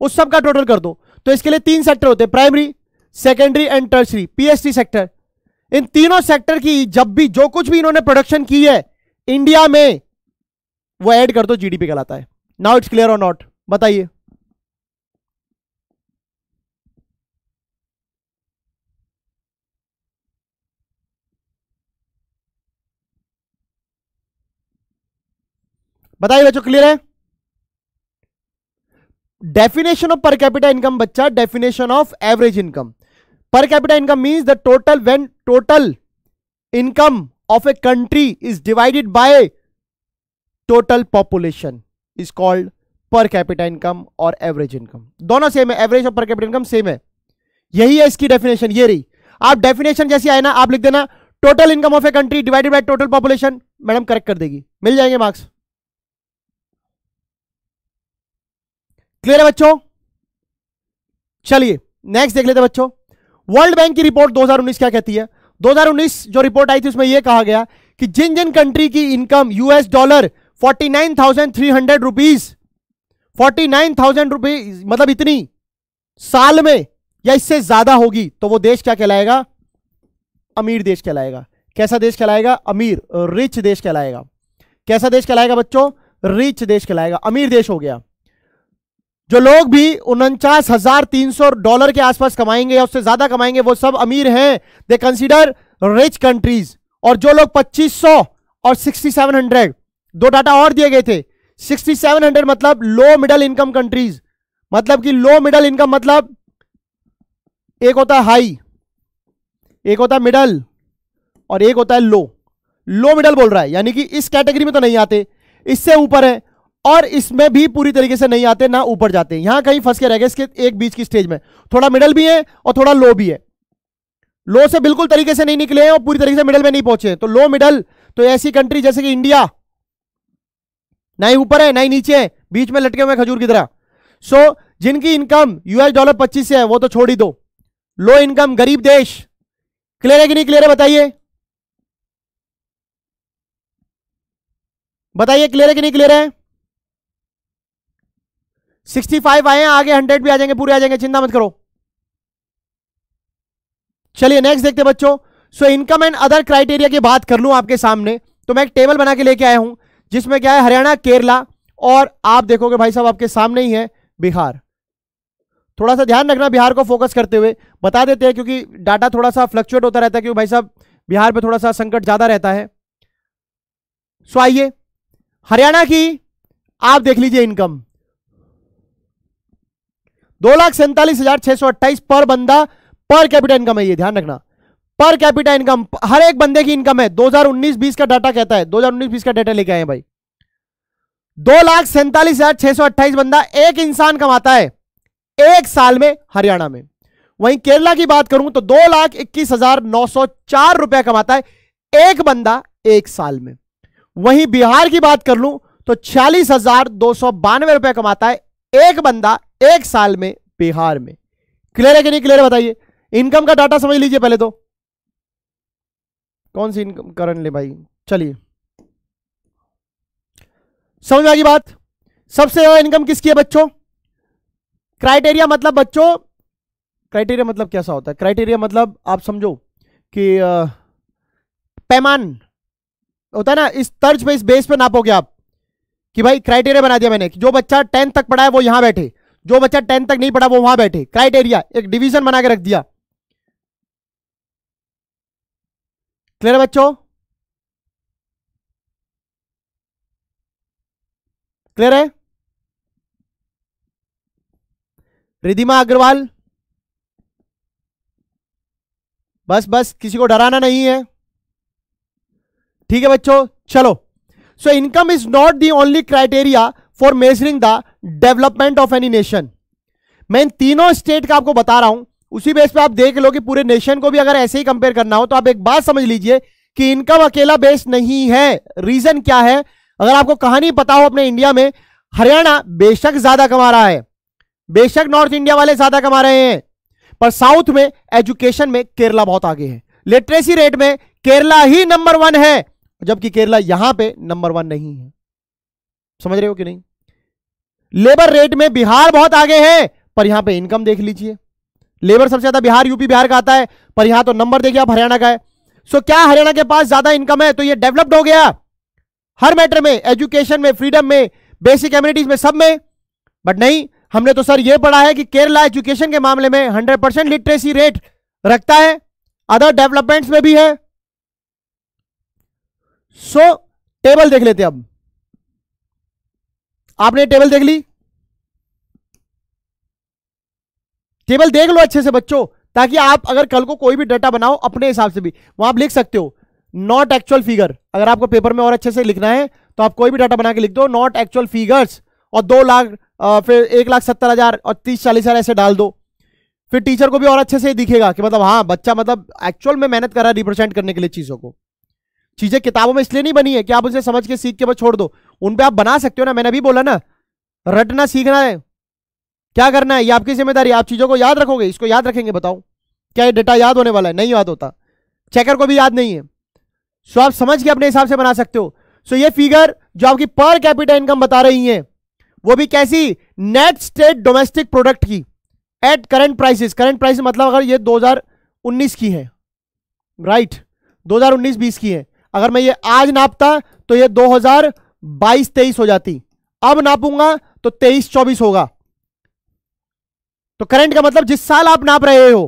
उस सब का टोटल कर दो। तो इसके लिए तीन सेक्टर होते हैं, primary, secondary and tertiary, PST sector. इन तीनों सेक्टर की जब भी जो कुछ भी इन्होंने प्रोडक्शन की है इंडिया में, वो ऐड कर दो, जीडीपी कहलाता है। नाउ इट्स क्लियर और नॉट? बताइए। बताइए बच्चों, क्लियर है? Definition of per capita income बच्चा, definition of average income. Per capita income means the total, when total income of a country is divided by total population is called per capita income और एवरेज इनकम। दोनों सेम है, एवरेज और पर कैपिटा इनकम सेम है, यही है इसकी डेफिनेशन। ये रही, आप डेफिनेशन जैसी आए ना आप लिख देना total income of a country divided by total population, madam correct कर देगी, मिल जाएंगे मार्क्स। क्लियर है बच्चों? चलिए नेक्स्ट देख लेते हैं बच्चों। वर्ल्ड बैंक की रिपोर्ट 2019 क्या कहती है? 2019 जो रिपोर्ट आई थी उसमें यह कहा गया कि जिन जिन कंट्री की income US dollar 49,300 rupees, 49,000 rupees मतलब इतनी साल में या इससे ज्यादा होगी, तो वो देश क्या कहलाएगा? अमीर देश कहलाएगा। कैसा देश कहलाएगा? अमीर, रिच देश कहलाएगा। कैसा देश कहलाएगा बच्चों? रिच देश कहलाएगा, अमीर देश हो गया। जो लोग भी 49,300 डॉलर के आसपास कमाएंगे या उससे ज्यादा कमाएंगे वो सब अमीर हैं, दे कंसीडर रिच कंट्रीज। और जो लोग 2500 और 6700, दो डाटा और दिए गए थे, 6700 मतलब लो मिडिल इनकम कंट्रीज, मतलब कि लो मिडिल इनकम मतलब एक होता है हाई, एक होता है मिडल और एक होता है लो। लो मिडल बोल रहा है यानी कि इस कैटेगरी में तो नहीं आते, इससे ऊपर है और इसमें भी पूरी तरीके से नहीं आते ना ऊपर जाते, यहां कहीं फंस के रह गए इसके एक बीच की स्टेज में, थोड़ा मिडल भी है और थोड़ा लो भी है। लो से बिल्कुल तरीके से नहीं निकले हैं और पूरी तरीके से मिडल में नहीं पहुंचे हैं, तो लो मिडल तो ऐसी कंट्री जैसे कि इंडिया, ना ही ऊपर है ना ही नीचे है, बीच में लटके हुए खजूर की तरह। सो जिनकी इनकम यूएस डॉलर 25 है वो तो छोड़ ही दो, लो इनकम गरीब देश। क्लियर है कि नहीं क्लियर है बताइए? बताइए क्लियर है कि नहीं क्लियर है? 65 आए हैं, आगे 100 भी आ जाएंगे, पूरे आ जाएंगे, चिंता मत करो। चलिए नेक्स्ट देखते हैं बच्चों। So income and other criteria की बात कर लूं आपके सामने तो मैं एक टेबल बना के लेके आया हूं जिसमें क्या है, हरियाणा, केरला और आप देखोगे भाई साहब आपके सामने ही है बिहार। थोड़ा सा ध्यान रखना, बिहार को फोकस करते हुए बता देते हैं क्योंकि डाटा थोड़ा सा फ्लक्चुएट होता रहता है, क्योंकि भाई साहब बिहार पर थोड़ा सा संकट ज्यादा रहता है। सो आइए हरियाणा की आप देख लीजिए इनकम 2,47,628 पर बंदा पर कैपिटा इनकम है, ये ध्यान रखना। पर कैपिटा इनकम हर एक बंदे की इनकम है, 2019-20 का डाटा कहता है, 2019-20 का डाटा लेके आए हैं भाई। 2,47,628 बंदा एक इंसान कमाता है एक साल में हरियाणा में। वहीं केरला की बात करूं तो 2,21,904 रुपया कमाता है एक बंदा एक साल में। वहीं बिहार की बात कर लूं तो 46,292 रुपया कमाता है एक बंदा एक साल में बिहार में। क्लियर है कि नहीं क्लियर है बताइए? इनकम का डाटा समझ लीजिए पहले तो, कौन सी इनकम करंट ले भाई। चलिए समझ में आ गई बात। सबसे ज्यादा इनकम किसकी है बच्चों? क्राइटेरिया मतलब बच्चों, क्राइटेरिया मतलब कैसा होता है? क्राइटेरिया मतलब आप समझो कि पैमान होता है ना, इस तर्ज पे, इस बेस पे नापोगे आप कि भाई क्राइटेरिया बना दिया मैंने कि जो बच्चा 10 तक पढ़ा है वो यहां बैठे, जो बच्चा 10 तक नहीं पढ़ा वो वहां बैठे। क्राइटेरिया एक डिवीजन बना के रख दिया। क्लियर है बच्चों? क्लियर है? रिधिमा अग्रवाल, बस बस, किसी को डराना नहीं है, ठीक है बच्चों? चलो, so income is not the only criteria for measuring the development of any nation. मैं इन तीनों स्टेट का आपको बता रहा हूं, उसी बेस पे आप देख लो कि पूरे नेशन को भी अगर ऐसे ही कंपेयर करना हो तो आप एक बात समझ लीजिए कि इनकम अकेला बेस नहीं है। रीजन क्या है? अगर आपको कहानी पता हो, अपने इंडिया में हरियाणा बेशक ज्यादा कमा रहा है, बेशक नॉर्थ इंडिया वाले ज्यादा कमा रहे हैं, पर साउथ में एजुकेशन में केरला बहुत आगे है। लिटरेसी रेट में केरला ही नंबर 1 है, जबकि केरला यहां पे नंबर 1 नहीं है। समझ रहे हो कि नहीं? लेबर रेट में बिहार बहुत आगे है, पर यहां पे इनकम देख लीजिए, लेबर सबसे ज्यादा बिहार, यूपी बिहार का आता है, पर यहां तो नंबर देखिए आप हरियाणा का है। सो क्या हरियाणा के पास ज्यादा इनकम है तो ये डेवलप्ड हो गया हर मैटर में, एजुकेशन में, फ्रीडम में, बेसिक एम्यूनिटीज में, सब में। बट नहीं, हमने तो सर ये पढ़ा है कि केरला एजुकेशन के मामले में 100% लिटरेसी रेट रखता है, अदर डेवलपमेंट्स में भी है। सो टेबल देख लेते हैं अब। आपने टेबल देख ली? टेबल देख लो अच्छे से बच्चों, ताकि आप अगर कल को कोई भी डाटा बनाओ अपने हिसाब से भी वहां आप लिख सकते हो। नॉट एक्चुअल फिगर, अगर आपको पेपर में और अच्छे से लिखना है तो आप कोई भी डाटा बना के लिख दो नॉट एक्चुअल फिगर्स, और 2 लाख, फिर 1,70,000 और 30-40,000 ऐसे डाल दो। फिर टीचर को भी और अच्छे से दिखेगा कि मतलब हाँ बच्चा मतलब एक्चुअल में मेहनत कर रहा है रिप्रेजेंट करने के लिए चीज़ों को। चीज़ें किताबों में इसलिए नहीं बनी है कि आप उनसे समझ के सीख के बस छोड़ दो, उन पे आप बना सकते हो ना। मैंने भी बोला ना, रटना सीखना है, क्या करना है ये आपकी जिम्मेदारी। आप चीज़ों को याद रखोगे, इसको याद रखेंगे? बताओ क्या ये डाटा याद होने वाला है? नहीं याद होता, चेकर को भी याद नहीं है। सो आप समझ के अपने हिसाब से बना सकते हो। सो ये फिगर जो आपकी पर कैपिटा इनकम बता रही है, वो भी कैसी? नेट स्टेट डोमेस्टिक प्रोडक्ट की, at current prices. Current price मतलब अगर ये 2019 की है, राइट, 2019-20 की है, अगर मैं ये आज नापता तो ये 2022-23 हो जाती, अब नापूंगा तो 23-24 होगा। तो करंट का मतलब जिस साल आप नाप रहे हो।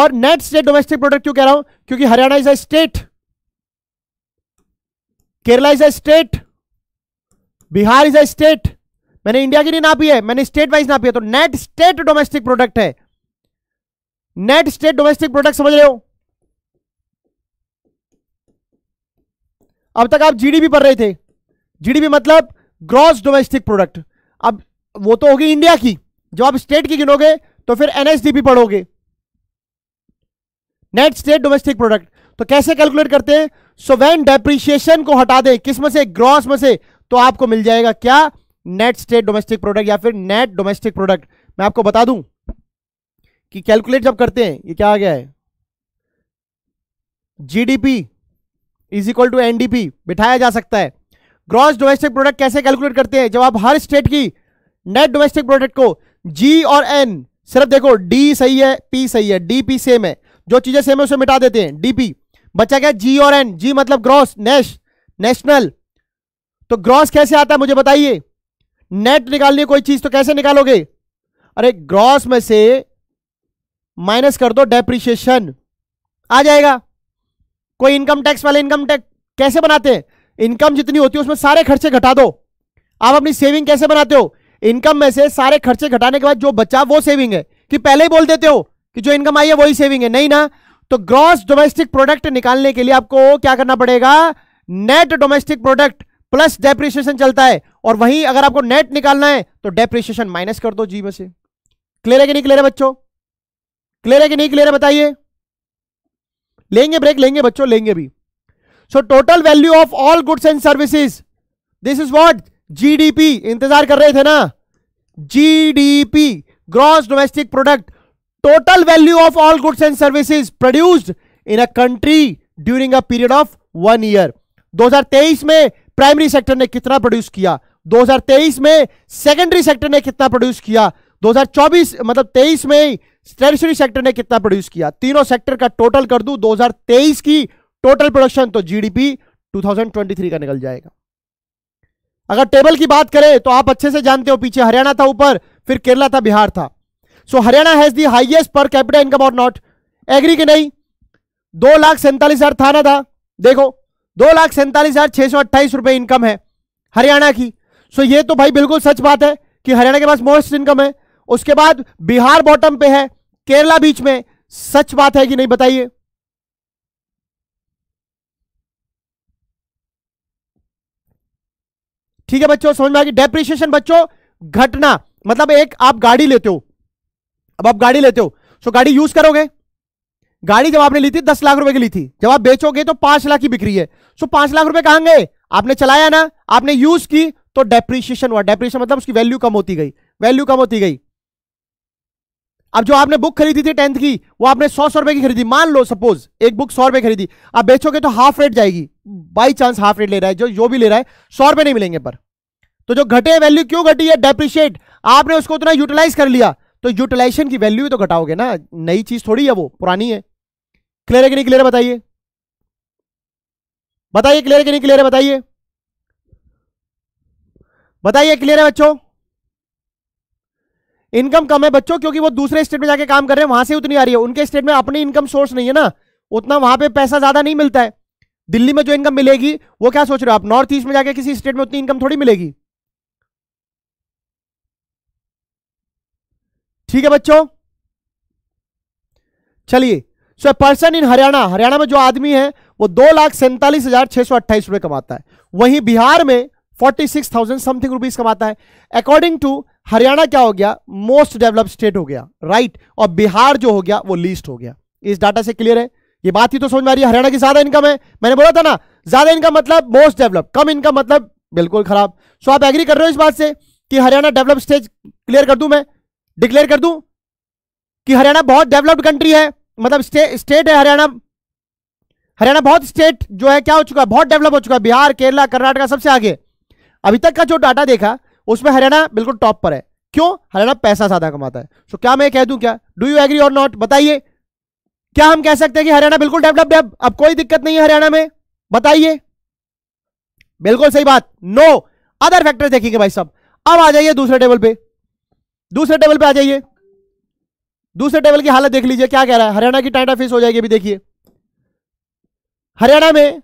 और नेट स्टेट डोमेस्टिक प्रोडक्ट क्यों कह रहा हूं? क्योंकि Haryana is a state, Kerala is a state, Bihar is a state. मैंने इंडिया की नहीं नापी है, मैंने स्टेट वाइज नापी है। तो नेट स्टेट डोमेस्टिक प्रोडक्ट है, नेट स्टेट डोमेस्टिक प्रोडक्ट, समझ रहे हो? अब तक आप जीडीपी पढ़ रहे थे, जीडीपी मतलब ग्रॉस डोमेस्टिक प्रोडक्ट। अब वो तो होगी इंडिया की, जब आप स्टेट की गिनोगे तो फिर एनएसडीपी पढ़ोगे, नेट स्टेट डोमेस्टिक प्रोडक्ट। तो कैसे कैलकुलेट करते हैं? सो व्हेन डेप्रिसिएशन को हटा दें, किस में से? ग्रॉस में से, तो आपको मिल जाएगा क्या? नेट स्टेट डोमेस्टिक प्रोडक्ट या फिर नेट डोमेस्टिक प्रोडक्ट। मैं आपको बता दूं कि कैलकुलेट जब करते हैं ये क्या आ गया है, GDP is equal to NDP बिठाया जा सकता है। ग्रॉस डोमेस्टिक प्रोडक्ट कैसे कैलकुलेट करते हैं? जब आप हर स्टेट की नेट डोमेस्टिक प्रोडक्ट को जी और एन, सिर्फ देखो डी सही है, पी सही है, डीपी सेम है, जो चीजें सेम है उसे मिटा देते हैं, डीपी बचा क्या? जी और एन। जी मतलब ग्रॉस, नेशनल। तो ग्रॉस कैसे आता है मुझे बताइए? नेट निकालनी कोई चीज तो कैसे निकालोगे? अरे ग्रॉस में से माइनस कर दो डेप्रिसिएशन, आ जाएगा। कोई इनकम टैक्स वाले इनकम टैक्स कैसे बनाते हैं? इनकम जितनी होती है उसमें सारे खर्चे घटा दो। आप अपनी सेविंग कैसे बनाते हो? इनकम में से सारे खर्चे घटाने के बाद जो बचा वो सेविंग है। कि पहले ही बोल देते हो कि जो इनकम आई है वही सेविंग है? नहीं ना। तो ग्रॉस डोमेस्टिक प्रोडक्ट निकालने के लिए आपको क्या करना पड़ेगा? Net domestic product plus depreciation चलता है, और वहीं अगर आपको नेट निकालना है तो डेप्रिसिएशन माइनस कर दो जी में से। क्लियर है कि नहीं क्लियर है बच्चों? क्लियर है कि नहीं क्लियर है बताइए? लेंगे ब्रेक, लेंगे बच्चों, लेंगे भी। So total value of all goods and services, this is what? GDP. इंतजार कर रहे थे ना, GDP, gross domestic product, total value of all goods and services produced in a country during a period of 1 year. 2023 में प्राइमरी सेक्टर ने कितना प्रोड्यूस किया, 2023 में सेकेंडरी सेक्टर ने कितना प्रोड्यूस किया, 2024 मतलब 23 में टर्शियरी सेक्टर ने कितना प्रोड्यूस किया, तीनों सेक्टर का टोटल कर दूं, 2023 की टोटल प्रोडक्शन, तो जीडीपी 2023 का निकल जाएगा। अगर टेबल की बात करें तो आप अच्छे से जानते हो, पीछे हरियाणा था, ऊपर फिर केरला था, बिहार था। So Haryana has the highest per capita income और नॉट, एग्री कि नहीं? 2,47,000 था ना, था देखो 2,47,628 रुपए इनकम है हरियाणा की। सो ये तो भाई बिल्कुल सच बात है कि हरियाणा के पास मोस्ट इनकम है, उसके बाद बिहार बॉटम पे है, केरला बीच में। सच बात है कि नहीं बताइए? ठीक है बच्चों, समझ में आ गई। डेप्रिसिएशन बच्चों घटना, मतलब एक आप गाड़ी लेते हो, अब आप गाड़ी लेते हो, सो गाड़ी यूज करोगे, गाड़ी जब आपने ली थी 10 लाख रुपए की ली थी, जब आप बेचोगे तो 5 लाख की बिक्री है, सो 5 लाख रुपए कहां गए? आपने चलाया ना, आपने यूज की, तो डेप्रिसिएशन हुआ। डेप्रिसिएशन मतलब उसकी वैल्यू कम होती गई, वैल्यू कम होती गई। अब जो आपने बुक खरीदी थी 10th की, वो आपने 100 रुपए की खरीदी, मान लो सपोज एक बुक 100 रुपए खरीदी, आप बेचोगे तो हाफ रेट जाएगी, बाई चांस हाफ रेट ले रहा है जो भी ले रहा है, 100 रुपए नहीं मिलेंगे पर। तो जो घटे वैल्यू क्यों घटी है? डेप्रिशिएट, आपने उसको उतना यूटिलाइज कर लिया, तो यूटिलाइजेशन की वैल्यू तो घटाओगे ना, नई चीज थोड़ी है, वो पुरानी है। क्लियर है कि नहीं क्लियर है? बताइए बताइए, क्लियर है कि नहीं क्लियर है? बताइए बताइए, क्लियर है बच्चों? इनकम कम है बच्चों क्योंकि वो दूसरे स्टेट में जाके काम कर रहे हैं, वहां से उतनी आ रही है, उनके स्टेट में अपनी इनकम सोर्स नहीं है ना, उतना वहां पे पैसा ज्यादा नहीं मिलता है। दिल्ली में जो इनकम मिलेगी वो क्या सोच रहे हो आप, नॉर्थ ईस्ट में जाके किसी स्टेट में उतनी इनकम थोड़ी मिलेगी। ठीक है बच्चों, चलिए। So person in Haryana, Haryana में जो आदमी है वो 2,47,628 रुपए कमाता है, वहीं बिहार में 46,000 समथिंग रुपीज कमाता है। अकॉर्डिंग टू हरियाणा क्या हो गया? मोस्ट डेवलप स्टेट हो गया, राइट? और बिहार जो हो गया वो लीस्ट हो गया। इस डाटा से क्लियर है? ये बात ही तो समझ में आ रही है, हरियाणा की ज्यादा इनकम है। मैंने बोला था ना, ज्यादा इनकम मतलब मोस्ट डेवलप, कम इनकम मतलब बिल्कुल खराब। सो आप एग्री कर रहे हो इस बात से कि हरियाणा डेवलप स्टेट क्लियर कर दूं, मैं डिक्लेयर कर दूं कि हरियाणा बहुत डेवलप्ड कंट्री है, मतलब स्टेट है हरियाणा। हरियाणा बहुत स्टेट जो है क्या हो चुका है, बहुत डेवलप हो चुका है। बिहार, केरला, कर्नाटका सबसे आगे। अभी तक का जो डाटा देखा उसमें हरियाणा बिल्कुल टॉप पर है। क्यों? हरियाणा पैसा ज्यादा कमाता है। सो क्या मैं कह दूं, क्या डू यू एग्री और नॉट? बताइए, क्या हम कह सकते हैं कि हरियाणा बिल्कुल डेवलप्ड है, अब कोई दिक्कत नहीं है हरियाणा में? बताइए। बिल्कुल सही बात, नो। अदर फैक्टर्स देखेंगे भाई साहब। अब आ जाइए दूसरे टेबल पे, दूसरे टेबल पे आ जाइए। दूसरे टेबल की हालत देख लीजिए, क्या कह रहा है। हरियाणा की टाटा फीस हो जाएगी अभी, देखिए। हरियाणा में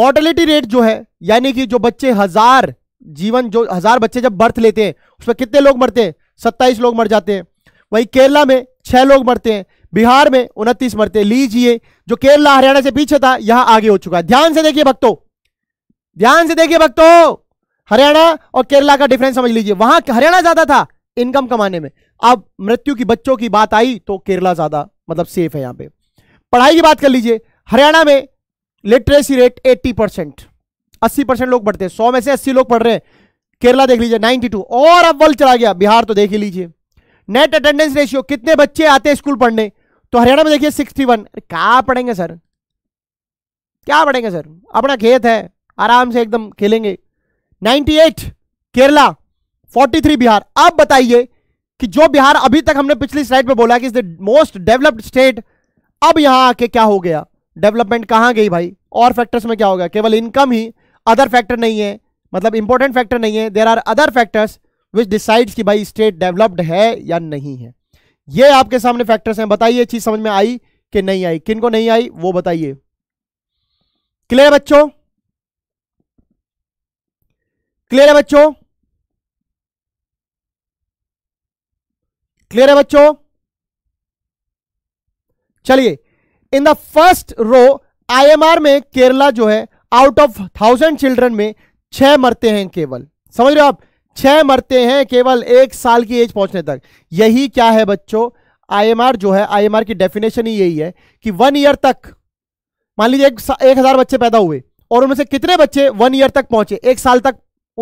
मॉर्टेलिटी रेट जो है, यानी कि जो बच्चे हजार बच्चे जब बर्थ लेते हैं उसमें कितने लोग मरते हैं? 27 लोग मर जाते हैं। वहीं केरला में 6 लोग मरते हैं, बिहार में 29 मरते हैं। लीजिए, जो केरला हरियाणा से पीछे था यहां आगे हो चुका है। ध्यान से देखिए भक्तों, ध्यान से देखिए भक्तों, हरियाणा और केरला का डिफरेंस समझ लीजिए। वहां हरियाणा ज्यादा था इनकम कमाने में, अब मृत्यु की बच्चों की बात आई तो केरला ज्यादा मतलब सेफ है। यहां पे पढ़ाई की बात कर लीजिए, हरियाणा में लिटरेसी रेट 80% लोग पढ़ते हैं, 100 में से 80 लोग पढ़ रहे हैं। केरला देख लीजिए 92, और अव्वल चला गया। बिहार तो देख ही लीजिए। नेट अटेंडेंस रेशियो, कितने बच्चे आते हैं स्कूल पढ़ने, तो हरियाणा में देखिए 61। क्या पढ़ेंगे सर, क्या पढ़ेंगे सर, अपना खेत है, आराम से एकदम खेलेंगे। 98 केरला, 43 बिहार। अब बताइए कि जो बिहार अभी तक हमने पिछली स्लाइड पे बोला कि is the most developed state, अब यहां आके क्या हो गया? डेवलपमेंट कहां गई भाई? और फैक्टर्स में क्या होगा? केवल इनकम ही, अदर फैक्टर नहीं है, मतलब इंपॉर्टेंट फैक्टर नहीं है। There are other factors which decides कि भाई स्टेट डेवलप्ड है या नहीं है। ये आपके सामने फैक्टर्स हैं। बताइए चीज समझ में आई कि नहीं आई, किनको नहीं आई वो बताइए। क्लियर है बच्चों, क्लियर है बच्चों, क्लियर है बच्चों। चलिए, in the first row IMR में केरला जो है, आउट ऑफ 1000 चिल्ड्रन में 6 मरते हैं केवल। समझ रहे हो आप, 6 मरते हैं केवल 1 साल की एज पहुंचने तक। यही क्या है बच्चों, आईएमआर जो है, आईएमआर की डेफिनेशन ही यही है कि 1 ईयर तक, मान लीजिए 1000 बच्चे पैदा हुए और उनमें से कितने बच्चे 1 ईयर तक पहुंचे, 1 साल तक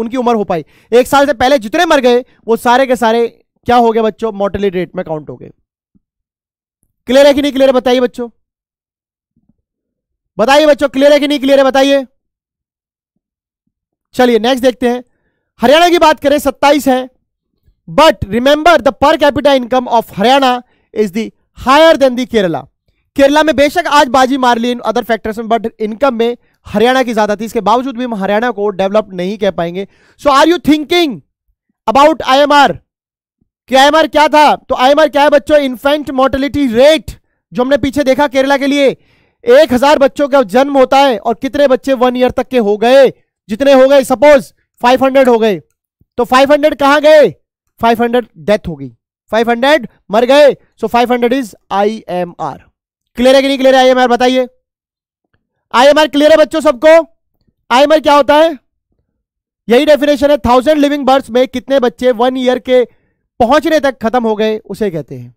उनकी उम्र हो पाई। 1 साल से पहले जितने मर गए वो सारे के सारे क्या हो गए बच्चों, मोर्टेलिटी रेट में काउंट हो गए। क्लियर है कि नहीं क्लियर है बताइए बच्चों, बताइए बच्चों, क्लियर है कि नहीं क्लियर है बताइए। चलिए नेक्स्ट देखते हैं। हरियाणा की बात करें 27 है, but remember the per capita income of Haryana is the higher than the Kerala. Kerala में बेशक आज बाजी मार ली इन अदर फैक्टर्स में, बट इनकम में हरियाणा की ज्यादा थी, इसके बावजूद भी हम हरियाणा को डेवलप नहीं कह पाएंगे। So are you thinking about IMR? कि IMR क्या था? तो IMR क्या है बच्चों? इन्फेंट मोर्टेलिटी रेट, जो हमने पीछे देखा केरला के लिए 1000 बच्चों का जन्म होता है और कितने बच्चे 1 ईयर तक के हो गए, जितने हो गए सपोज 500 हो गए, तो 500 कहां गए? 500 डेथ हो गई, 500 मर गए। सो 500 इज IMR। क्लियर है कि नहीं क्लियर है? IMR बताइए, IMR क्लियर है बच्चों सबको? IMR क्या होता है? यही डेफिनेशन है, 1000 लिविंग बर्थ्स में कितने बच्चे 1 ईयर के पहुंचने तक खत्म हो गए, उसे कहते हैं।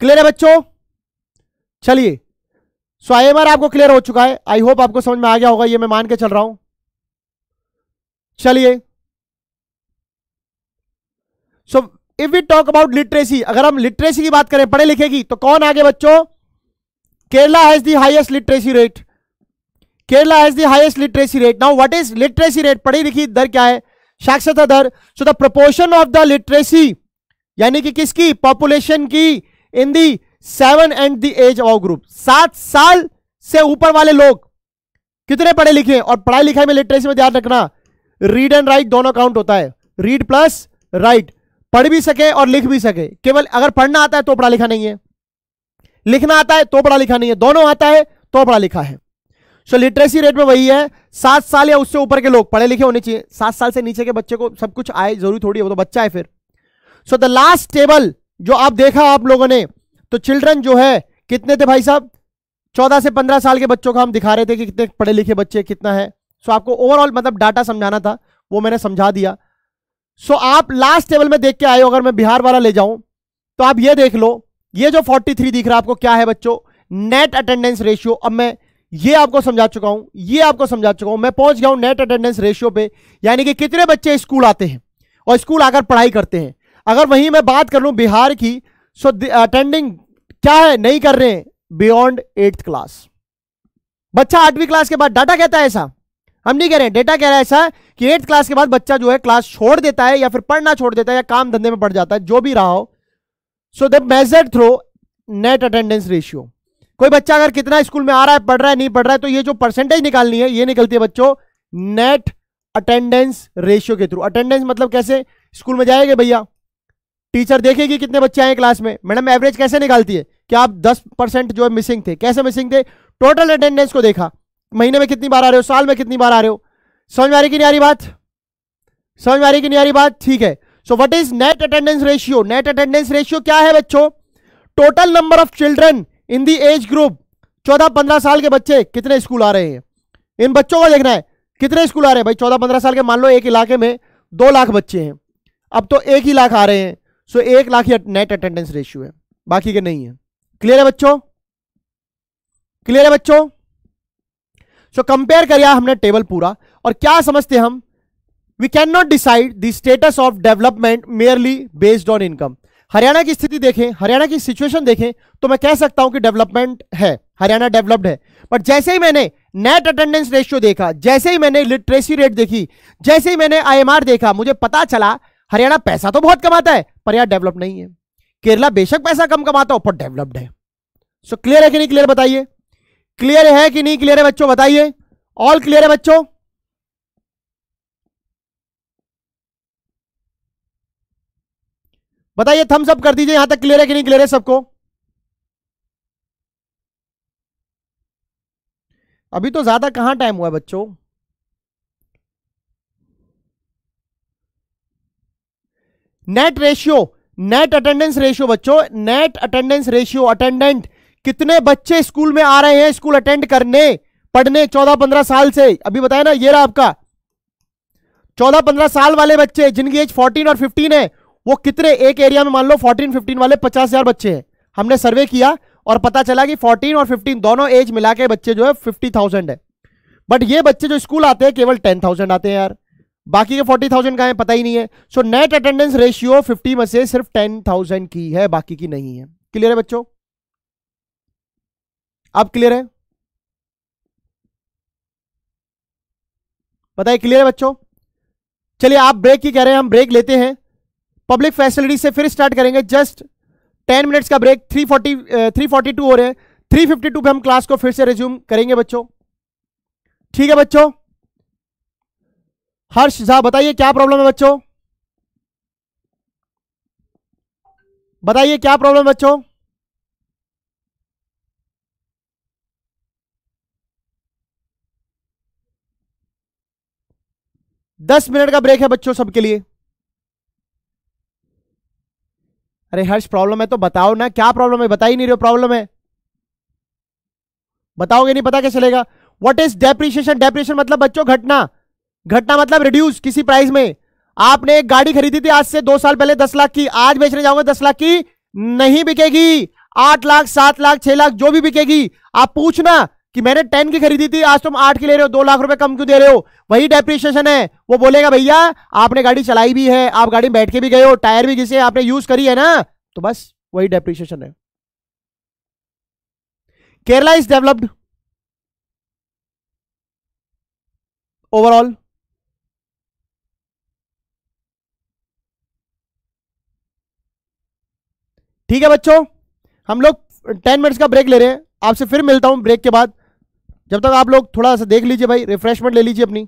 क्लियर है बच्चों? चलिए, सो IMR आपको क्लियर हो चुका है, आई होप आपको समझ में आ गया होगा, ये मैं मान के चल रहा हूं। चलिए, so if we talk about literacy, अगर हम लिटरेसी की बात करें, पढ़े लिखे की, तो कौन आगे बच्चों? Kerala has the highest literacy rate, Kerala has the highest literacy rate. Now what is literacy rate? पढ़ी लिखी दर क्या है? साक्षरता दर। So the proportion of the literacy, यानी कि किसकी? पॉपुलेशन की, in the 7 and the age of group, 7 साल से ऊपर वाले लोग कितने पढ़े लिखे हैं। और पढ़ाई लिखाई में लिटरेसी में ध्यान रखना रीड एंड राइट दोनों काउंट होता है, रीड प्लस राइट, पढ़ भी सके और लिख भी सके। केवल अगर पढ़ना आता है तो पढ़ा लिखा नहीं है, लिखना आता है तो पढ़ा लिखा नहीं है, दोनों आता है तो पढ़ा लिखा है। सो लिटरेसी रेट में वही है, 7 साल या उससे ऊपर के लोग पढ़े लिखे होने चाहिए, 7 साल से नीचे के बच्चे को सब कुछ आए जरूरी थोड़ी है, वो तो बच्चा है फिर। सो द लास्ट टेबल जो आप देखा आप लोगों ने, तो चिल्ड्रन जो है कितने थे भाई साहब? 14 से 15 साल के बच्चों का हम दिखा रहे थे कि कितने पढ़े लिखे बच्चे कितना है। सो आपको ओवरऑल मतलब डाटा समझाना था, वो मैंने समझा दिया। सो आप लास्ट टेबल में देख के आए हो, अगर मैं बिहार वाला ले जाऊं तो आप ये देख लो, ये जो 43 दिख रहा है आपको क्या है बच्चों? Net attendance ratio. अब मैं ये आपको समझा चुका हूं, ये आपको समझा चुका हूं, मैं पहुंच गया हूं नेट अटेंडेंस रेशियो पे, यानी कि कितने बच्चे स्कूल आते हैं और स्कूल आकर पढ़ाई करते हैं। अगर वहीं मैं बात कर लूं बिहार की, सो अटेंडिंग क्या है? नहीं कर रहे हैं बियॉन्ड 8th क्लास। बच्चा 8वीं क्लास के बाद, डाटा कहता है ऐसा, हम नहीं कह रहे हैं, डेटा कह रहा है ऐसा कि 8th क्लास के बाद बच्चा जो है क्लास छोड़ देता है या फिर पढ़ना छोड़ देता है या काम धंधे में पड़ जाता है, जो भी रहा हो। So the measured through net attendance ratio, कोई बच्चा अगर कितना स्कूल में आ रहा है, पढ़ रहा है, नहीं पढ़ रहा है, तो ये जो परसेंटेज निकालनी है ये निकलती है बच्चों नेट अटेंडेंस रेशियो के थ्रू। अटेंडेंस मतलब कैसे? स्कूल में जाएंगे भैया, टीचर देखेगी कितने बच्चे आए क्लास में। मैडम एवरेज कैसे निकालती है कि आप 10% जो है मिसिंग थे, कैसे मिसिंग थे? टोटल अटेंडेंस को देखा, महीने में कितनी बार आ रहे हो, साल में कितनी बार आ रहे हो। समझ में आ रही कि नहीं आ रही बात? समझ में आ रही कि नहीं आ रही बात? ठीक है। So what is net attendance ratio? Net attendance ratio क्या है बच्चों? Total number of children in the age group 14-15 साल के बच्चे कितने स्कूल आ रहे हैं, इन बच्चों को देखना है कितने स्कूल आ रहे हैं भाई। 14-15 साल के मान लो एक इलाके में 2 लाख बच्चे हैं, अब तो 1 ही लाख आ रहे हैं। सो 1 लाख ही नेट अटेंडेंस रेशियो है, बाकी के नहीं है। क्लियर है बच्चों? क्लियर है बच्चों? सो कंपेयर किया हमने टेबल पूरा, और क्या समझते हम? We can not decide the status of development merely based on income. Haryana की स्थिति देखें, हरियाणा की सिचुएशन देखें, तो मैं कह सकता हूं कि डेवलपमेंट है, हरियाणा डेवलप्ड है। बट जैसे ही मैंने नेट अटेंडेंस रेशियो देखा, जैसे ही मैंने लिटरेसी रेट देखी, जैसे ही मैंने IMR देखा, मुझे पता चला हरियाणा पैसा तो बहुत कमाता है पर यार डेवलप नहीं है। केरला बेशक पैसा कम कमाता हो पर डेवलप्ड है। सो क्लियर है कि नहीं क्लियर बताइए? क्लियर है कि नहीं क्लियर है बच्चों बताइए? ऑल क्लियर है बच्चों? बताइए, थम्स अप कर दीजिए यहां तक। क्लियर है कि नहीं क्लियर है सबको? अभी तो ज्यादा कहां टाइम हुआ है बच्चों। Net ratio, net attendance ratio बच्चों, नेट अटेंडेंस रेशियो, अटेंडेंट कितने बच्चे स्कूल में आ रहे हैं स्कूल अटेंड करने पढ़ने 14-15 साल से। अभी बताया ना, ये रहा आपका 14-15 साल वाले बच्चे जिनकी एज 14 और 15 है, वो कितने एक एरिया में मान लो 14-15 वाले 50,000 बच्चे हैं। हमने सर्वे किया और पता चला कि 14 और 15 दोनों एज मिला के बच्चे जो है 50,000 है। बट ये बच्चे जो स्कूल आते हैं केवल 10,000 आते हैं यार, बाकी के 40,000 का है पता ही नहीं है। सो नेट अटेंडेंस रेशियो 50 में से सिर्फ 10,000 की है, बाकी की नहीं है। क्लियर है बच्चों? अब क्लियर है बताइए? क्लियर है बच्चों? चलिए, आप ब्रेक की कह रहे हैं, हम ब्रेक लेते हैं, पब्लिक फैसिलिटी से फिर स्टार्ट करेंगे। जस्ट 10 मिनट्स का ब्रेक, 3:42 हो रहे हैं, 3:52 पे हम क्लास को फिर से रिज्यूम करेंगे बच्चों। ठीक है बच्चों, हर्ष झा बताइए क्या प्रॉब्लम है बच्चों, बताइए क्या प्रॉब्लम है बच्चों। दस मिनट का ब्रेक है बच्चों सबके लिए। अरे हर्ष प्रॉब्लम है तो बताओ ना, क्या प्रॉब्लम है, बता ही नहीं रहे हो प्रॉब्लम है, बताओगे नहीं पता क्या चलेगा। व्हाट इज डेप्रिसिएशन, डेप्रिसिएशन मतलब बच्चों घटना, घटना मतलब रिड्यूस किसी प्राइस में। आपने एक गाड़ी खरीदी थी आज से 2 साल पहले 10 लाख की, आज बेचने जाओगे 10 लाख की, नहीं बिकेगी, 8 लाख 7 लाख 6 लाख जो भी बिकेगी। आप पूछना कि मैंने 10 की खरीदी थी आज तुम 8 की ले रहे हो, 2 लाख रुपए कम क्यों दे रहे हो, वही डेप्रिसिएशन है। वो बोलेगा भैया आपने गाड़ी चलाई भी है, आप गाड़ी में बैठ के भी गए हो, टायर भी घिसे, आपने यूज करी है ना, तो बस वही डेप्रिसिएशन है। केरला इज डेवलप्ड ओवरऑल, ठीक है बच्चों। हम लोग 10 मिनट्स का ब्रेक ले रहे हैं, आपसे फिर मिलता हूं ब्रेक के बाद। जब तक आप लोग थोड़ा सा देख लीजिए भाई, रिफ्रेशमेंट ले लीजिए अपनी।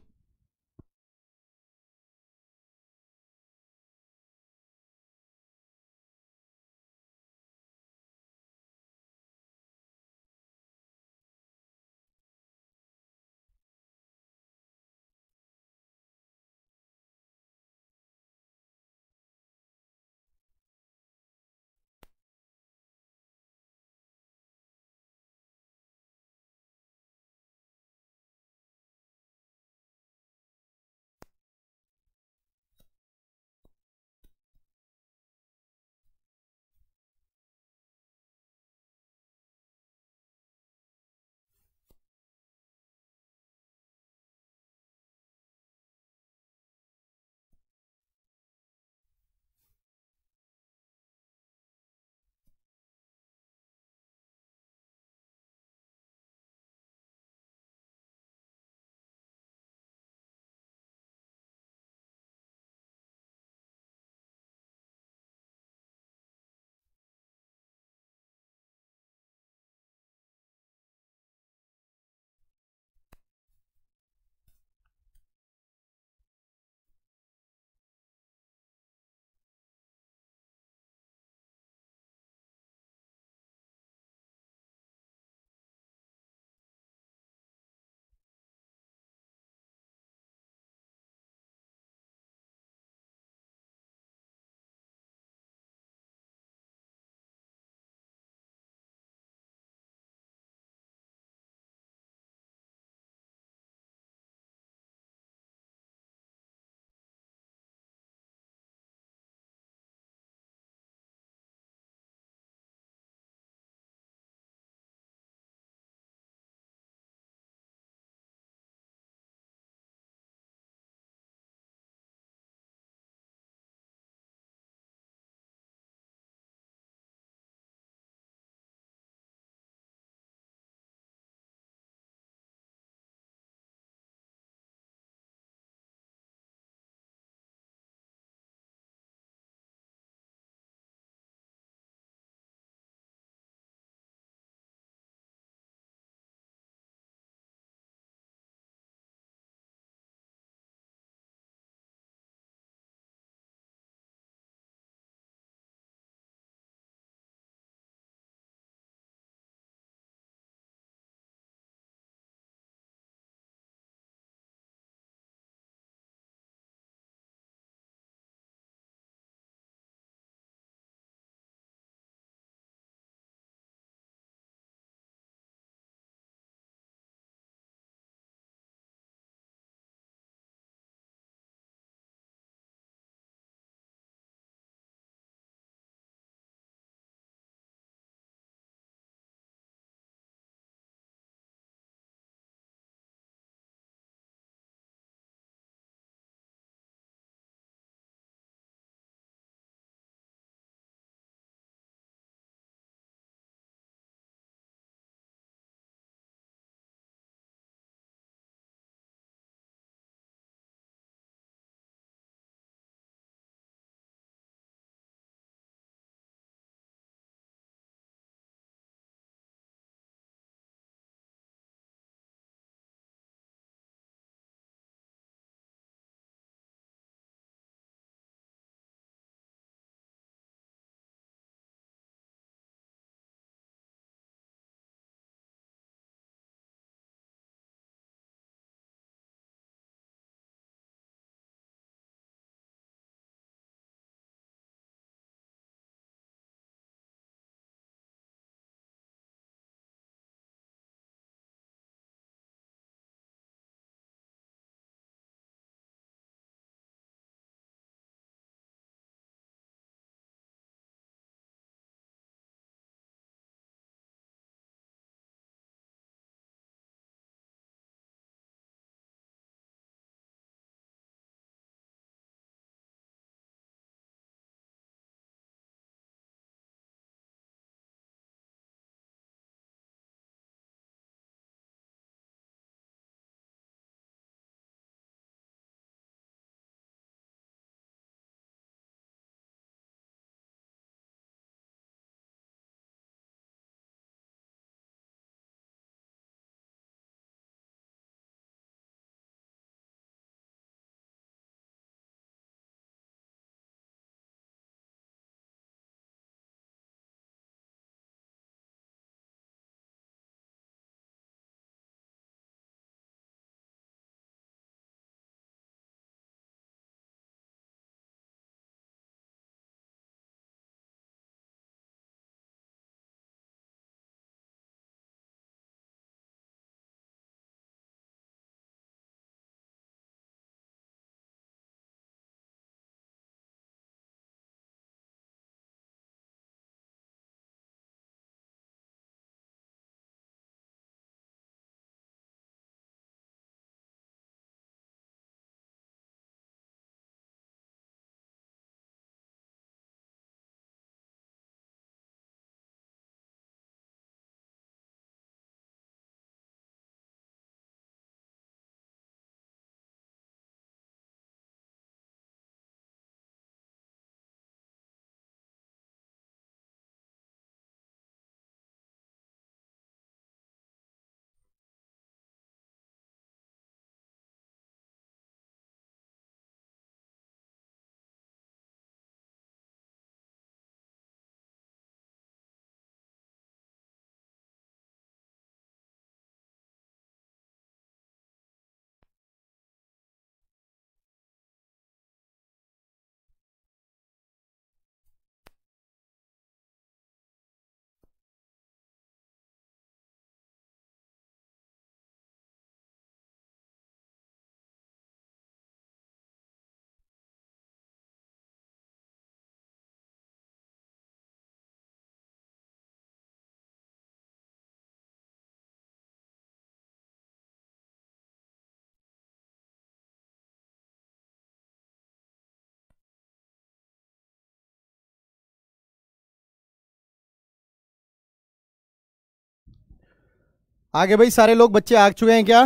आगे भाई सारे लोग बच्चे आ चुके हैं क्या?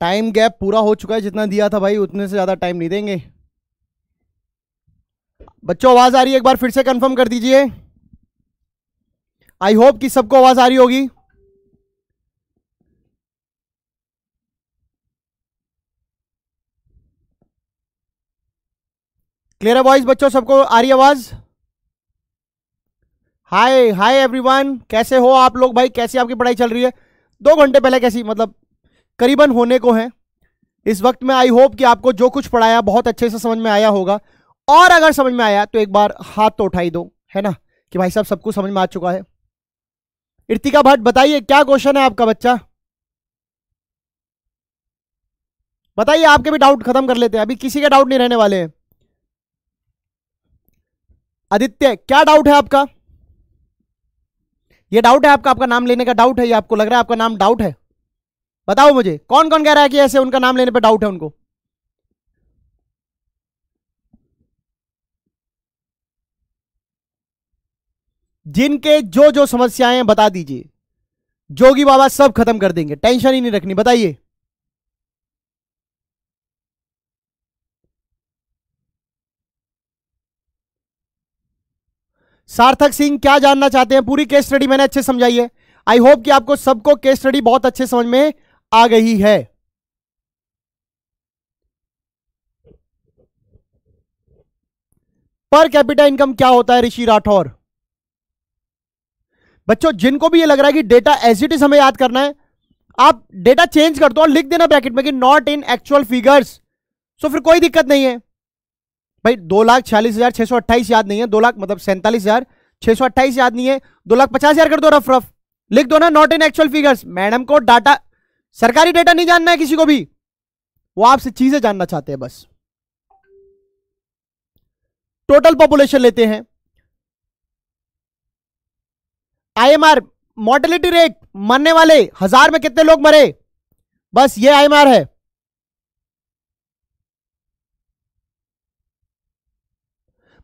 टाइम गैप पूरा हो चुका है, जितना दिया था भाई उतने से ज़्यादा टाइम नहीं देंगे। बच्चों आवाज़ आ रही है? एक बार फिर से कंफर्म कर दीजिए। आई होप कि सबको आवाज़ आ रही होगी। क्लियर है वॉइस बच्चों? सबको आ रही आवाज़? हाय हाय एवरीवन, कैसे हो आप लोग भाई? कैसी आपकी पढ़ाई चल रही है? 2 घंटे पहले कैसी, मतलब करीबन होने को है इस वक्त में। आई होप कि आपको जो कुछ पढ़ाया बहुत अच्छे से समझ में आया होगा, और अगर समझ में आया तो एक बार हाथ तो उठाई दो, है ना, कि भाई साहब सब कुछ समझ में आ चुका है। इर्तिका भट्ट बताइए क्या क्वेश्चन है आपका बच्चा? बताइए, आपके भी डाउट खत्म कर लेते हैं, अभी किसी के डाउट नहीं रहने वाले हैं। आदित्य क्या डाउट है आपका? ये डाउट है आपका? आपका नाम लेने का डाउट है? ये आपको लग रहा है आपका नाम डाउट है? बताओ मुझे, कौन कौन कह रहा है कि ऐसे उनका नाम लेने पे डाउट है उनको? जिनके जो जो समस्याएं हैं बता दीजिए, जोगी बाबा सब खत्म कर देंगे, टेंशन ही नहीं रखनी। बताइए सार्थक सिंह क्या जानना चाहते हैं? पूरी केस स्टडी मैंने अच्छे समझाई है, आई होप कि आपको सबको केस स्टडी बहुत अच्छे समझ में आ गई है। पर कैपिटा इनकम क्या होता है, ऋषि राठौर? बच्चों जिनको भी ये लग रहा है कि डेटा एज इट इज हमें याद करना है, आप डेटा चेंज कर दो और लिख देना ब्रैकेट में कि not in actual figures, so फिर कोई दिक्कत नहीं है भाई। 2,46,628 याद नहीं है, 2 लाख मतलब 47,628 याद नहीं है, 2,50,000 कर दो रफ रफ, लिख दो ना not in actual figures. Madam को डाटा, सरकारी डाटा नहीं जानना है किसी को भी, वो आपसे चीजें जानना चाहते हैं बस। टोटल पॉपुलेशन लेते हैं, आईएमआर मॉर्टेलिटी रेट, मरने वाले, 1000 में कितने लोग मरे, बस ये आईएमआर है।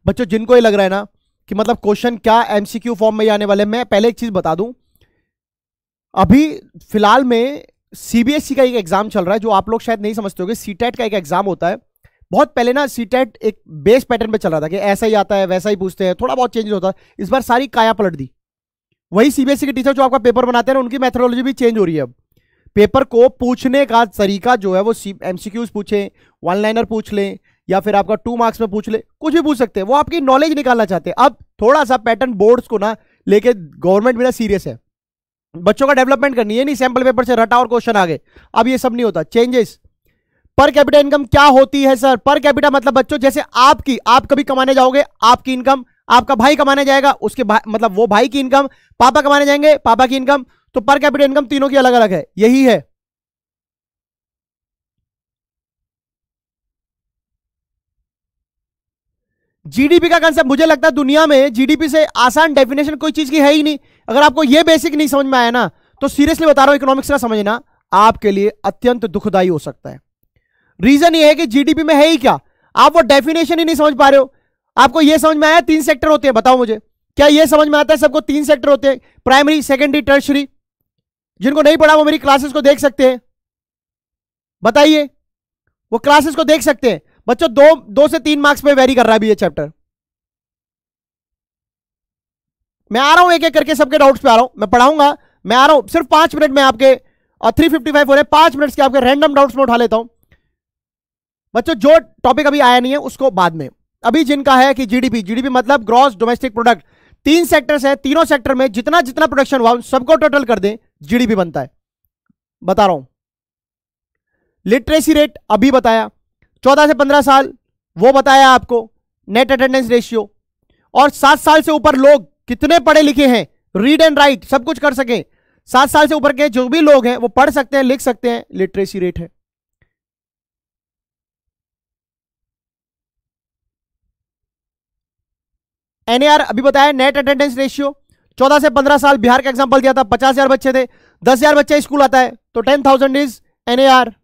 बच्चों जिनको ये लग रहा है ना कि मतलब क्वेश्चन क्या एमसीक्यू फॉर्म में आने वाले, मैं पहले एक चीज बता दूं, अभी फिलहाल में सीबीएसई का एक एग्जाम चल रहा है जो आप लोग शायद नहीं समझते होंगे। सीटेट का एक एग्जाम होता है, बहुत पहले ना सीटेट एक बेस पैटर्न पे चल रहा था कि ऐसा ही आता है वैसा ही पूछते हैं, थोड़ा बहुत चेंज होता है। इस बार सारी काया पलट दी, वही सीबीएसई के टीचर जो आपका पेपर बनाते हैं ना, उनकी मेथडोलॉजी भी चेंज हो रही है। अब पेपर को पूछने का तरीका जो है वो एमसीक्यूज पूछें, वन लाइनर पूछ लें, या फिर आपका 2 मार्क्स में पूछ ले, कुछ भी पूछ सकते हैं, वो आपकी नॉलेज निकालना चाहते हैं। अब थोड़ा सा पैटर्न बोर्ड्स को ना लेके गवर्नमेंट मेरा सीरियस है, बच्चों का डेवलपमेंट करनी है, नहीं सैंपल पेपर से रटा और क्वेश्चन आ गए, अब ये सब नहीं होता। चेंजेस, पर कैपिटा इनकम क्या होती है सर? पर कैपिटा मतलब बच्चों जैसे आपकी, आप कभी कमाने जाओगे आपकी इनकम, आपका भाई कमाने जाएगा उसके मतलब वो भाई की इनकम, पापा कमाने जाएंगे पापा की इनकम, तो पर कैपिटा इनकम तीनों की अलग अलग है, यही है। जीडीपी का कंसेप्ट, मुझे लगता है दुनिया में जीडीपी से आसान डेफिनेशन कोई चीज की है ही नहीं। अगर आपको ये बेसिक नहीं समझ में आया ना तो सीरियसली बता रहा हूं, इकोनॉमिक्स का समझना आपके लिए अत्यंत दुखदायी हो सकता है। रीजन ये है कि जीडीपी में है ही क्या, आप वो डेफिनेशन ही नहीं समझ पा रहे हो। आपको यह समझ में आया 3 सेक्टर होते हैं, बताओ मुझे क्या यह समझ में आता है सबको 3 सेक्टर होते हैं? Primary, secondary, tertiary. जिनको नहीं पढ़ा वो मेरी क्लासेस को देख सकते हैं, बताइए वो क्लासेस को देख सकते हैं। बच्चों 2 से 3 मार्क्स पे वेरी कर रहा है अभी ये चैप्टर। मैं आ रहा हूं एक एक करके सबके डाउट्स पे आ रहा हूं, मैं पढ़ाऊंगा, मैं आ रहा हूं सिर्फ 5 मिनट में आपके 355 हो रहे हैं, 5 मिनट्स के आपके रैंडम डाउट्स में उठा लेता हूं। बच्चों जो टॉपिक अभी आया नहीं है उसको बाद में, अभी जिनका है कि जीडीपी, जीडीपी मतलब ग्रॉस डोमेस्टिक प्रोडक्ट, 3 सेक्टर्स है, तीनों सेक्टर में जितना जितना प्रोडक्शन हुआ सबको टोटल कर दें, जीडीपी बनता है, बता रहा हूं। लिटरेसी रेट अभी बताया, 14 से 15 साल वो बताया आपको, नेट अटेंडेंस रेशियो, और 7 साल से ऊपर लोग कितने पढ़े लिखे हैं, रीड एंड राइट सब कुछ कर सकें, 7 साल से ऊपर के जो भी लोग हैं वो पढ़ सकते हैं लिख सकते हैं, लिटरेसी रेट है। एनएआर अभी बताया, नेट अटेंडेंस रेशियो, 14 से 15 साल, बिहार का एग्जाम्पल दिया था, 50,000 बच्चे थे, 10,000 बच्चे स्कूल आता है तो 10,000 इज एनएआर।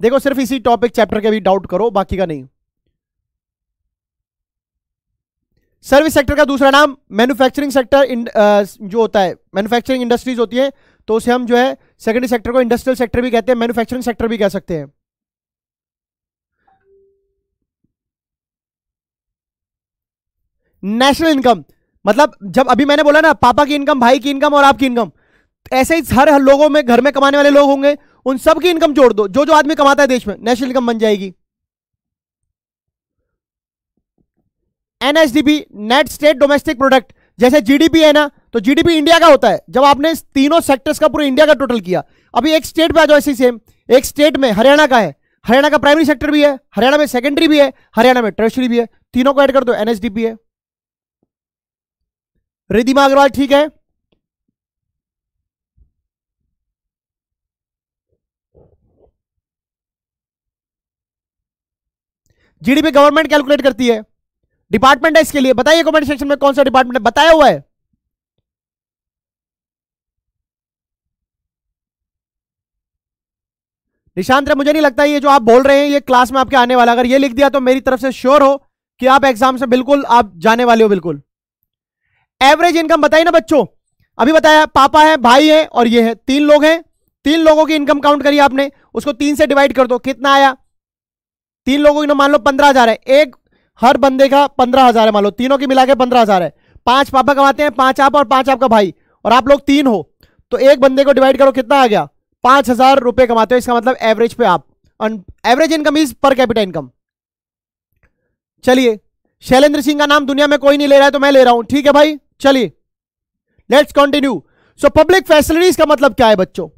देखो सिर्फ इसी टॉपिक चैप्टर के भी डाउट करो, बाकी का नहीं। सर्विस सेक्टर का दूसरा नाम मैन्युफैक्चरिंग सेक्टर जो होता है, मैन्युफैक्चरिंग इंडस्ट्रीज होती है, तो उसे हम जो है सेकेंडरी सेक्टर को इंडस्ट्रियल सेक्टर भी कहते हैं, मैन्युफैक्चरिंग सेक्टर भी कह सकते हैं। नेशनल इनकम मतलब जब अभी मैंने बोला ना पापा की इनकम, भाई की इनकम और आपकी इनकम, ऐसे ही हर लोगों में घर में कमाने वाले लोग होंगे, उन सब की इनकम जोड़ दो, जो जो आदमी कमाता है देश में, नेशनल इनकम बन जाएगी। NSDP net state domestic product, जैसे जीडीपी है ना, तो जीडीपी इंडिया का होता है जब आपने तीनों सेक्टर्स का पूरे इंडिया का टोटल किया। अभी एक स्टेट पे आ जाओ, ऐसी सेम एक स्टेट में हरियाणा का है, हरियाणा का प्राइमरी सेक्टर भी है, हरियाणा में सेकेंडरी भी है, हरियाणा में टर्शरी भी है, तीनों को ऐड कर दो, एनएसडीपी है। रिधिमा अग्रवाल ठीक है, जीडीपी गवर्नमेंट कैलकुलेट करती है, डिपार्टमेंट है इसके लिए, बताइए कमेंट सेक्शन में कौन सा डिपार्टमेंट है, बताया हुआ है। निशांत, मुझे नहीं लगता ये जो आप बोल रहे हैं ये क्लास में आपके आने वाला, अगर ये लिख दिया तो मेरी तरफ से श्योर हो कि आप एग्जाम से बिल्कुल आप जाने वाले हो। बिल्कुल एवरेज इनकम बताइए ना बच्चों, अभी बताया पापा है, भाई है और ये है, तीन लोग हैं, तीन लोगों की इनकम काउंट करी आपने, उसको तीन से डिवाइड कर दो, कितना आया तीन लोगों की, मान लो 15,000 है, एक हर बंदे का 15,000 है, मान लो तीनों की मिला के 15,000 है, 5 पापा कमाते हैं, 5 आप और 5 आपका भाई, और आप लोग 3 हो, तो एक बंदे को डिवाइड करो, कितना आ गया 5,000 रुपए कमाते हो, इसका मतलब एवरेज पे आप, average income is per capita income. चलिए शैलेंद्र सिंह का नाम दुनिया में कोई नहीं ले रहा है तो मैं ले रहा हूं, ठीक है भाई। चलिए let's continue. So public facilities का मतलब क्या है बच्चों,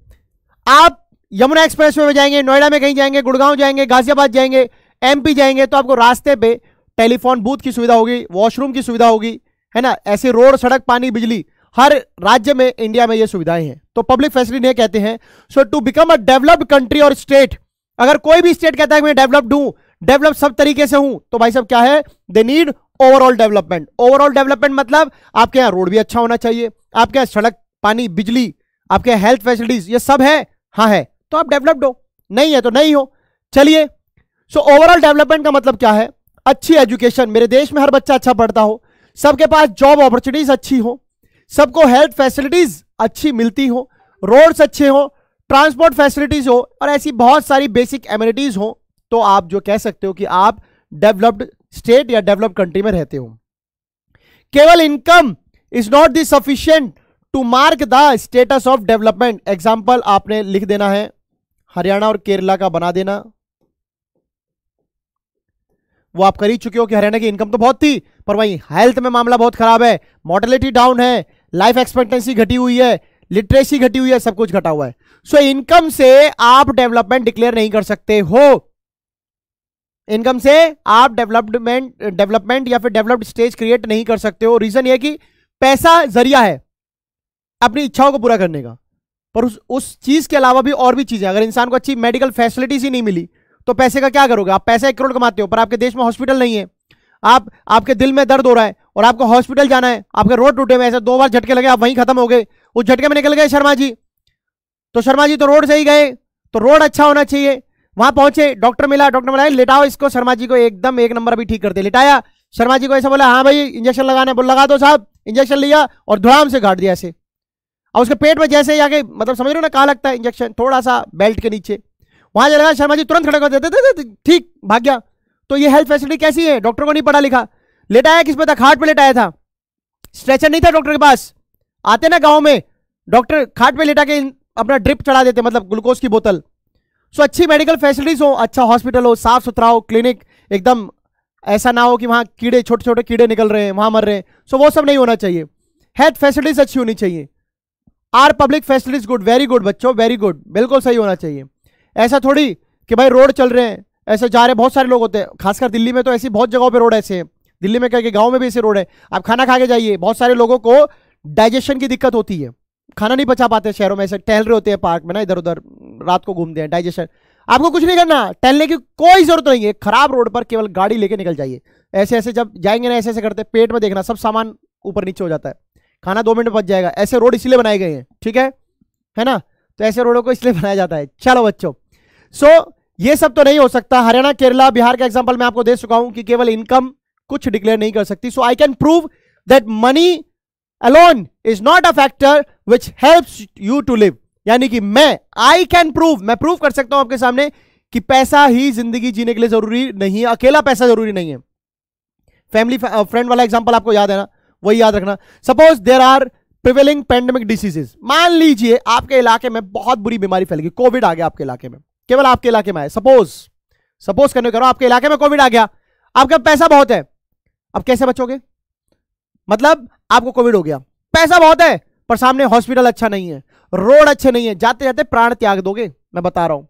आप यमुना एक्सप्रेसवे में जाएंगे, नोएडा में कहीं जाएंगे, गुड़गांव जाएंगे, गाजियाबाद जाएंगे, एमपी जाएंगे, तो आपको रास्ते पे टेलीफोन बूथ की सुविधा होगी, वॉशरूम की सुविधा होगी, है ना, ऐसे रोड, सड़क, पानी, बिजली, हर राज्य में इंडिया में ये सुविधाएं हैं, तो पब्लिक फैसिलिटी कहते हैं। So to become a developed country और स्टेट, अगर कोई भी स्टेट कहता है कि मैं डेवलप्ड हूं, डेवलप सब तरीके से हूं, तो भाई सब क्या है, they need overall development. Overall development मतलब आपके यहाँ रोड भी अच्छा होना चाहिए, आपके यहाँ सड़क, पानी, बिजली, आपके यहाँ हेल्थ फैसिलिटीज, ये सब है, हाँ है तो आप डेवलप्ड हो, नहीं है तो नहीं हो। चलिए सो ओवरऑल डेवलपमेंट का मतलब क्या है, अच्छी एजुकेशन, मेरे देश में हर बच्चा अच्छा पढ़ता हो, सबके पास जॉब अपॉर्चुनिटीज अच्छी हो, सबको हेल्थ फैसिलिटीज अच्छी मिलती हो, रोड्स अच्छे हो, ट्रांसपोर्ट फैसिलिटीज हो, और ऐसी बहुत सारी बेसिक एमिनिटीज हो, तो आप जो कह सकते हो कि आप डेवलप्ड स्टेट या डेवलप्ड कंट्री में रहते हो। केवल income is not the sufficient to mark the status of development. Example आपने लिख देना है हरियाणा और केरला का बना देना, वो आप कर ही चुके हो कि हरियाणा की इनकम तो बहुत थी पर वहीं हेल्थ में मामला बहुत खराब है, मॉर्टेलिटी डाउन है, लाइफ एक्सपेक्टेंसी घटी हुई है, लिटरेसी घटी हुई है, सब कुछ घटा हुआ है। सो इनकम से आप डेवलपमेंट डिक्लेयर नहीं कर सकते हो, इनकम से आप डेवलपमेंट या फिर डेवलप्ड स्टेज क्रिएट नहीं कर सकते हो। रीजन ये कि पैसा जरिया है अपनी इच्छाओं को पूरा करने का, पर उस चीज के अलावा भी और भी चीजें, अगर इंसान को अच्छी मेडिकल फैसिलिटीज ही नहीं मिली तो पैसे का क्या करोगे। आप पैसा 1 करोड़ कमाते हो पर आपके देश में हॉस्पिटल नहीं है, आपके दिल में दर्द हो रहा है और आपको हॉस्पिटल जाना है, आपके रोड टूटे हुए, ऐसे 2 बार झटके लगे, आप वहीं खत्म हो गए, उस झटके में निकल गए शर्मा जी, तो शर्मा जी तो रोड से ही गए, तो रोड अच्छा होना चाहिए। वहां पहुंचे, डॉक्टर मिला, डॉक्टर बोला लेटाओ इसको, शर्मा जी को एकदम 1 नंबर अभी ठीक करते, लेटाया, शर्मा जी को ऐसा बोला हाँ भाई इंजेक्शन लगाना है, बोला लगा दो साहब, इंजेक्शन लिया और धड़ाम से गाड़ दिया ऐसे, और उसके पेट में जैसे ही आगे, मतलब समझ रहे हो ना कहाँ लगता है इंजेक्शन, थोड़ा सा बेल्ट के नीचे, वहां जाएगा, शर्मा जी तुरंत खड़े कर देते, ठीक भाग गया। तो ये हेल्थ फैसिलिटी कैसी है, डॉक्टर को नहीं पढ़ा लिखा, लेटाया किस पे था, खाट पे लेटाया था, स्ट्रेचर नहीं था डॉक्टर के पास, आते ना गांव में डॉक्टर खाट पे लेटा के अपना ड्रिप चढ़ा देते, मतलब ग्लूकोज की बोतल। सो अच्छी मेडिकल फैसिलिटीज हो, अच्छा हॉस्पिटल हो, साफ सुथरा हो, क्लिनिक एकदम ऐसा ना हो कि वहाँ कीड़े, छोटे छोटे कीड़े निकल रहे हैं, वहाँ मर रहे हैं, सो वो सब नहीं होना चाहिए। हेल्थ फैसिलिटीज अच्छी होनी चाहिए। Are public facilities good, very good बच्चों, वेरी गुड, बिल्कुल सही होना चाहिए। ऐसा थोड़ी कि भाई रोड चल रहे हैं, ऐसे जा रहे बहुत सारे लोग होते हैं, खासकर दिल्ली में तो ऐसी बहुत जगहों पे रोड ऐसे हैं, दिल्ली में क्या कि गांव में भी ऐसे रोड है, आप खाना खा के जाइए, बहुत सारे लोगों को डाइजेशन की दिक्कत होती है, खाना नहीं पचा पाते, शहरों में ऐसे टहल रहे होते हैं पार्क में ना, इधर उधर रात को घूमते हैं, डाइजेशन, आपको कुछ नहीं करना, टहलने की कोई जरूरत नहीं है, खराब रोड पर केवल गाड़ी लेके निकल जाइए, ऐसे ऐसे जब जाएंगे ना ऐसे ऐसे करते, पेट में देखना सब सामान ऊपर नीचे हो जाता है, खाना 2 मिनट में पच जाएगा, ऐसे रोड इसीलिए बनाए गए हैं, ठीक है ना, तो ऐसे रोडों को इसलिए बनाया जाता है। चलो बच्चों, सो ये सब तो नहीं हो सकता। हरियाणा, केरला, बिहार का एग्जाम्पल मैं आपको दे चुका हूं कि केवल इनकम कुछ डिक्लेयर नहीं कर सकती. So I can prove that money alone is not a factor which helps you to live. यानी कि मैं आई कैन प्रूव, मैं प्रूव कर सकता हूं आपके सामने कि पैसा ही जिंदगी जीने के लिए जरूरी नहीं है, अकेला पैसा जरूरी नहीं है. फैमिली फ्रेंड वाला एग्जांपल आपको याद है ना, वही याद रखना. Suppose there are prevailing pandemic diseases. मान लीजिए आपके इलाके में बहुत बुरी बीमारी फैल गई, कोविड आ गया आपके इलाके में, केवल आपके इलाके में आया. सपोज करने करो आपके इलाके में कोविड आ गया, आपका पैसा बहुत है, अब कैसे बचोगे? मतलब आपको कोविड हो गया, पैसा बहुत है पर सामने हॉस्पिटल अच्छा नहीं है, रोड अच्छे नहीं है, जाते जाते प्राण त्याग दोगे. मैं बता रहा हूं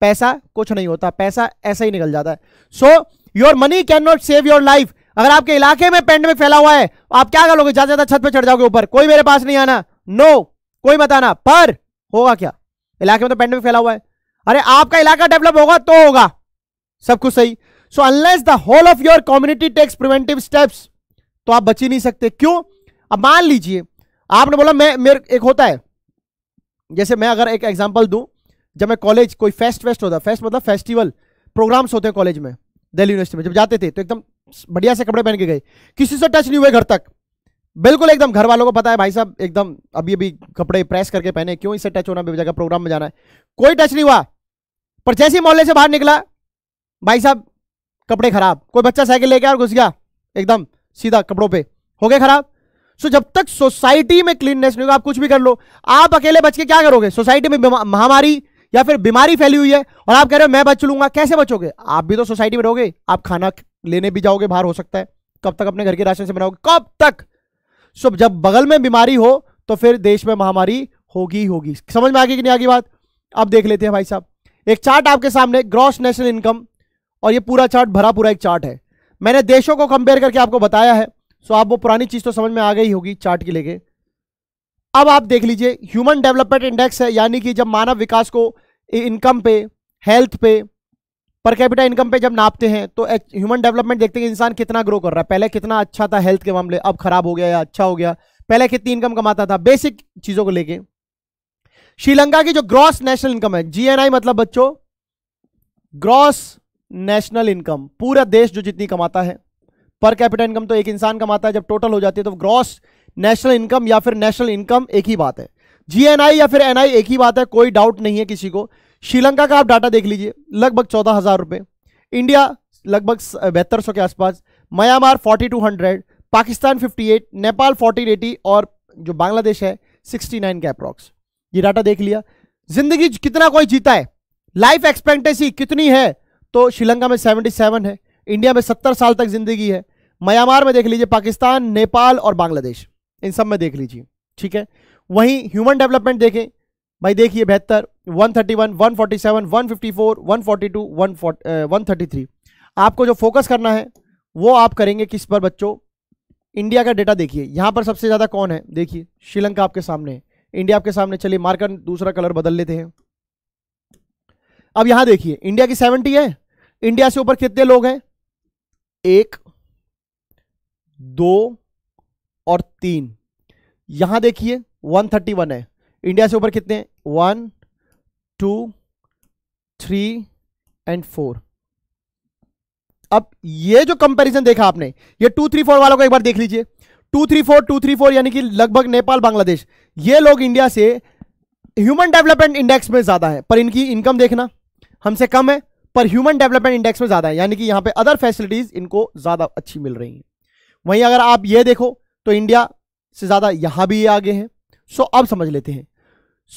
पैसा कुछ नहीं होता, पैसा ऐसा ही निकल जाता है. So your money can not save your life. अगर आपके इलाके में पेंडेमिक फैला हुआ है आप क्या करोगे? ज्यादा ज्यादा छत पे चढ़ जाओगे ऊपर, कोई मेरे पास नहीं आना, नो कोई मत आना, पर होगा क्या? इलाके में तो पेंडेमिक फैला हुआ है. अरे आपका इलाका डेवलप होगा तो होगा सब कुछ सही. So unless the whole of your community takes preventive steps, तो आप बच ही नहीं सकते. क्यों? अब मान लीजिए आपने बोला मैं मेरे एक होता है, जैसे मैं अगर एक एग्जाम्पल दूं, जब मैं कॉलेज कोई फेस्ट होता, फेस्ट मतलब फेस्टिवल प्रोग्राम्स होते हैं कॉलेज में, दिल्ली यूनिवर्सिटी में जब जाते थे तो एकदम बढ़िया से कपड़े पहन के गए, किसी से टच नहीं हुए घर तक, बिल्कुल एकदम घर वालों को पता है भाई साहब एकदम अभी अभी कपड़े प्रेस करके पहने, क्यों इससे टच होना, जगह प्रोग्राम में जाना है, कोई टच नहीं हुआ. पर जैसे ही मोहल्ले से बाहर निकला भाई साहब कपड़े खराब, कोई बच्चा साइकिल लेके और घुस गया एकदम सीधा कपड़ों पे, हो गए खराब. सो जब तक सोसाइटी में क्लीननेस नहीं होगा आप कुछ भी कर लो, आप अकेले बच के क्या करोगे? सोसाइटी में महामारी या फिर बीमारी फैली हुई है और आप कह रहे हो मैं बच लूंगा, कैसे बचोगे? आप भी तो सोसाइटी में रहोगे, आप खाना लेने भी जाओगे बाहर हो सकता है, कब तक अपने घर के राशन से बनाओगे, कब तक? सो जब बगल में बीमारी हो तो फिर देश में महामारी होगी होगी. समझ में आ गई कि नहीं आ गई बात? अब देख लेते हैं भाई साहब, एक चार्ट आपके सामने ग्रॉस नेशनल इनकम, और ये पूरा चार्ट भरा पूरा एक चार्ट है, मैंने देशों को कंपेयर करके आपको बताया है. सो आप वो पुरानी चीज तो समझ में आ गई होगी चार्ट की लेके. अब आप देख लीजिए ह्यूमन डेवलपमेंट इंडेक्स है, यानी कि जब मानव विकास को इनकम पे, हेल्थ पे, पर कैपिटा इनकम पे जब नापते हैं तो ह्यूमन डेवलपमेंट देखते हैं कि इंसान कितना ग्रो कर रहा है. पहले कितना अच्छा था हेल्थ के मामले, अब खराब हो गया या अच्छा हो गया, पहले कितनी इनकम कमाता था बेसिक चीजों को लेके. श्रीलंका की जो ग्रॉस नेशनल इनकम है, जीएनआई मतलब बच्चों ग्रॉस नेशनल इनकम, पूरा देश जो जितनी कमाता है. पर कैपिटा इनकम तो एक इंसान कमाता है, जब टोटल हो जाती है तो ग्रॉस नेशनल इनकम या फिर नेशनल इनकम एक ही बात है, जीएनआई या फिर एनआई एक ही बात है, कोई डाउट नहीं है किसी को. श्रीलंका का आप डाटा देख लीजिए, लगभग 14,000 रुपये, इंडिया लगभग 7200 के आसपास, म्यांमार 4200, पाकिस्तान 58, नेपाल 1480 और जो बांग्लादेश है 69 के अप्रॉक्स. ये डाटा देख लिया, जिंदगी कितना कोई जीता है, लाइफ एक्सपेक्टेंसी कितनी है, तो श्रीलंका में 77 है, इंडिया में 70 साल तक जिंदगी है, म्यांमार में देख लीजिए, पाकिस्तान, नेपाल और बांग्लादेश, इन सब में देख लीजिए. ठीक है, वहीं ह्यूमन डेवलपमेंट देखें भाई, देखिए 72, 131, 147, 154, 142, 133. आपको जो फोकस करना है वो आप करेंगे किस पर बच्चों? इंडिया का डेटा देखिए, यहाँ पर सबसे ज़्यादा कौन है, देखिए श्रीलंका आपके सामने है, इंडिया आपके सामने. चलिए मार्कर दूसरा कलर बदल लेते हैं. अब यहाँ देखिए इंडिया की 70 है, इंडिया से ऊपर कितने लोग हैं, 1, 2 और 3. यहाँ देखिए 131 है, इंडिया से ऊपर कितने हैं, 1, 2, 3 एंड 4. अब ये जो कंपैरिजन देखा आपने, ये 2, 3, 4 वालों को एक बार देख लीजिए, 2, 3, 4, 2, 3, 4 यानी कि लगभग नेपाल, बांग्लादेश, ये लोग इंडिया से ह्यूमन डेवलपमेंट इंडेक्स में ज्यादा है, पर इनकी इनकम देखना हमसे कम है, पर ह्यूमन डेवलपमेंट इंडेक्स में ज्यादा है, यानी कि यहाँ पे अदर फैसिलिटीज इनको ज्यादा अच्छी मिल रही है. वहीं अगर आप ये देखो तो इंडिया से ज्यादा यहां भी ये आगे हैं. सो अब समझ लेते हैं.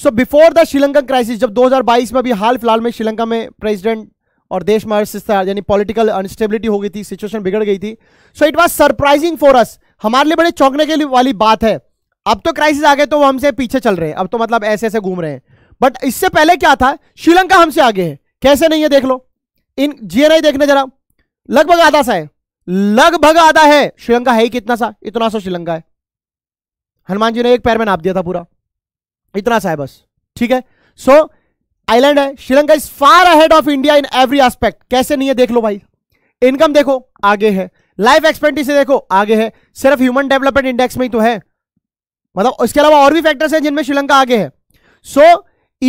So before the Sri Lankan crisis, जब 2022 में अभी हाल फिलहाल में श्रीलंका में प्रेसिडेंट और देश में अस्थिरता यानी पॉलिटिकल अनस्टेबिलिटी हो गई थी, सिचुएशन बिगड़ गई थी. So it was surprising for us, हमारे लिए बड़े चौंकने के लिए वाली बात है. अब तो क्राइसिस आ गए तो वो हमसे पीछे चल रहे हैं, अब तो मतलब ऐसे ऐसे घूम रहे हैं, बट इससे पहले क्या था, श्रीलंका हमसे आगे है. कैसे नहीं है देख लो, इन जीएनआई देखने जरा, लगभग आधा सा है, लगभग आधा है. श्रीलंका है ही कितना सा, इतना सा श्रीलंका है. हनुमान जी ने एक पैर में नाप दिया था पूरा, इतना सा है बस. ठीक है, सो आइलैंड है, Sri Lanka is far ahead of India in every aspect. कैसे नहीं है देख लो भाई, इनकम देखो आगे है, लाइफ एक्सपेक्टेंसी देखो आगे है, सिर्फ ह्यूमन डेवलपमेंट इंडेक्स में ही तो है, मतलब इसके अलावा और भी फैक्टर्स हैं जिनमें श्रीलंका आगे है. So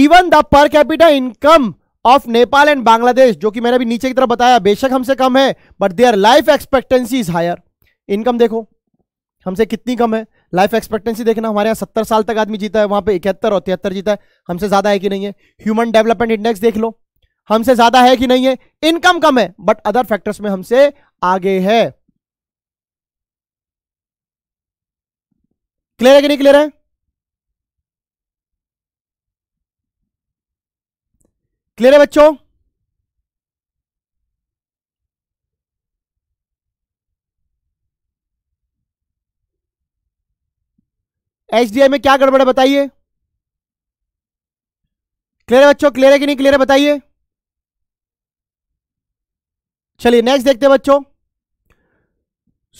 even the per capita income of Nepal and Bangladesh, जो कि मैंने भी नीचे की तरफ बताया, बेशक हमसे कम है but their life expectancy is higher. Income देखो हमसे कितनी कम है, लाइफ एक्सपेक्टेंसी देखना, हमारे यहाँ 70 साल तक आदमी जीता है, वहां पे 71 और 73 जीता है, हमसे ज्यादा है कि नहीं है। ह्यूमन डेवलपमेंट इंडेक्स देख लो, हमसे ज्यादा है कि नहीं है, इनकम कम है बट अदर फैक्टर्स में हमसे आगे है। क्लियर है कि नहीं क्लियर है? क्लियर है बच्चों? HDI में क्या गड़बड़ है बताइए? क्लियर है बच्चों? क्लियर है कि नहीं क्लियर है बताइए? चलिए नेक्स्ट देखते हैं बच्चों।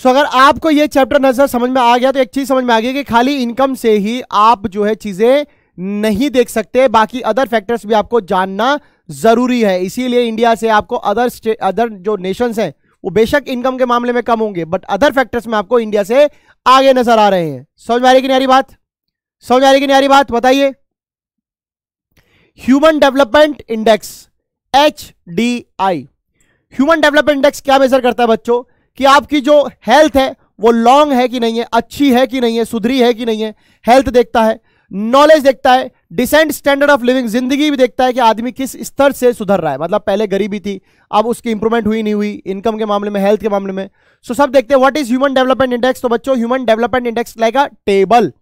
सो अगर आपको ये चैप्टर नजर समझ में आ गया तो एक चीज समझ में आ गई कि खाली इनकम से ही आप जो है चीजें नहीं देख सकते, बाकी अदर फैक्टर्स भी आपको जानना जरूरी है। इसीलिए इंडिया से आपको अदर जो नेशंस हैं वो बेशक इनकम के मामले में कम होंगे बट अदर फैक्टर्स में आपको इंडिया से आगे नजर आ रहे हैं। समझ में आ रही कि नहीं आ रही बात? समझ में आ रही कि नहीं आ रही बात बताइए? Human development index HDI, human development index क्या मेजर करता है बच्चों कि आपकी जो हेल्थ है वो लॉन्ग है कि नहीं है, अच्छी है कि नहीं है, सुधरी है कि नहीं है। हेल्थ देखता है, नॉलेज देखता है, डिसेंट स्टैंडर्ड ऑफ लिविंग, जिंदगी भी देखता है कि आदमी किस स्तर से सुधर रहा है, मतलब पहले गरीबी थी अब उसकी इंप्रूवमेंट हुई नहीं हुई, इनकम के मामले में, हेल्थ के मामले में। सो सब देखते हैं what is human development index. तो बच्चों human development index like a table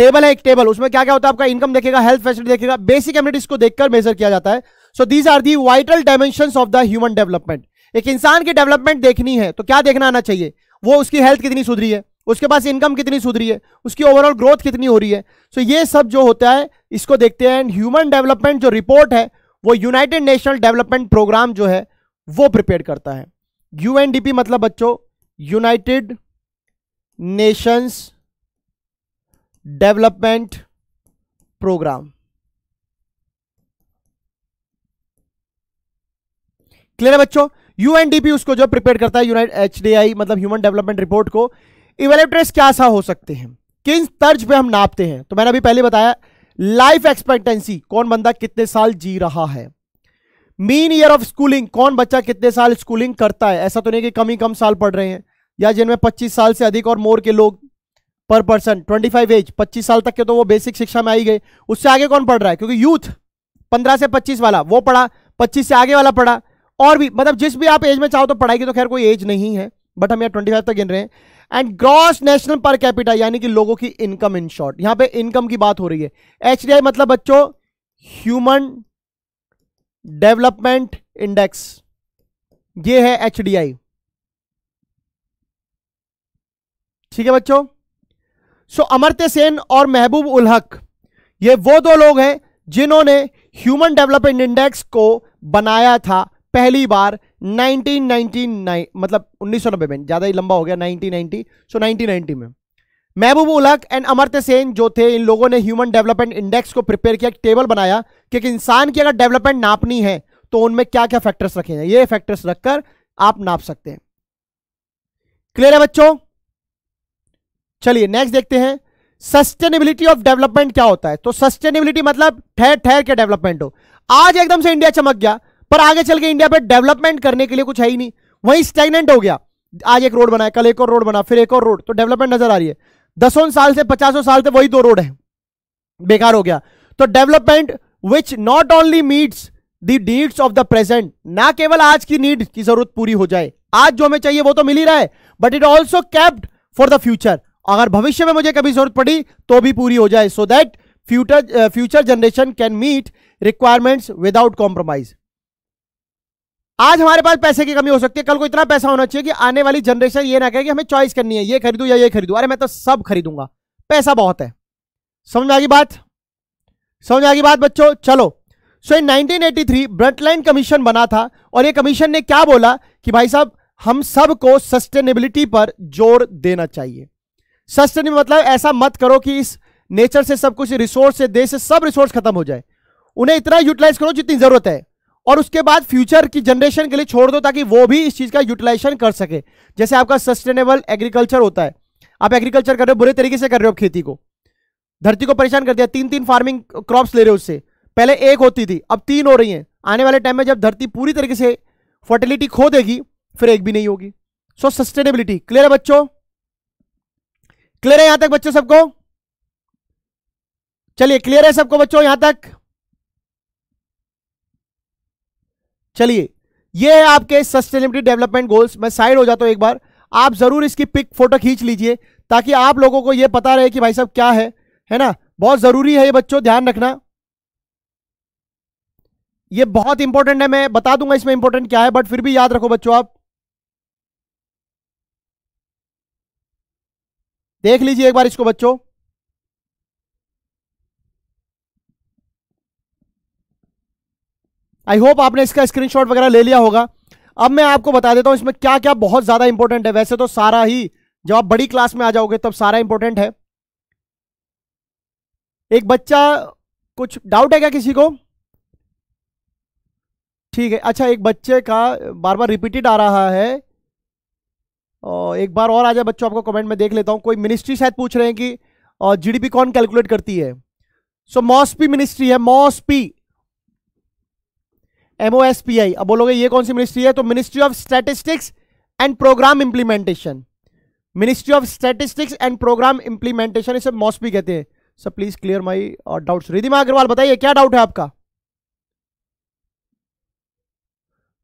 है, एक टेबल, उसमें क्या क्या होता है आपका इनकम देखेगा, हेल्थ फैसिलिटी देखेगा, बेसिक एमिनिटीज को देखकर मेजर किया जाता है। So these are the vital dimensions of the human development. एक इंसान की डेवलपमेंट देखनी है तो क्या देखना आना चाहिए? वो उसकी हेल्थ कितनी सुधरी है, उसके पास इनकम कितनी सुधरी है, उसकी ओवरऑल ग्रोथ कितनी हो रही है। सो ये सब जो होता है इसको देखते हैं। एंड ह्यूमन डेवलपमेंट जो रिपोर्ट है वो यूनाइटेड नेशनल डेवलपमेंट प्रोग्राम जो है वो प्रिपेयर करता है। UNDP मतलब बच्चों United Nations development Programme. Clear है बच्चों? UNDP उसको जो प्रिपेयर करता है, HDI मतलब ह्यूमन डेवलपमेंट रिपोर्ट को। इवेलुएटर्स क्या सा हो सकते हैं, किस तर्ज पे हम नापते हैं? तो मैंने अभी पहले बताया, लाइफ एक्सपेक्टेंसी कौन बंदा कितने साल जी रहा है, मीन ईयर ऑफ स्कूलिंग कौन बच्चा कितने साल स्कूलिंग करता है, ऐसा तो नहीं कि कम ही कम साल पढ़ रहे हैं, या जिनमें 25 साल से अधिक और मोर के लोग पर पर्सन 25 एज 25 साल तक के तो वो बेसिक शिक्षा में आई गए, उससे आगे कौन पढ़ रहा है? क्योंकि यूथ 15 से 25 वाला वो पढ़ा, 25 से आगे वाला पढ़ा, और भी मतलब जिस भी आप एज में चाहो तो पढ़ाई की तो खैर कोई एज नहीं है बट हम यहाँ 25 तक गिन रहे हैं। And gross national per capita यानी कि लोगों की इनकम, इन शॉर्ट यहाँ पे इनकम की बात हो रही है। HDI मतलब बच्चों ह्यूमन डेवलपमेंट इंडेक्स, ये है HDI। ठीक है बच्चों? सो अमर्त्य सेन और महबूब उल हक ये वो दो लोग हैं जिन्होंने ह्यूमन डेवलपमेंट इंडेक्स को बनाया था पहली बार 1999 मतलब 1990 में, ज्यादा ही लंबा हो गया 1990। सो 1990 में महबूब उल हक एंड अमर्त्य सेन जो थे, इन लोगों ने ह्यूमन डेवलपमेंट इंडेक्स को प्रिपेयर किया, एक टेबल बनाया कि इंसान की अगर डेवलपमेंट नापनी है तो उनमें क्या क्या फैक्टर्स रखे हैं, ये फैक्टर्स रखकर आप नाप सकते हैं। क्लियर है बच्चों? चलिए नेक्स्ट देखते हैं सस्टेनेबिलिटी ऑफ डेवलपमेंट क्या होता है। तो सस्टेनेबिलिटी मतलब ठहर ठहर के डेवलपमेंट हो। आज एकदम से इंडिया चमक गया पर आगे चल के इंडिया पे डेवलपमेंट करने के लिए कुछ है ही नहीं, वहीं स्टैग्नेंट हो गया। आज एक रोड बनाया, कल एक और रोड बना, फिर एक और रोड, तो डेवलपमेंट नजर आ रही है। 10 साल से 50 साल से वही दो रोड है, बेकार हो गया। तो development which not only meets the needs of the present, ना केवल आज की नीड की जरूरत पूरी हो जाए, आज जो हमें चाहिए वो तो मिल ही रहा है but it also capped for the future, अगर भविष्य में मुझे कभी जरूरत पड़ी तो भी पूरी हो जाए, so that future generation can meet requirements without compromise. आज हमारे पास पैसे की कमी हो सकती है, कल को इतना पैसा होना चाहिए कि आने वाली जनरेशन ये ना कहे कि हमें चॉइस करनी है ये खरीदूं या ये खरीदूं, अरे मैं तो सब खरीदूंगा, पैसा बहुत है। समझ आ गई बात? समझ आ गई बात बच्चों? चलो। सो इन 1983 ब्रंटलैंड कमीशन बना था और ये कमीशन ने क्या बोला कि भाई साहब हम सबको सस्टेनेबिलिटी पर जोर देना चाहिए। सस्टेनेबल मतलब ऐसा मत करो कि इस नेचर से सब कुछ, रिसोर्स से, देश से सब रिसोर्स खत्म हो जाए, उन्हें इतना यूटिलाइज करो जितनी जरूरत है और उसके बाद फ्यूचर की जनरेशन के लिए छोड़ दो ताकि वो भी इस चीज का यूटिलाइजेशन कर सके। जैसे आपका सस्टेनेबल एग्रीकल्चर होता है, आप एग्रीकल्चर कर रहे हो, बुरे तरीके से कर रहे हो, खेती को, धरती को परेशान कर दिया, 3 फार्मिंग क्रॉप्स ले रहे हो, उससे पहले एक होती थी, अब तीन हो रही हैं। आने वाले टाइम में जब धरती पूरी तरीके से फर्टिलिटी खो देगी फिर एक भी नहीं होगी। सो सस्टेनेबिलिटी क्लियर है बच्चों? क्लियर है यहां तक बच्चों सबको? चलिए क्लियर है सबको बच्चों यहां तक? चलिए ये है आपके सस्टेनेबिलिटी डेवलपमेंट गोल्स। मैं साइड हो जाता हूं एक बार, आप जरूर इसकी पिक फोटो खींच लीजिए ताकि आप लोगों को यह पता रहे कि भाई साहब क्या है ना। बहुत जरूरी है ये बच्चों, ध्यान रखना, ये बहुत इंपॉर्टेंट है। मैं बता दूंगा इसमें इंपॉर्टेंट क्या है, बट फिर भी याद रखो बच्चों। आप देख लीजिए एक बार इसको बच्चों, आई होप आपने इसका स्क्रीनशॉट वगैरह ले लिया होगा। अब मैं आपको बता देता हूं इसमें क्या क्या बहुत ज्यादा इंपॉर्टेंट है। वैसे तो सारा ही, जब आप बड़ी क्लास में आ जाओगे तब सारा इंपॉर्टेंट है। एक बच्चा, कुछ डाउट है क्या किसी को? ठीक है, अच्छा एक बच्चे का बार बार रिपीटेड आ रहा है और एक बार और आ जाए बच्चों, आपको कमेंट में देख लेता हूं। कोई मिनिस्ट्री शायद पूछ रहे हैं कि जीडीपी कौन कैलकुलेट करती है। सो मॉसपी मिनिस्ट्री है, मॉसपी MOSPI। अब बोलोगे ये कौन सी मिनिस्ट्री है? तो ministry of statistics and programme implementation, ministry of statistics and programme implementation, इसे मॉसपी कहते हैं। Sir please clear my doubts. Ridhima Agarwal बताइए क्या डाउट है आपका,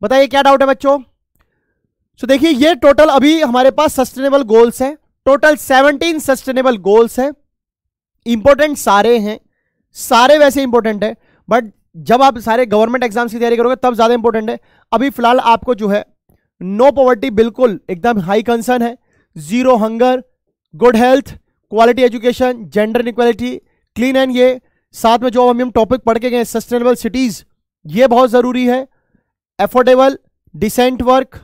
बताइए क्या डाउट है बच्चों? सो देखिए ये टोटल अभी हमारे पास सस्टेनेबल गोल्स हैं, टोटल 17 सस्टेनेबल गोल्स हैं। इंपॉर्टेंट सारे हैं, सारे वैसे इंपॉर्टेंट है, बट जब आप सारे गवर्नमेंट एग्जाम्स की तैयारी करोगे तब ज़्यादा इंपॉर्टेंट है। अभी फिलहाल आपको जो है नो पॉवर्टी बिल्कुल एकदम हाई कंसर्न है, zero hunger, good health, quality education, gender inequality, clean and ये साथ में जो हम टॉपिक पढ़ के गए सस्टेनेबल सिटीज़, ये बहुत ज़रूरी है। एफोर्डेबल, डिसेंट वर्क,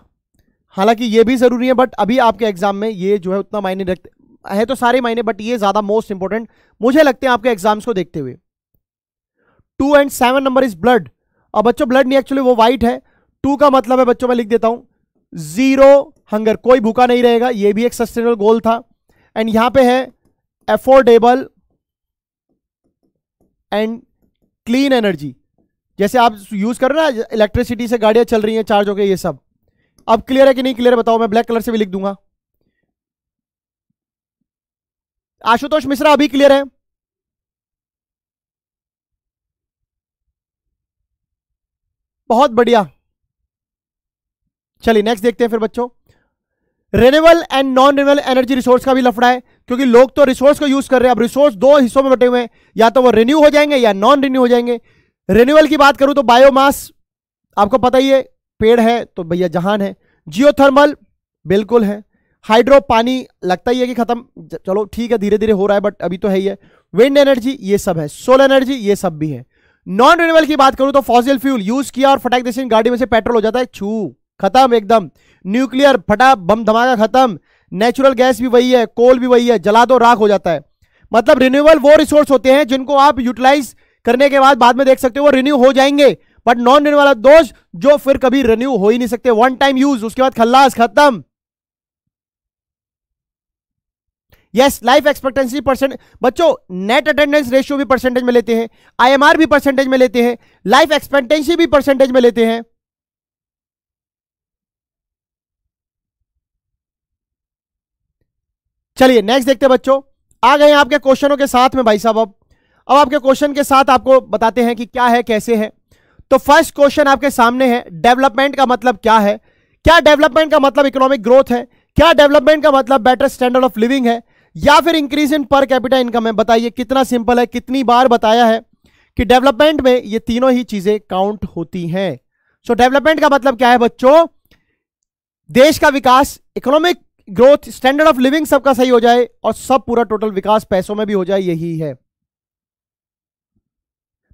हालांकि ये भी ज़रूरी है बट अभी आपके एग्जाम में ये जो है उतना मायने रखते हैं तो सारे मायने, बट ये ज़्यादा मोस्ट इंपॉर्टेंट मुझे लगते हैं आपके एग्जाम्स को देखते हुए। 2 और 7 नंबर इज ब्लड। अब बच्चों ब्लड नहीं, एक्चुअली वो वाइट है। 2 का मतलब है बच्चों मैं लिख देता हूं जीरो हंगर, कोई भूखा नहीं रहेगा, ये भी एक सस्टेनेबल गोल था। एंड यहां पे है एफोर्डेबल एंड क्लीन एनर्जी, जैसे आप यूज कर रहे ना इलेक्ट्रिसिटी से गाड़ियां चल रही हैं चार्ज होकर, ये सब। अब क्लियर है कि नहीं क्लियर बताओ, मैं ब्लैक कलर से भी लिख दूंगा। आशुतोष मिश्रा अभी क्लियर है? बहुत बढ़िया। चलिए नेक्स्ट देखते हैं फिर बच्चों, renewable and non renewable energy resource का भी लफड़ा है, क्योंकि लोग तो रिसोर्स को यूज कर रहे हैं। अब रिसोर्स दो हिस्सों में बटे हुए हैं, या तो वो रिन्यू हो जाएंगे या नॉन रिन्यू हो जाएंगे। रिन्यूएबल की बात करूं तो बायोमास आपको पता ही है, पेड़ है तो भैया जहान है। जियोथर्मल बिल्कुल है, हाइड्रो पानी लगता ही है कि खत्म, चलो ठीक है धीरे धीरे हो रहा है बट अभी तो है ही है। विंड एनर्जी ये सब है, सोलर एनर्जी ये सब भी है। नॉन रिन्यूएबल की बात करूं तो फॉसिल फ्यूल यूज किया और फटाक देसी गाड़ी में से पेट्रोल हो जाता है, छू खत्म एकदम। न्यूक्लियर फटा बम धमाका खत्म। नेचुरल गैस भी वही है, कोल भी वही है, जला दो राख हो जाता है। मतलब रिन्यूएबल वो रिसोर्स होते हैं जिनको आप यूटिलाइज करने के बाद में देख सकते हो वो रिन्यू हो जाएंगे, बट नॉन रिन्यूएबल दोस्त जो फिर कभी रिन्यू हो ही नहीं सकते, वन टाइम यूज, उसके बाद खल्लास खत्म। यस, लाइफ एक्सपेक्टेंसी परसेंट बच्चों, नेट अटेंडेंस रेशियो भी परसेंटेज में लेते हैं, IMR भी परसेंटेज में लेते हैं, लाइफ एक्सपेक्टेंसी भी परसेंटेज में लेते हैं। चलिए नेक्स्ट देखते हैं बच्चों, आ गए आपके क्वेश्चनों के साथ में भाई साहब। अब आपके क्वेश्चन के साथ आपको बताते हैं कि क्या है कैसे है। तो फर्स्ट क्वेश्चन आपके सामने है, डेवलपमेंट का मतलब क्या है? क्या डेवलपमेंट का मतलब इकोनॉमिक ग्रोथ है? क्या डेवलपमेंट का मतलब बेटर स्टैंडर्ड ऑफ लिविंग है या फिर इंक्रीज इन पर कैपिटा इनकम है? बताइए कितना सिंपल है, कितनी बार बताया है कि डेवलपमेंट में ये तीनों ही चीजें काउंट होती हैं। सो डेवलपमेंट का मतलब क्या है बच्चों? देश का विकास, economic growth, standard of living सबका सही हो जाए और सब पूरा टोटल विकास पैसों में भी हो जाए, यही है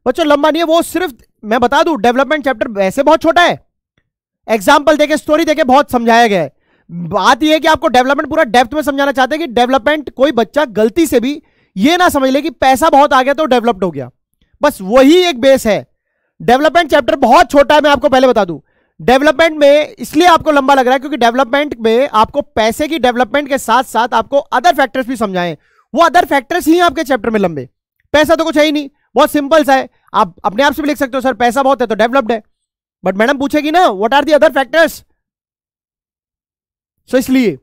बच्चों। लंबा नहीं है वो, सिर्फ मैं बता दूं डेवलपमेंट चैप्टर वैसे बहुत छोटा है, एग्जाम्पल देके स्टोरी देके बहुत समझाया गया है। बात यह है कि आपको डेवलपमेंट पूरा डेप्थ में समझाना चाहते हैं कि डेवलपमेंट कोई बच्चा गलती से भी ये ना समझ ले कि पैसा बहुत आ गया तो डेवलप्ड हो गया, बस वही एक बेस है। डेवलपमेंट चैप्टर बहुत छोटा है, मैं आपको पहले बता दूं। डेवलपमेंट में इसलिए आपको लंबा लग रहा है क्योंकि डेवलपमेंट में आपको पैसे की डेवलपमेंट के साथ साथ आपको अदर फैक्टर्स भी समझाएं, वो अदर फैक्टर्स ही आपके चैप्टर में लंबे। पैसा तो कुछ है ही नहीं, बहुत सिंपल सा है, आप अपने आप से भी लिख सकते हो सर पैसा बहुत है तो डेवलप्ड है, बट मैडम पूछेगी ना what are the other factors, so इसलिए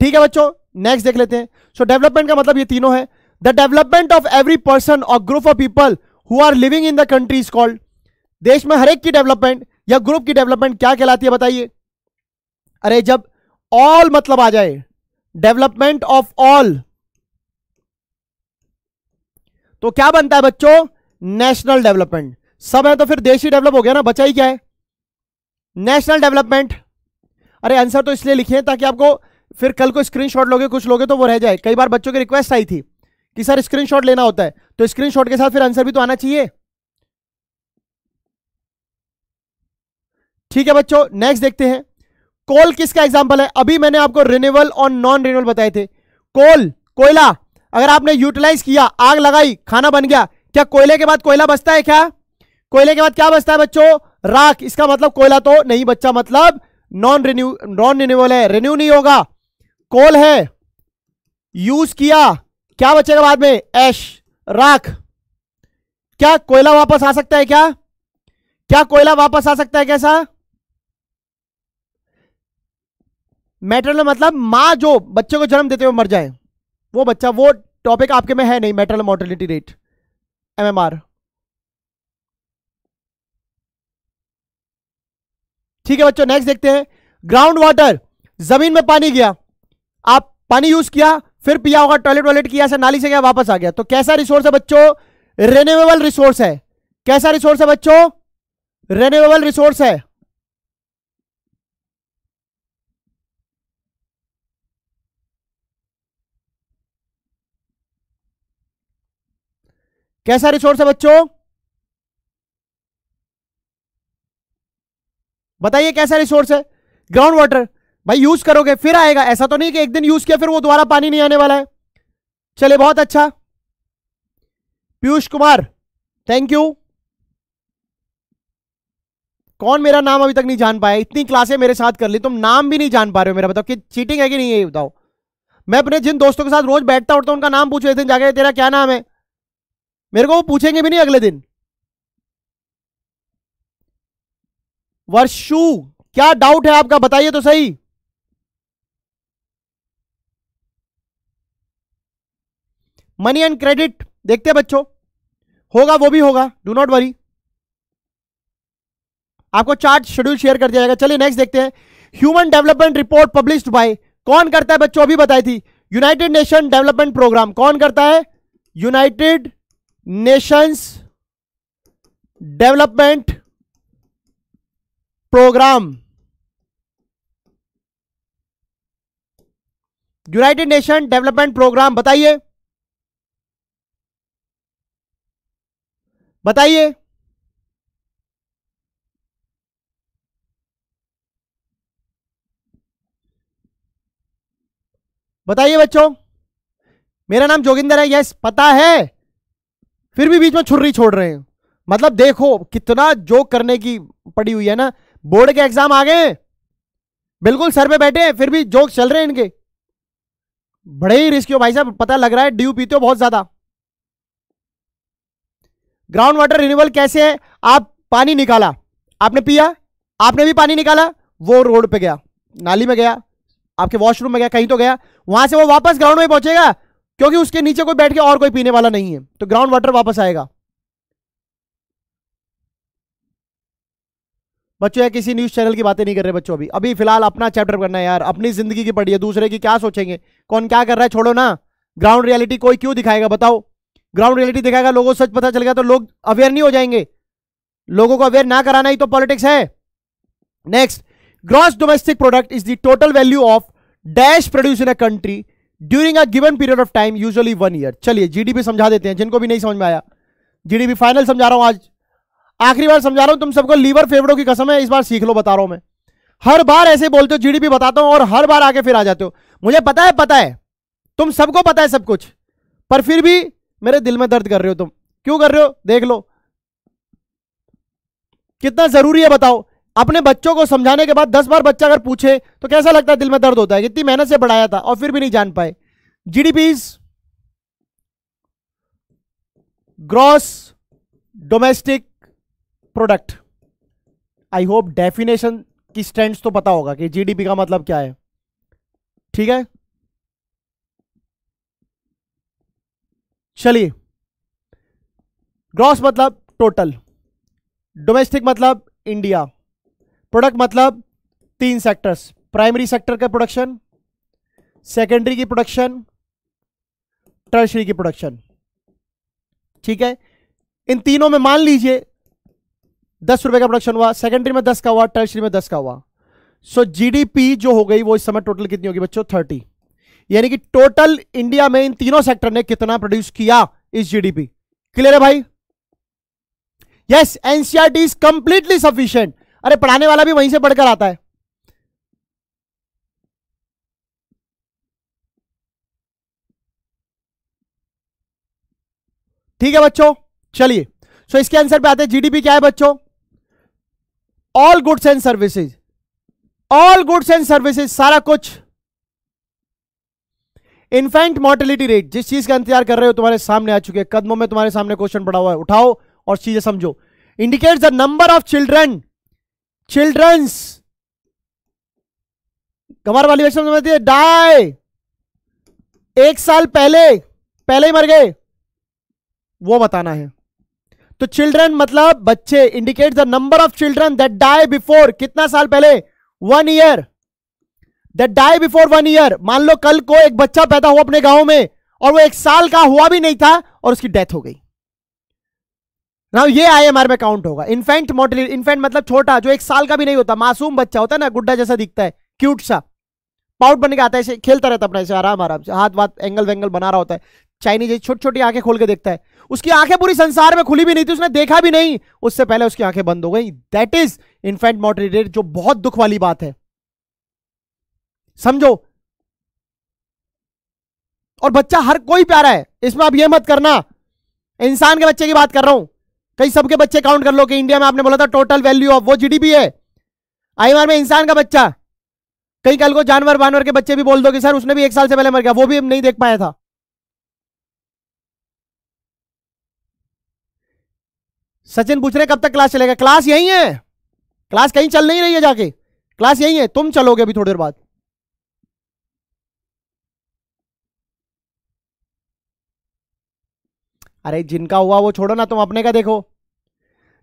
ठीक है बच्चों। नेक्स्ट देख लेते हैं। सो डेवलपमेंट का मतलब ये तीनों है, the development of every person और group of people who are living in the country is called. देश में हर एक की डेवलपमेंट या ग्रुप की डेवलपमेंट क्या कहलाती है बताइए? अरे जब ऑल मतलब आ जाए, डेवलपमेंट ऑफ ऑल, तो क्या बनता है बच्चों? National development. सब है तो फिर देश ही डेवलप हो गया ना, बचा ही क्या है? National development. अरे आंसर तो इसलिए लिखे ताकि आपको फिर कल को स्क्रीनशॉट लोगे, कुछ लोगे तो वो रह जाए। कई बार बच्चों की रिक्वेस्ट आई थी कि सर स्क्रीनशॉट लेना होता है, तो स्क्रीनशॉट के साथ फिर आंसर भी तो आना चाहिए। ठीक है बच्चों, नेक्स्ट देखते हैं। कोल किसका एग्जांपल है? अभी मैंने आपको रिन्यूएबल और नॉन रिन्यूएबल बताए थे। कोल, कोयला, अगर आपने यूटिलाइज किया, आग लगाई, खाना बन गया, क्या कोयले के बाद कोयला बचता है? क्या कोयले के बाद क्या बचता है बच्चों? राख। इसका मतलब कोयला तो नहीं बचा, मतलब नॉन रिन्यूएबल है, रिन्यू नहीं होगा। कोल है, यूज किया, क्या बचेगा बाद में? ऐश, राख। क्या कोयला वापस आ सकता है? क्या कोयला वापस आ सकता है? कैसा? मैटरनल मतलब मां जो बच्चे को जन्म देते हुए मर जाए, वो बच्चा, वो टॉपिक आपके में है नहीं, मैटरनल मॉर्टेलिटी रेट, MMR। ठीक है बच्चों, नेक्स्ट देखते हैं। ग्राउंड वाटर, जमीन में पानी गया, आप पानी यूज किया, फिर पिया होगा, टॉयलेट वॉयलेट किया, ऐसा नाली से गया, वापस आ गया, तो कैसा रिसोर्स है बच्चों? रिन्यूएबल रिसोर्स है। कैसा रिसोर्स है बच्चों? रिन्यूएबल रिसोर्स है। कैसा रिसोर्स है बच्चों? बताइए कैसा रिसोर्स है? ग्राउंड वाटर भाई यूज करोगे फिर आएगा, ऐसा तो नहीं कि एक दिन यूज किया फिर वो दोबारा पानी नहीं आने वाला है। चलिए बहुत अच्छा, पीयूष कुमार थैंक यू। कौन मेरा नाम अभी तक नहीं जान पाया? इतनी क्लासें मेरे साथ कर ली, तुम नाम भी नहीं जान पा रहे हो मेरा, बताओ कि चीटिंग है कि नहीं, ये बताओ। मैं अपने जिन दोस्तों के साथ रोज बैठता उठता उनका नाम पूछो, इस दिन जाके तेरा क्या नाम है, मेरे को वो पूछेंगे भी नहीं अगले दिन। वर्षु क्या डाउट है आपका, बताइए तो सही। मनी एंड क्रेडिट देखते हैं बच्चों, होगा वो भी होगा, डू नॉट वरी, आपको चार्ट शेड्यूल शेयर कर दिया जाएगा। चलिए नेक्स्ट देखते हैं। Human development report published by, कौन करता है बच्चों? अभी बताई थी, यूनाइटेड नेशन डेवलपमेंट प्रोग्राम। कौन करता है? United Nations development programme, United Nation development programme. बताइए बताइए, बताइए बच्चों। मेरा नाम जोगिंदर है, यस पता है, फिर भी बीच में छुर्री छोड़ रहे हैं, मतलब देखो कितना जोक करने की पड़ी हुई है ना। बोर्ड के एग्जाम आ गए, बिल्कुल सर पे बैठे हैं, फिर भी जोक चल रहे हैं इनके, बड़े ही रिस्की हो भाई साहब, पता लग रहा है ड्यू पीते हो बहुत ज्यादा। ग्राउंड वाटर रिन्यूअल कैसे है? आप पानी निकाला, आपने पिया, आपने भी पानी निकाला, वो रोड पे गया, नाली में गया, आपके वॉशरूम में गया, कहीं तो गया, वहां से वो वापस ग्राउंड में पहुंचेगा क्योंकि उसके नीचे कोई बैठ के और कोई पीने वाला नहीं है, तो ग्राउंड वाटर वापस आएगा। बच्चों या किसी न्यूज चैनल की बातें नहीं कर रहे बच्चों, अभी अभी फिलहाल अपना चैप्टर करना है यार, अपनी जिंदगी की पढ़ी है, दूसरे की क्या सोचेंगे, कौन क्या कर रहा है छोड़ो ना। ग्राउंड रियलिटी कोई क्यों दिखाएगा बताओ? ग्राउंड रियलिटी दिखाएगा, लोगों को सच पता चल गया तो लोग अवेयर नहीं हो जाएंगे, लोगों को अवेयर ना कराना ही तो पॉलिटिक्स है। Next, gross domestic product is the total value of dash produce in a country during a given period of time, usually 1 year. चलिए जीडीपी समझा देते हैं जिनको भी नहीं समझ में आया, जीडीपी फाइनल समझा रहा हूं, आज आखिरी बार समझा रहा हूं, तुम सबको लीवर फेफड़ों की कसम है, इस बार सीख लो, बता रहा हूं मैं। हर बार ऐसे बोलते हो जीडीपी बताता हूं और हर बार आके फिर आ जाते हो, मुझे पता है, पता है, तुम सबको पता है सब कुछ, पर फिर भी मेरे दिल में दर्द कर रहे हो, तुम क्यों कर रहे हो देख लो। कितना जरूरी है बताओ, अपने बच्चों को समझाने के बाद 10 बार बच्चा अगर पूछे तो कैसा लगता है? दिल में दर्द होता है, कितनी मेहनत से पढ़ाया था और फिर भी नहीं जान पाए। GDP is gross domestic product. I hope definition की स्टैंड्स तो पता होगा कि जीडीपी का मतलब क्या है, ठीक है। चलिए, ग्रॉस मतलब टोटल, डोमेस्टिक मतलब इंडिया, प्रोडक्ट मतलब तीन सेक्टर्स, प्राइमरी सेक्टर का प्रोडक्शन, सेकेंडरी की प्रोडक्शन, टर्शरी की प्रोडक्शन, ठीक है। इन तीनों में मान लीजिए 10 रुपए का प्रोडक्शन हुआ, सेकेंडरी में 10 का हुआ, टर्शरी में 10 का हुआ। सो जीडीपी जो हो गई वो इस समय टोटल कितनी होगी बच्चों? 30। यानी कि टोटल इंडिया में इन तीनों सेक्टर ने कितना प्रोड्यूस किया इस जीडीपी। क्लियर है भाई? Yes, NCERT is completely sufficient. अरे पढ़ाने वाला भी वहीं से पढ़कर आता है। ठीक है बच्चों, चलिए। सो इसके आंसर पे आते हैं, जीडीपी क्या है बच्चों? All goods and services, all goods and services, सारा कुछ। इन्फेंट मॉर्टेलिटी रेट, जिस चीज का इंतजार कर रहे हो तुम्हारे सामने आ चुके हैं, कदमों में तुम्हारे सामने क्वेश्चन पड़ा हुआ है, उठाओ और चीजें समझो। Indicates the number of children, childrens, हमारे वाली भाषा में समझती है, डाई, एक साल पहले ही मर गए, वो बताना है। तो चिल्ड्रन मतलब बच्चे, indicate the number of children that die before, कितना साल पहले? 1 year, that die before 1 year. मान लो कल को एक बच्चा पैदा हुआ अपने गांव में और वो 1 साल का हुआ भी नहीं था और उसकी डेथ हो गई ना, ये आईएमआर में काउंट होगा। इन्फेंट मॉर्टेलिटी, इन्फेंट मतलब छोटा, जो 1 साल का भी नहीं होता, मासूम बच्चा होता है ना, गुड्डा जैसा दिखता है, क्यूट सा, पाउट बन के आता है, ऐसे खेलता रहता है अपना, ऐसे आराम आराम से, हाथ वाथ एंगल वेंगल बना रहा होता है, चाइनीज जैसी छोटी छोटी आंखें खोल के देखता है। उसकी आंखें पूरी संसार में खुली भी नहीं थी, उसने देखा भी नहीं, उससे पहले उसकी आंखें बंद हो गई। That is infant mortality rate, जो बहुत दुख वाली बात है, समझो। और बच्चा हर कोई प्यारा है, इसमें आप ये मत करना, इंसान के बच्चे की बात कर रहा हूं, कहीं सबके बच्चे काउंट कर लो कि इंडिया में आपने बोला था टोटल वैल्यू ऑफ, वो जीडीपी है। आईएमआर में इंसान का बच्चा, कहीं कल को जानवर वानवर के बच्चे भी बोल दो कि सर उसने भी 1 साल से पहले मर गया, वो भी नहीं देख पाया था। सचिन पूछ रहे कब तक क्लास चलेगा? क्लास यही है, क्लास कहीं चल नहीं रही है जाके, क्लास यही है, तुम चलोगे अभी थोड़ी देर बाद। अरे जिनका हुआ वो छोड़ो ना, तुम अपने का देखो।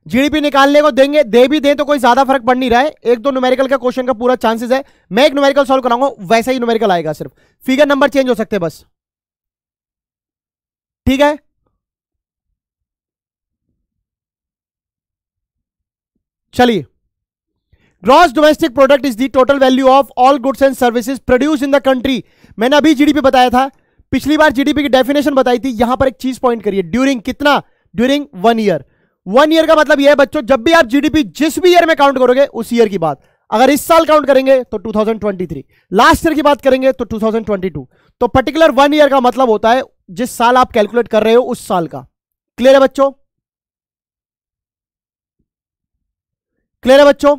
जीडीपी निकालने को देंगे, दे भी दें तो कोई ज्यादा फर्क पड़ नहीं रहा है, 1-2 न्यूमेरिकल का क्वेश्चन का पूरा चांसेस है। मैं एक न्यूमेरिकल सॉल्व कराऊंगा, वैसा ही न्यूमेरिकल आएगा, सिर्फ फिगर नंबर चेंज हो सकते हैं बस, ठीक है। चलिए, gross domestic product is the total value of all goods and services produce in the country. मैंने अभी जीडीपी बताया था, पिछली बार जीडीपी की डेफिनेशन बताई थी, यहां पर एक चीज पॉइंट करिए, ड्यूरिंग कितना? During 1 year. 1 ईयर का मतलब यह है बच्चों, जब भी आप जीडीपी जिस भी ईयर में काउंट करोगे उस ईयर की बात, अगर इस साल काउंट करेंगे तो 2023, लास्ट ईयर की बात करेंगे तो 2022, तो पर्टिकुलर 1 ईयर का मतलब होता है जिस साल आप कैलकुलेट कर रहे हो उस साल का। क्लियर है बच्चों? क्लियर है बच्चों?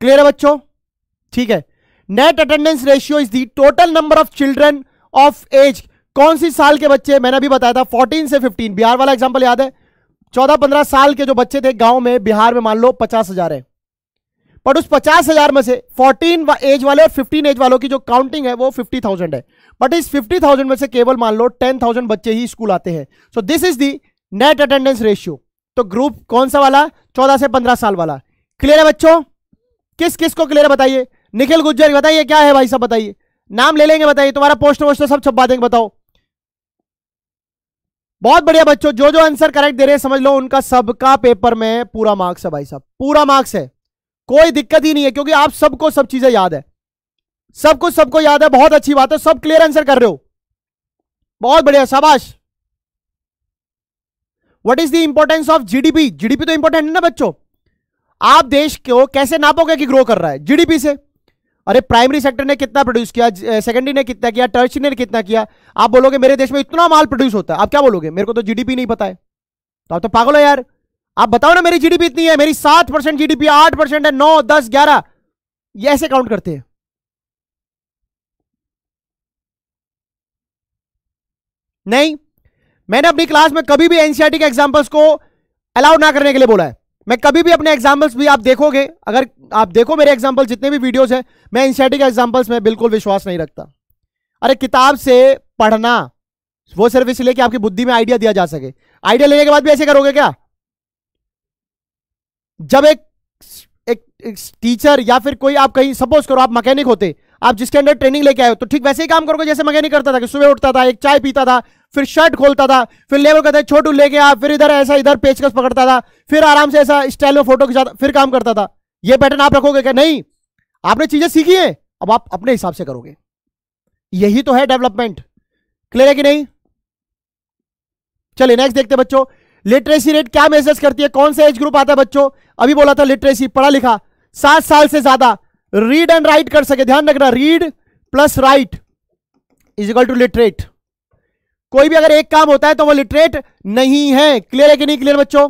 क्लियर है बच्चों? ठीक है। Net attendance ratio is the total number of children of age, कौन सी साल के बच्चे, मैंने अभी बताया था 14 से 15, बिहार वाला एग्जांपल याद है, 14-15 साल के जो बच्चे थे गांव में बिहार में, मान लो 50,000 है, पर उस 50,000 में से 14 एज वाले और 15 एज वालों की जो काउंटिंग है वो 50,000 है, बट इस 50,000 में से केवल मान लो 10,000 बच्चे ही स्कूल आते हैं। So this is the net attendance ratio. तो ग्रुप कौन सा वाला? 14 से 15 साल वाला। क्लियर है बच्चों? किस किस को क्लियर है बताइए? निखिल गुज्जर बताइए क्या है भाई, सब बताइए, नाम ले लेंगे, बताइए, तुम्हारा पोस्टर वोस्टर सब छपवा देंगे, बताओ। बहुत बढ़िया बच्चों, जो जो आंसर करेक्ट दे रहे हैं समझ लो उनका सबका पेपर में पूरा मार्क्स है भाई साहब, पूरा मार्क्स है, कोई दिक्कत ही नहीं है, क्योंकि आप सबको सब चीजें याद है, सब कुछ सबको याद है, बहुत अच्छी बात है, सब क्लियर आंसर कर रहे हो, बहुत बढ़िया, शाबाश। What is the importance of GDP? GDP तो इंपॉर्टेंट है ना बच्चों, आप देश को कैसे नापोगे कि ग्रो कर रहा है? जीडीपी से। अरे प्राइमरी सेक्टर ने कितना प्रोड्यूस किया, सेकेंडरी ने कितना किया, टर्शरी ने कितना किया, आप बोलोगे मेरे देश में इतना माल प्रोड्यूस होता है, आप क्या बोलोगे? मेरे को तो जीडीपी नहीं पता है। तो आप तो पागल हो यार, आप बताओ ना मेरी जीडीपी इतनी है, मेरी 7% जीडीपी, 8% है, 9, 10, 11, ये ऐसे काउंट करते हैं। नहीं, मैंने अपनी क्लास में कभी भी एनसीईआरटी के एग्जाम्पल्स को अलाउ ना करने के लिए बोला है। मैं कभी भी अपने एग्जाम्पल्स भी आप देखोगे, अगर आप देखो मेरे एग्जाम्पल्स जितने भी वीडियोस हैं, मैं एनसीईआरटी के एग्जाम्पल्स में बिल्कुल विश्वास नहीं रखता। अरे किताब से पढ़ना वो सिर्फ इसलिए कि आपकी बुद्धि में आइडिया दिया जा सके। आइडिया लेने के बाद भी ऐसे करोगे क्या? जब एक टीचर या फिर कोई, आप कहीं सपोज करो आप मैकेनिक होते, आप जिसके अंदर ट्रेनिंग लेके आए हो, तो ठीक वैसे ही काम करोगे जैसे मैकेनिक करता था कि सुबह उठता था, एक चाय पीता था, फिर शर्ट खोलता था, फिर लेबर कहता है छोटू लेके आ, फिर इधर ऐसा इधर पेचकस पकड़ता था, फिर आराम से ऐसा स्टाइल में फोटो खिंचाता, फिर काम करता था। ये पैटर्न आप रखोगे क्या? नहीं, आपने चीजें सीखी है, अब आप अपने हिसाब से करोगे। यही तो है डेवलपमेंट। क्लियर है कि नहीं? चलिए नेक्स्ट देखते हैं बच्चों, लिटरेसी रेट क्या मेजर्स करती है, कौन सा एज ग्रुप आता है बच्चों? अभी बोला था लिटरेसी, पढ़ा लिखा 7 साल से ज्यादा, रीड एंड राइट कर सके। ध्यान रखना, read plus write is equal to literate. कोई भी अगर एक काम होता है तो वो लिटरेट नहीं है। क्लियर है कि नहीं? क्लियर बच्चों?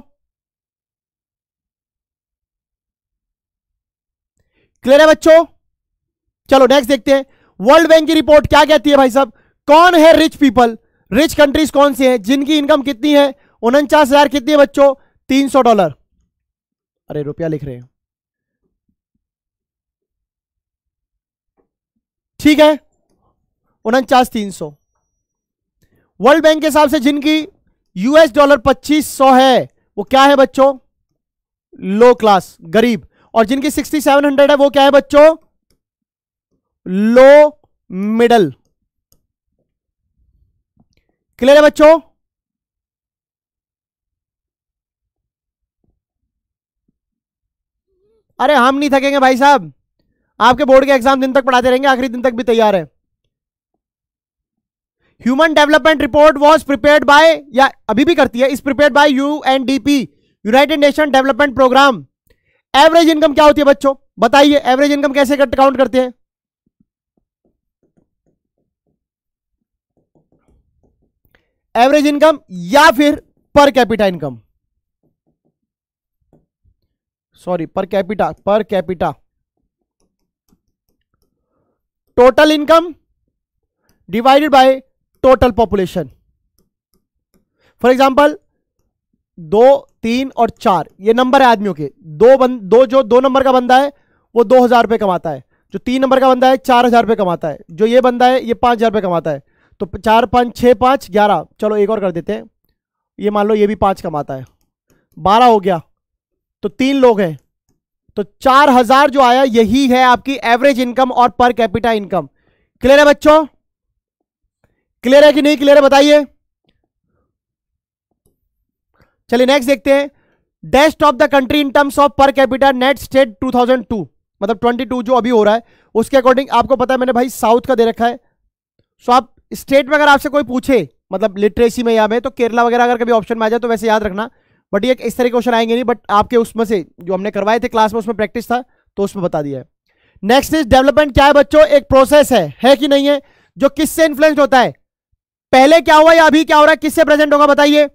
क्लियर है बच्चों? चलो नेक्स्ट देखते हैं, वर्ल्ड बैंक की रिपोर्ट क्या कहती है भाई साहब? कौन है रिच पीपल, रिच कंट्रीज कौन सी हैं जिनकी इनकम कितनी है? 49,000 कितनी है बच्चों? $300। अरे रुपया लिख रहे हैं, ठीक है, 49,300। वर्ल्ड बैंक के हिसाब से जिनकी $25 है वो क्या है बच्चों? लो क्लास, गरीब। और जिनकी 6700 है वो क्या है बच्चों? लो मिडल। क्लियर है बच्चों? अरे हम नहीं थकेंगे भाई साहब, आपके बोर्ड के एग्जाम दिन तक पढ़ाते रहेंगे, आखिरी दिन तक भी तैयार है। Human development report was prepared by, या अभी भी करती है, is prepared by UNDP, United Nation development programme. Average income क्या होती है बच्चों? बताइए एवरेज इनकम कैसे काउंट करते हैं? एवरेज इनकम या फिर per capita income, sorry per capita total income divided by total population. For example 2, 3 और 4 ये नंबर है आदमियों के। जो दो नंबर का बंदा है वो 2,000 रुपये कमाता है, जो 3 नंबर का बंदा है 4,000 रुपये कमाता है, जो ये बंदा है ये 5,000 रुपये कमाता है। तो 4, 5, 6, 5, 11, चलो एक और कर देते हैं, ये मान लो ये भी 5 कमाता है, 12 हो गया। तो 3 लोग हैं तो 4,000 जो आया यही है आपकी एवरेज इनकम और पर कैपिटा इनकम। क्लियर है बच्चों? क्लियर है कि नहीं क्लियर है बताइए। चलिए नेक्स्ट देखते हैं, डेस्ट of the country in terms of per capita net state 2002, मतलब 22 जो अभी हो रहा है उसके अकॉर्डिंग। आपको पता है मैंने भाई साउथ का दे रखा है, सो आप स्टेट में अगर आपसे कोई पूछे मतलब लिटरेसी में या में, तो केरला वगैरह अगर कभी ऑप्शन में आ जाए तो वैसे याद रखना, बट ये इस तरह के क्वेश्चन आएंगे नहीं, बट आपके उसमें से जो हमने करवाए थे क्लास में उसमें प्रैक्टिस था तो उसमें बता दिया है। नेक्स्ट इज डेवलपमेंट क्या है बच्चों? एक प्रोसेस है कि नहीं है, जो किससे इन्फ्लुएंस्ड होता है? पहले क्या हुआ या अभी क्या हो रहा है, किससे प्रेजेंट होगा? बताइए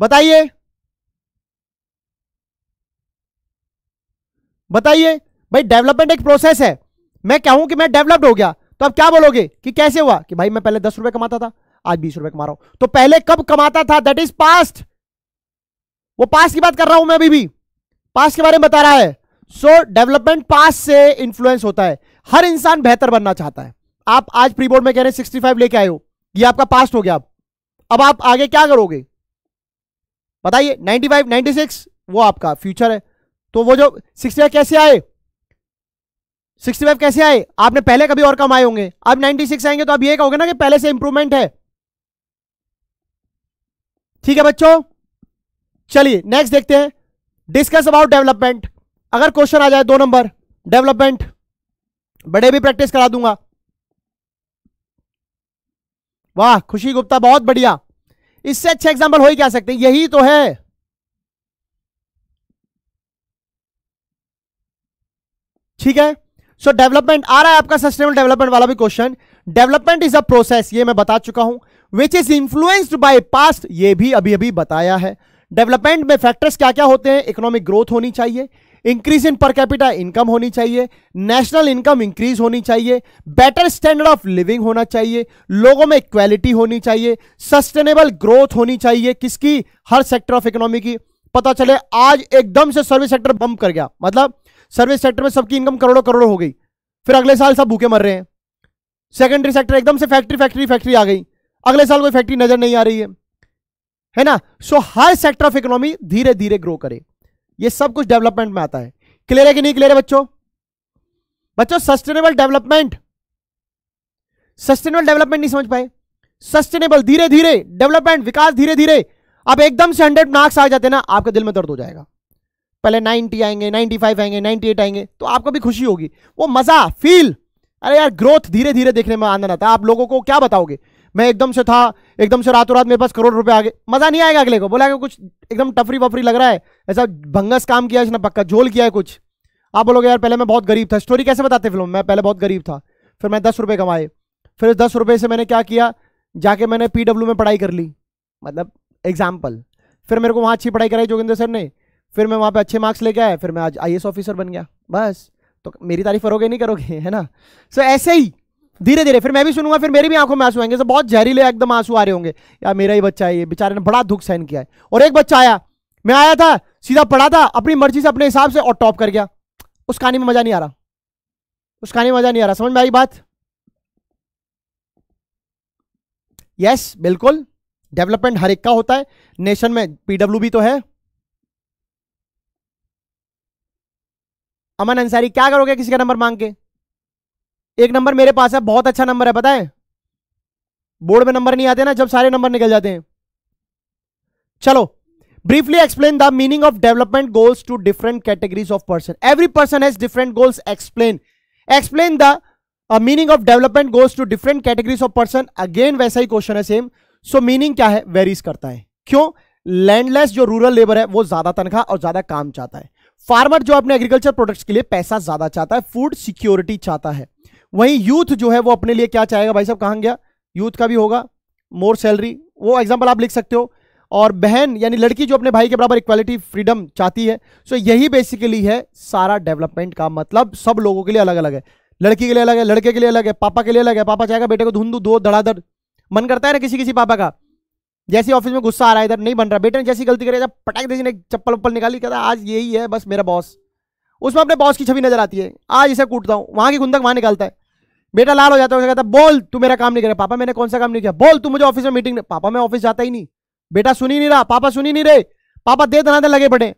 बताइए बताइए भाई। डेवलपमेंट एक प्रोसेस है। मैं कहूं कि मैं डेवलप्ड हो गया तो आप क्या बोलोगे कि कैसे हुआ? कि भाई मैं पहले 10 रुपए कमाता था, आज 20 रुपए कमा रहा हूं। तो पहले कब कमाता था? That is past. वो पास्ट की बात कर रहा हूं मैं, अभी भी पास्ट के बारे में बता रहा है। सो डेवलपमेंट पास्ट से इन्फ्लुएंस होता है। हर इंसान बेहतर बनना चाहता है। आप आज प्री बोर्ड में कह रहे हैं 65 लेके आए हो, ये आपका पास्ट हो गया। अब आप आगे क्या करोगे बताइए? 95 96 वो आपका फ्यूचर है। तो वो जो 65 कैसे आए, 65 कैसे आए? आपने पहले कभी और कमाए होंगे, अब 96 आएंगे तो अब ये कहोगे ना कि पहले से इंप्रूवमेंट है। ठीक है बच्चों? चलिए नेक्स्ट देखते हैं, डिस्कस अबाउट डेवलपमेंट। अगर क्वेश्चन आ जाए 2 नंबर डेवलपमेंट, बड़े भी प्रैक्टिस करा दूंगा। वाह खुशी गुप्ता, बहुत बढ़िया, इससे अच्छा एग्जाम्पल हो ही क्या सकते हैं? यही तो है। ठीक है, सो डेवलपमेंट आ रहा है आपका सस्टेनेबल डेवलपमेंट वाला भी question. Development is a process, ये मैं बता चुका हूं, which is influenced by past, ये भी अभी अभी बताया है। डेवलपमेंट में फैक्टर्स क्या क्या होते हैं? इकोनॉमिक ग्रोथ होनी चाहिए, इंक्रीज इन पर कैपिटा इनकम होनी चाहिए, नेशनल इनकम इंक्रीज होनी चाहिए, बेटर स्टैंडर्ड ऑफ लिविंग होना चाहिए, लोगों में इक्वालिटी होनी चाहिए, सस्टेनेबल ग्रोथ होनी चाहिए, किसकी, हर सेक्टर ऑफ इकोनॉमी की। पता चले आज एकदम से सर्विस सेक्टर बंप कर गया, मतलब सर्विस सेक्टर में सबकी इनकम करोड़ों करोड़ों हो गई, फिर अगले साल सब भूखे मर रहे हैं। सेकेंडरी सेक्टर एकदम से फैक्ट्री फैक्ट्री फैक्ट्री आ गई, अगले साल कोई फैक्ट्री नजर नहीं आ रही है ना। सो हर सेक्टर ऑफ इकोनॉमी धीरे धीरे ग्रो करे, ये सब कुछ डेवलपमेंट में आता है। क्लियर है कि नहीं क्लियर है बच्चों? बच्चों सस्टेनेबल डेवलपमेंट, सस्टेनेबल डेवलपमेंट नहीं समझ पाए। सस्टेनेबल धीरे धीरे डेवलपमेंट, विकास धीरे धीरे। आप एकदम से 100 मार्क्स आ जाते ना, आपके दिल में दर्द हो जाएगा। पहले 90 आएंगे, 95 आएंगे, 98 आएंगे तो आपको भी खुशी होगी, वो मजा फील। अरे यार ग्रोथ धीरे धीरे देखने में आनंद आता है। आप लोगों को क्या बताओगे, मैं एकदम से था, एकदम से रातों रात मेरे पास करोड़ रुपए आ गए, मजा नहीं आएगा। अगले को बोला कि कुछ एकदम टफरी वफरी लग रहा है, ऐसा भंगस काम किया इसने, पक्का झोल किया है कुछ। आप बोलोगे यार पहले मैं बहुत गरीब था। स्टोरी कैसे बताते फिल्म, मैं पहले बहुत गरीब था, फिर मैं 10 रुपये कमाए, फिर 10 रुपये से मैंने क्या किया, जाके मैंने PW में पढ़ाई कर ली, मतलब एग्जाम्पल। फिर मेरे को वहाँ अच्छी पढ़ाई कराई जोगिंदर सर ने, फिर मैं वहाँ पर अच्छे मार्क्स लेके आया, फिर मैं आज IAS ऑफिसर बन गया। बस तो मेरी तारीफ करोगे नहीं करोगे, है ना। सो ऐसे ही धीरे धीरे फिर मैं भी सुनूंगा, फिर मेरी भी आंखों में आंसू आएंगे, तो बहुत जहरीले एकदम आंसू आ रहे होंगे, यार मेरा ही बच्चा है, ये बेचारे ने बड़ा दुख सहन किया है। और एक बच्चा आया, मैं आया था, सीधा पढ़ा था अपनी मर्जी से अपने हिसाब से और टॉप कर गया। उस कहानी में मजा नहीं आ रहा, उस कहानी में मजा नहीं आ रहा। समझ में आई बात? यस बिल्कुल, डेवलपमेंट हर एक का होता है। नेशन में PW भी तो है। अमन अंसारी क्या करोगे किसी का नंबर मांग के? एक नंबर मेरे पास है, बहुत अच्छा नंबर है, पता है बोर्ड में नंबर नहीं आते ना, जब सारे नंबर निकल जाते हैं। चलो briefly explain the meaning of development goals to different categories of person. Every person has different goals. Explain the meaning of development goals to different categories of person. Again वैसा ही क्वेश्चन है, सेम। सो मीनिंग क्या है, वेरीज करता है। क्यों? लैंडलेस जो रूरल लेबर है वो ज्यादा तनख्वाह और ज्यादा काम चाहता है। फार्मर जो अपने एग्रीकल्चर प्रोडक्ट्स के लिए पैसा ज्यादा चाहता है, फूड सिक्योरिटी चाहता है। वहीं यूथ जो है वो अपने लिए क्या चाहेगा, भाई साहब कहाँ गया, यूथ का भी होगा मोर सैलरी, वो एग्जाम्पल आप लिख सकते हो। और बहन यानी लड़की जो अपने भाई के बराबर इक्वालिटी फ्रीडम चाहती है। सो यही बेसिकली है सारा डेवलपमेंट का मतलब। सब लोगों के लिए अलग अलग है, लड़की के लिए अलग है, लड़के के लिए अलग है, पापा के लिए अलग है। पापा चाहेगा बेटे को धुंधू दो धड़ाधड़, मन करता है ना किसी किसी पापा का, जैसे ऑफिस में गुस्सा आ रहा है, इधर नहीं बन रहा, बेटे ने जैसी गलती करेगा पटाख दे, जिन्हें चप्पल उप्पल निकाली, कहता आज यही है बस मेरा बॉस। उसमें अपने बॉस की छवि नजर आती है, आज इसे कूटता हूँ, वहां की गुंदक वहां निकालता है। बेटा लाल हो जाता है, कहता बोल तू मेरा काम नहीं कर रहा। पापा मैंने कौन सा काम नहीं किया, बोल तू मुझे ऑफिस में मीटिंग, पापा मैं ऑफिस जाता ही नहीं, बेटा सुन ही नहीं रहा, पापा सुन ही नहीं रहे, पापा दे दनादन लगे पड़े।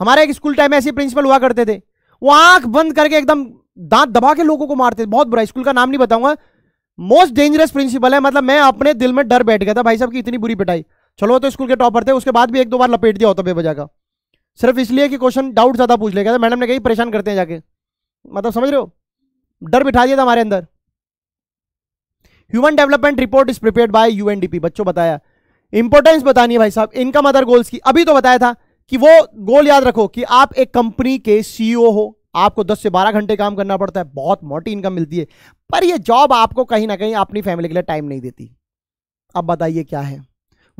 हमारे एक स्कूल टाइम में ऐसे प्रिंसिपल हुआ करते थे, वो आंख बंद करके एकदम दांत दबा के लोगों को मारते थे, बहुत बुरा। स्कूल का नाम नहीं बताऊंगा, मोस्ट डेंजरस प्रिंसिपल है, मतलब मैं अपने दिल में डर बैठ गया था भाई साहब की इतनी बुरी पिटाई। चलो तो स्कूल के टॉपर थे, उसके बाद भी 1-2 बार लपेट दिया होता बेवजह का, सिर्फ इसलिए कि क्वेश्चन डाउट ज्यादा पूछ लेगा। मैडम ने कहीं परेशान करते हैं जाके, मतलब समझ रहे हो, डर बिठा दिया था हमारे अंदर। Human development report is prepared by UNDP। बच्चों बताया, इंपॉर्टेंस बतानी है भाई साहब इनकम अदर गोल्स की। अभी तो बताया था कि वो गोल याद रखो कि आप एक कंपनी के CEO हो, आपको 10 से 12 घंटे काम करना पड़ता है, बहुत मोटी इनकम मिलती है, पर यह जॉब आपको कहीं ना कहीं अपनी फैमिली के लिए टाइम नहीं देती। अब बताइए क्या है।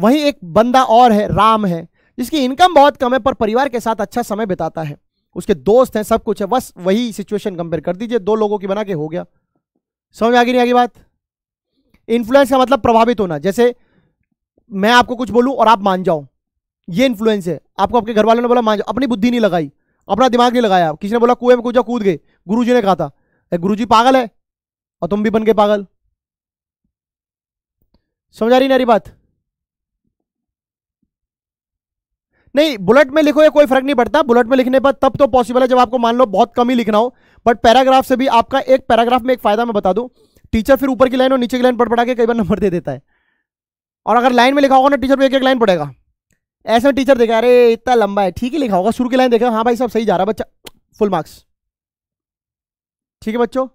वहीं एक बंदा और है, राम है, जिसकी इनकम बहुत कम है पर परिवार के साथ अच्छा समय बिताता है, उसके दोस्त हैं, सब कुछ है। बस वही सिचुएशन कंपेयर कर दीजिए, 2 लोगों की बना के हो गया। समझ में आ गई नहीं आ गई बात? इन्फ्लुएंस का मतलब प्रभावित होना। जैसे मैं आपको कुछ बोलूं और आप मान जाओ, ये इन्फ्लुएंस है। आपको आपके घर वालों ने बोला मान जाओ, अपनी बुद्धि नहीं लगाई, अपना दिमाग नहीं लगाया। किसी ने बोला कुएं में कूद जा, कूद गए। गुरुजी ने कहा था गुरुजी पागल है और तुम भी बन गए पागल। समझ आ रही नहीं आ रही बात? नहीं, बुलेट में लिखो ये कोई फर्क नहीं पड़ता। बुलेट में लिखने पर तब तो पॉसिबल है जब आपको मान लो बहुत कम ही लिखना हो, बट पैराग्राफ से भी आपका, एक पैराग्राफ में एक फायदा मैं बता दूं, टीचर फिर ऊपर की लाइन और नीचे की लाइन पढ़ पढ़ा के कई बार नंबर दे देता है। और अगर लाइन में लिखा होगा ना, टीचर भी एक एक लाइन पढ़ेगा। ऐसे में टीचर देखा अरे इतना लंबा है, ठीक ही लिखा होगा, शुरू की लाइन देखा हाँ भाई सब सही जा रहा बच्चा, फुल मार्क्स। ठीक है बच्चों,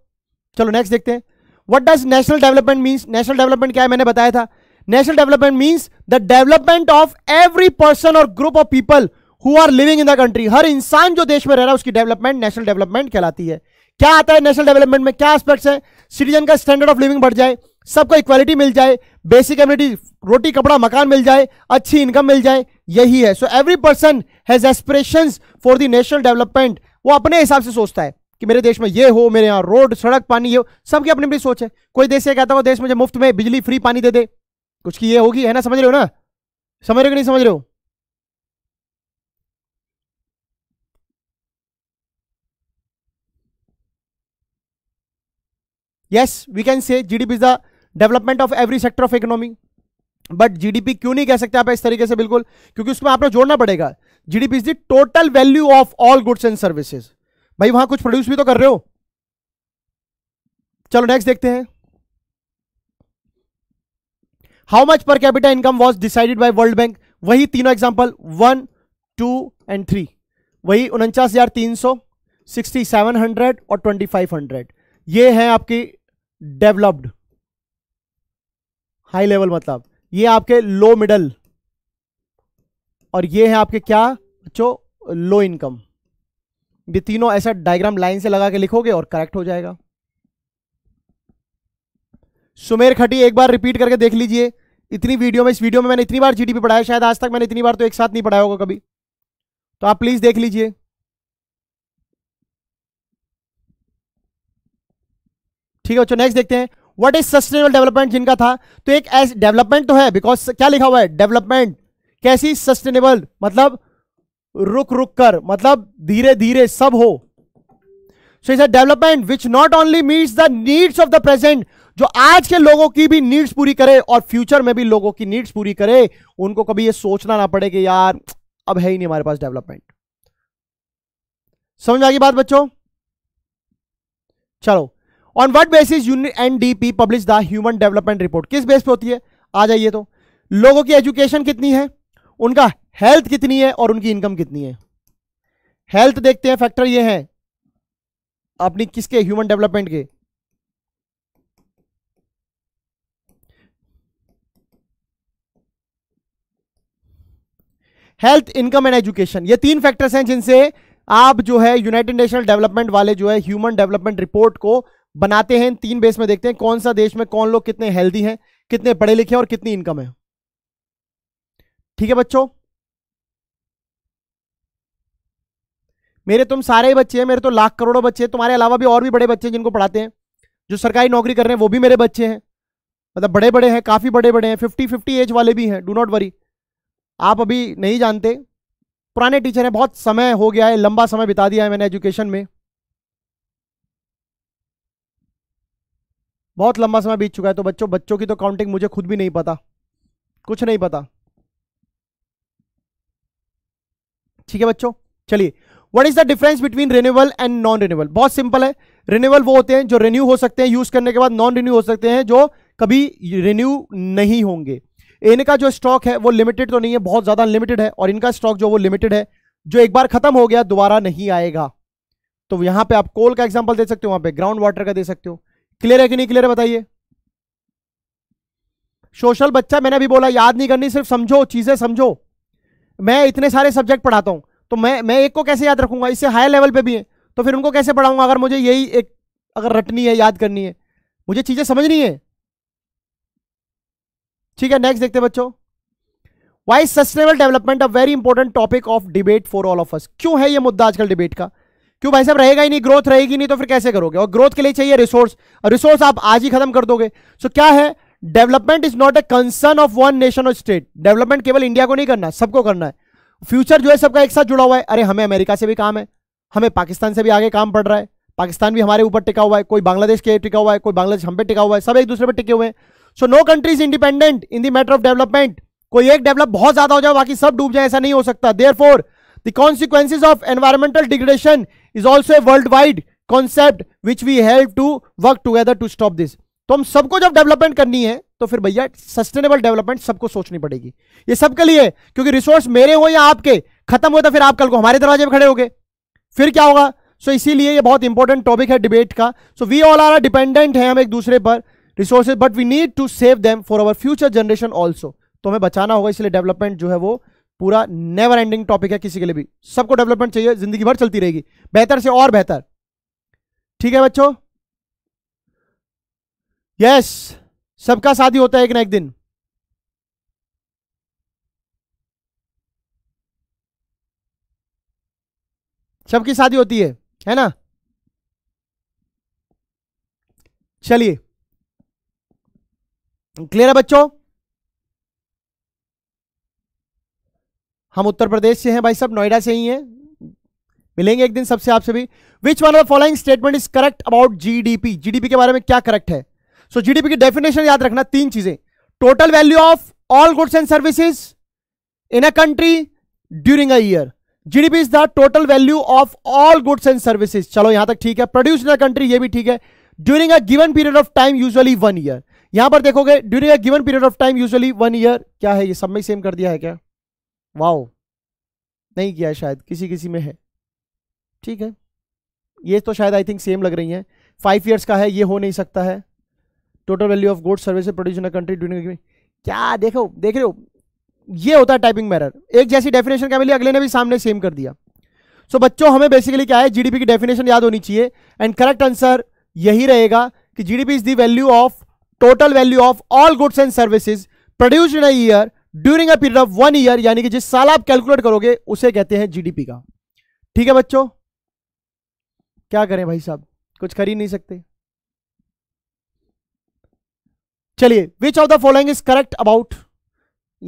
चलो नेक्स्ट देखते हैं। What does national development means? National development क्या है मैंने बताया था। National development means the development of every person or group of people who are living in the country. हर इंसान जो देश में रह रहा है उसकी डेवलपमेंट नेशनल डेवलपमेंट कहलाती है। क्या आता है नेशनल डेवलपमेंट में, क्या एस्पेक्ट्स हैं? सिटीजन का स्टैंडर्ड ऑफ लिविंग बढ़ जाए, सबको इक्वालिटी मिल जाए, बेसिक एमिनिटी रोटी कपड़ा मकान मिल जाए, अच्छी इनकम मिल जाए, यही है। So every person has aspirations for the national development. वो अपने हिसाब से सोचता है कि मेरे देश में ये हो, मेरे यहाँ रोड सड़क पानी ये हो, सबकी अपनी अपनी सोच है। कोई देश ये कहता हो देश मुझे मुफ्त में बिजली फ्री पानी दे दे, कुछ की ये होगी, है ना? समझ रहे हो ना? समझ रहे हो कि नहीं समझ रहे हो? Yes, we can say GDP is the development of every sector of economy. But GDP क्यों नहीं कह सकते आप इस तरीके से? बिल्कुल, क्योंकि उसमें आपको जोड़ना पड़ेगा GDP is the total value of all goods and services. भाई वहां कुछ प्रोड्यूस भी तो कर रहे हो। चलो नेक्स्ट देखते हैं। How much per capita income was decided by World Bank. वही तीनों एग्जाम्पल 1, 2 एंड 3, वही 49,300, 6,700 और 2,500। ये है आपकी डेवलप्ड हाई लेवल, मतलब ये आपके लो मिडल, और ये है आपके क्या बच्चों, लो इनकम। ये तीनों ऐसा डायग्राम लाइन से लगा के लिखोगे और करेक्ट हो जाएगा। सुमेर खटी एक बार रिपीट करके देख लीजिए। इतनी वीडियो में, इस वीडियो में मैंने इतनी बार जीडीपी पढ़ाया, शायद आज तक मैंने इतनी बार तो एक साथ नहीं पढ़ाया होगा कभी, तो आप प्लीज देख लीजिए। ठीक है बच्चों, नेक्स्ट देखते हैं व्हाट इज सस्टेनेबल डेवलपमेंट। जिनका था तो एक ऐसी डेवलपमेंट तो है, बिकॉज क्या लिखा हुआ है, डेवलपमेंट। कैसी? सस्टेनेबल, मतलब रुक रुक कर, मतलब धीरे धीरे सब हो। So it's a development which not only meets the needs of the present, जो आज के लोगों की भी नीड्स पूरी करे और फ्यूचर में भी लोगों की नीड्स पूरी करे। उनको कभी ये सोचना ना पड़े कि यार अब है ही नहीं हमारे पास डेवलपमेंट। समझ में आ गई बात बच्चों? चलो, on what basis UNDP publish the human development report. किस बेस पे होती है? आ जाइए। तो लोगों की एजुकेशन कितनी है, उनका हेल्थ कितनी है और उनकी इनकम कितनी है। हेल्थ देखते हैं, फैक्टर ये है अपनी किसके, ह्यूमन डेवलपमेंट के। हेल्थ, इनकम एंड एजुकेशन, ये तीन फैक्टर्स हैं जिनसे आप जो है यूनाइटेड नेशनल डेवलपमेंट वाले जो है ह्यूमन डेवलपमेंट रिपोर्ट को बनाते हैं। तीन बेस में देखते हैं कौन सा देश में कौन लोग कितने हेल्दी हैं, कितने पढ़े लिखे हैं और कितनी इनकम है। ठीक है बच्चों, मेरे तुम सारे बच्चे हैं, मेरे तो लाख करोड़ों बच्चे हैं, तुम्हारे अलावा भी और भी बड़े बच्चे हैं जिनको पढ़ाते हैं, जो सरकारी नौकरी कर रहे हैं वो भी मेरे बच्चे हैं, मतलब बड़े बड़े हैं, काफी बड़े बड़े हैं, 50-50 एज वाले भी हैं। डू नॉट वरी, आप अभी नहीं जानते, पुराने टीचर हैं, बहुत समय हो गया है, लंबा समय बिता दिया है मैंने एजुकेशन में, बहुत लंबा समय बीत चुका है। तो बच्चों, बच्चों की तो काउंटिंग मुझे खुद भी नहीं पता, कुछ नहीं पता। ठीक है बच्चों, चलिए what is the difference between renewable and non renewable. बहुत सिंपल है, रिन्यूएबल वो होते हैं जो रिन्यू हो सकते हैं यूज करने के बाद, नॉन रिन्यू हो सकते हैं जो कभी रिन्यू नहीं होंगे। इनका जो स्टॉक है वो लिमिटेड तो नहीं है, बहुत ज्यादा लिमिटेड है, और इनका स्टॉक जो वो लिमिटेड है, जो एक बार खत्म हो गया दोबारा नहीं आएगा। तो यहां पे आप कोल का एग्जाम्पल दे सकते हो, वहां पे ग्राउंड वाटर का दे सकते हो। क्लियर है कि नहीं क्लियर है बताइए? सोशल बच्चा, मैंने अभी बोला याद नहीं करनी, सिर्फ समझो, चीजें समझो। मैं इतने सारे सब्जेक्ट पढ़ाता हूं तो मैं एक को कैसे याद रखूंगा, इससे हाई लेवल पे भी है तो फिर उनको कैसे पढ़ाऊंगा। अगर मुझे यही एक अगर रटनी है, याद करनी है, मुझे चीजें समझनी है। ठीक है, नेक्स्ट देखते हैं बच्चों, why sustainable development a very important topic of debate for all of us. क्यों है ये मुद्दा आजकल डिबेट का? क्यों भाई साहब, रहेगा ही नहीं, ग्रोथ रहेगी नहीं तो फिर कैसे करोगे, और ग्रोथ के लिए चाहिए रिसोर्स, और रिसोर्स आप आज ही खत्म कर दोगे। सो क्या है, development is not a concern of one nation और स्टेट। डेवलपमेंट केवल इंडिया को नहीं करना, सबको करना है। फ्यूचर जो है सबका एक साथ जुड़ा हुआ है। अरे हमें अमेरिका से भी काम है, हमें पाकिस्तान से भी आगे काम पड़ रहा है, पाकिस्तान भी हमारे ऊपर टिका हुआ है, कोई बांग्लादेश के टिका हुआ है, कोई बांग्लादेश हम पे टिका हुआ है, सब एक दूसरे पे टिके हुए हैं। So no country is independent in the matter of development. कोई एक डेवलप बहुत ज्यादा हो जाए बाकी सब डूब जाए, ऐसा नहीं हो सकता। Therefore the consequences of environmental degradation is also a world wide concept which we have to work together to stop this. तो हम सबको जब डेवलपमेंट करनी है तो फिर भैया सस्टेनेबल डेवलपमेंट सबको सोचनी पड़ेगी, ये सबके लिए, क्योंकि रिसोर्स मेरे हो या आपके, खत्म हो तो फिर आप कल को हमारे दरवाजे पे खड़े हो गए, फिर क्या होगा। सो इसीलिए ये बहुत इंपॉर्टेंट टॉपिक है डिबेट का। So we all are dependent है हम एक दूसरे पर resources, but we need to save them for our future generation also. तो हमें बचाना होगा, इसलिए डेवलपमेंट जो है वो पूरा नेवर एंडिंग टॉपिक है, किसी के लिए भी, सबको डेवलपमेंट चाहिए, जिंदगी भर चलती रहेगी, बेहतर से और बेहतर। ठीक है बच्चों, यस, सबका साथी होता है एक ना एक दिन। सबकी शादी होती है ना। चलिए क्लियर है बच्चों, हम उत्तर प्रदेश से हैं भाई साहब, नोएडा से ही हैं, मिलेंगे एक दिन सबसे आपसे भी। Which one of following statement is correct about GDP, GDP के बारे में क्या करेक्ट है। सो जीडीपी की डेफिनेशन याद रखना, तीन चीजें, total value of all goods and services in a country during a year. GDP is the total value of all goods and services, चलो यहां तक ठीक है। प्रोड्यूस इन अ कंट्री, ये भी ठीक है। During a given period of time usually one year, यहां पर देखोगे during a given period of time usually one year, क्या है ये सब में सेम कर दिया है क्या? वाओ, नहीं किया शायद, किसी किसी में है, ठीक है। ये तो शायद आई थिंक सेम लग रही है। 5 ईयर्स का है, ये हो नहीं सकता है। Total value of goods services produce in a country during, क्या देखो देख रहे हो, ये होता है टाइपिंग एरर। एक जैसी डेफिनेशन क्या मिली, अगले ने भी सामने सेम कर दिया। सो बच्चों हमें बेसिकली क्या है, जीडीपी की डेफिनेशन याद होनी चाहिए एंड करेक्ट आंसर यही रहेगा कि GDP is the value of total value of all goods and services produced in a year during a period of one year, यानी कि जिस साल आप कैलकुलेट करोगे उसे कहते हैं जीडीपी का। ठीक है बच्चों, क्या करें भाई साहब, कुछ कर ही नहीं सकते। चलिए, which of the following is correct about,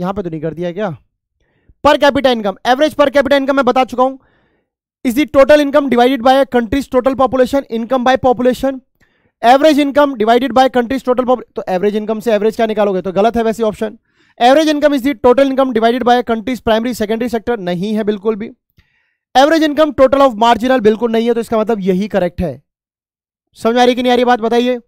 यहां पे तो नहीं कर दिया क्या, per capita income, average per capita income मैं बता चुका हूं, is the total income divided by country's total population, income by population, average income divided by country's total population, तो एवरेज इनकम से एवरेज क्या निकालोगे, तो गलत है वैसे option. Average income is the total income divided by country's primary secondary sector, नहीं है बिल्कुल भी। Average income total of marginal, बिल्कुल नहीं है, तो इसका मतलब यही करेक्ट है। समझ आ रही कि नहीं आ रही बात बताइए।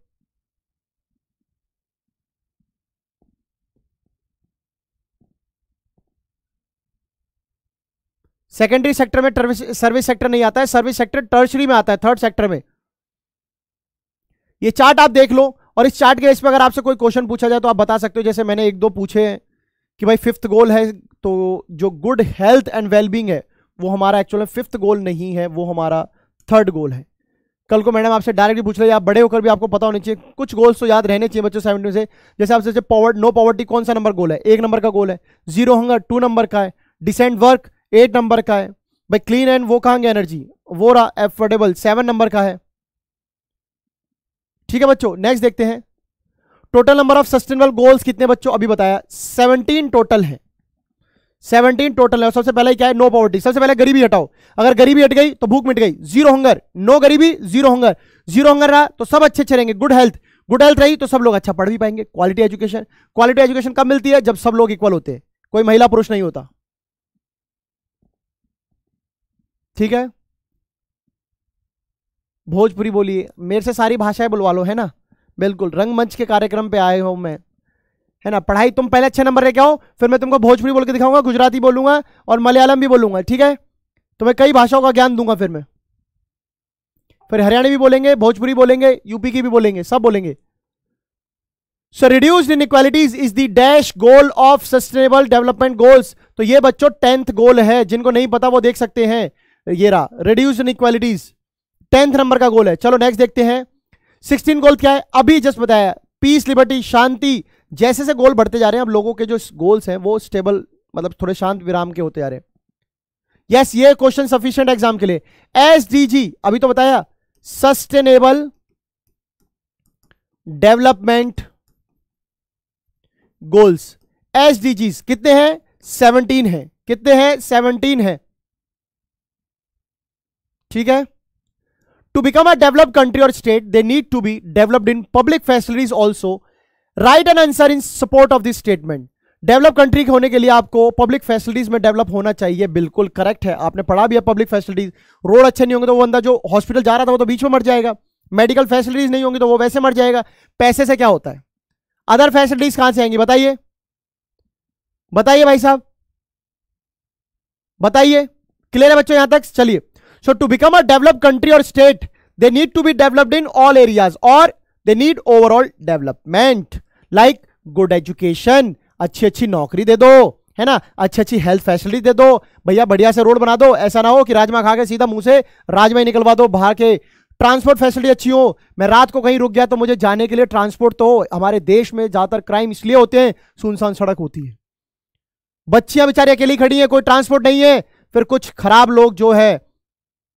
सेकेंडरी सेक्टर में सर्विस सेक्टर नहीं आता है, सर्विस सेक्टर टर्शरी में आता है, थर्ड सेक्टर में। ये चार्ट आप देख लो और इस चार्ट के बेस पे अगर आपसे कोई क्वेश्चन पूछा जाए तो आप बता सकते हो, जैसे मैंने एक दो पूछे हैं कि भाई फिफ्थ गोल है, तो जो गुड हेल्थ एंड वेलबींग है वो हमारा एक्चुअल में फिफ्थ गोल नहीं है, वो हमारा थर्ड गोल है। कल को मैडम आपसे डायरेक्टली पूछ ले, आप बड़े होकर भी आपको पता होना चाहिए, कुछ गोल्स तो याद रहने चाहिए बच्चों 70 से। जैसे आपसे नो पॉवर्टी कौन सा नंबर गोल है, 1 नंबर का गोल है, जीरो हंगर 2 नंबर का है, डिसेंट वर्क 8 नंबर का है भाई, क्लीन एंड वो कहांगे एनर्जी वो रहा एफोर्डेबल 7 नंबर का है। ठीक है बच्चों, नेक्स्ट देखते हैं total number of sustainable goals कितने बच्चों, अभी बताया 17 टोटल है, 17 टोटल है। सबसे पहले क्या है, नो पॉवर्टी, सबसे पहले गरीबी हटाओ, अगर गरीबी हट गई तो भूख मिट गई, जीरो हंगर नो गरीबी, जीरो हंगर रहा तो सब अच्छे अच्छे रहेंगे, गुड हेल्थ रही तो सब लोग अच्छा पढ़ भी पाएंगे, क्वालिटी एजुकेशन कब मिलती है, जब सब लोग इक्वल होते हैं, कोई महिला पुरुष नहीं होता। ठीक है, भोजपुरी बोलिए, मेरे से सारी भाषाएं बुलवा लो, है ना, बिल्कुल रंगमंच के कार्यक्रम पे आए हूं मैं, है ना। पढ़ाई तुम पहले अच्छे नंबर लेके आओ, फिर मैं तुमको भोजपुरी बोल के दिखाऊंगा, गुजराती बोलूंगा और मलयालम भी बोलूंगा, ठीक है, तुम्हें कई भाषाओं का ज्ञान दूंगा, फिर मैं हरियाणवी बोलेंगे, भोजपुरी बोलेंगे, यूपी की भी बोलेंगे, सब बोलेंगे। So reduced inequalities is the dash goal of sustainable development goals, तो ये बच्चों 10th गोल है, जिनको नहीं पता वो देख सकते हैं, ये रहा रिड्यूस्ड इनइक्वालिटीज 10th नंबर का गोल है। चलो नेक्स्ट देखते हैं 16 गोल क्या है, अभी जस्ट बताया, पीस लिबर्टी शांति, जैसे से गोल बढ़ते जा रहे हैं, अब लोगों के जो गोल्स हैं वो स्टेबल मतलब थोड़े शांत विराम के होते जा रहे हैं। यस, ये क्वेश्चन सफिशिएंट एग्जाम के लिए। एसडीजी अभी तो बताया सस्टेनेबल डेवलपमेंट गोल्स, एसडीजीज कितने हैं, 17 हैं, कितने हैं, 17 हैं। ठीक है, to become a developed country और state they need to be developed in public facilities also, right an answer in support of this statement. Develop country होने के लिए आपको पब्लिक फैसिलिटीज में डेवलप होना चाहिए, बिल्कुल करेक्ट है, आपने पढ़ा भी है, पब्लिक फैसिलिटीज, रोड अच्छे नहीं होंगे तो वो बंदा जो हॉस्पिटल जा रहा था वो तो बीच में मर जाएगा, मेडिकल फैसिलिटीज नहीं होंगी तो वो वैसे मर जाएगा, पैसे से क्या होता है, अदर फैसिलिटीज कहां से आएंगी, बताइए, बताइए भाई साहब, बताइए, क्लियर है बच्चों यहां तक। चलिए, so to become a developed country or state they need to be developed in all areas or they need overall development like good education, अच्छी अच्छी नौकरी दे दो, है ना, अच्छी अच्छी हेल्थ फैसिलिटी दे दो भैया, बढ़िया से रोड बना दो, ऐसा ना हो कि राजमा खा के सीधा मुंह से राजमा ही निकलवा दो बाहर के, ट्रांसपोर्ट फैसिलिटी अच्छी हो, मैं रात को कहीं रुक गया तो मुझे जाने के लिए ट्रांसपोर्ट तो हो, हमारे देश में ज्यादातर क्राइम इसलिए होते हैं, सुनसान सड़क होती है, बच्चियां बेचारी अकेली खड़ी है, कोई ट्रांसपोर्ट नहीं है, फिर कुछ खराब लोग जो है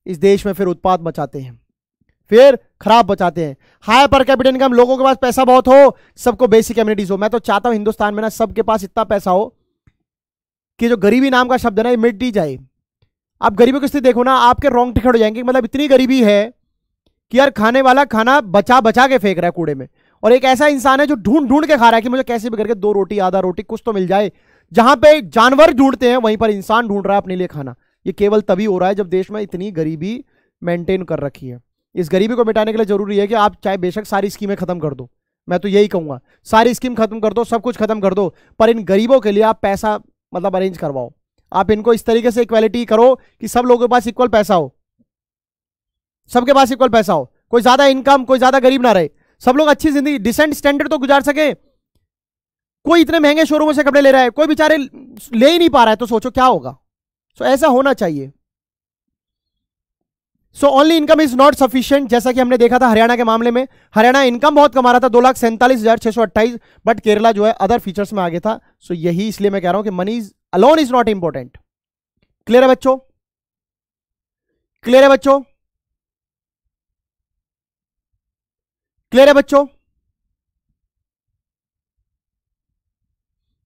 इस देश में फिर उत्पाद बचाते हैं, फिर खराब बचाते हैं। हाई पर कैपिटा इनकम, लोगों के पास पैसा बहुत हो, सबको बेसिक एमिनिटीज हो। मैं तो चाहता हूं हिंदुस्तान में ना सबके पास इतना पैसा हो कि जो गरीबी नाम का शब्द है ना ये मिट ही जाए। आप गरीबों की स्थिति देखो ना, आपके रोंग टिकट हो जाएंगे। मतलब इतनी गरीबी है कि यार खाने वाला खाना बचा बचा के फेंक रहा है कूड़े में, और एक ऐसा इंसान है जो ढूंढ ढूंढ के खा रहा है कि मुझे कैसे भी करके दो रोटी आधा रोटी कुछ तो मिल जाए। जहां पे जानवर ढूंढते हैं वहीं पर इंसान ढूंढ रहा है अपने लिए खाना। ये केवल तभी हो रहा है जब देश में इतनी गरीबी मेंटेन कर रखी है। इस गरीबी को मिटाने के लिए जरूरी है कि आप चाहे बेशक सारी स्कीमें खत्म कर दो, मैं तो यही कहूंगा सारी स्कीम खत्म कर दो, सब कुछ खत्म कर दो, पर इन गरीबों के लिए आप पैसा मतलब अरेंज करवाओ। आप इनको इस तरीके से इक्वालिटी करो कि सब लोगों के पास इक्वल पैसा हो, सबके पास इक्वल पैसा हो, कोई ज्यादा इनकम कोई ज्यादा गरीब ना रहे, सब लोग अच्छी जिंदगी डिसेंट स्टैंडर्ड तो गुजार सके। कोई इतने महंगे शोरूमों से कपड़े ले रहा है, कोई बेचारे ले ही नहीं पा रहा है, तो सोचो क्या होगा। सो ऐसा होना चाहिए। So only income is not sufficient, जैसा कि हमने देखा था हरियाणा के मामले में। हरियाणा इनकम बहुत कमा रहा था 2,47,628, बट केरला जो है अदर फीचर्स में आगे था। सो यही इसलिए मैं कह रहा हूं कि money alone is not important. Clear है बच्चों? क्लियर है बच्चों? क्लियर है बच्चों?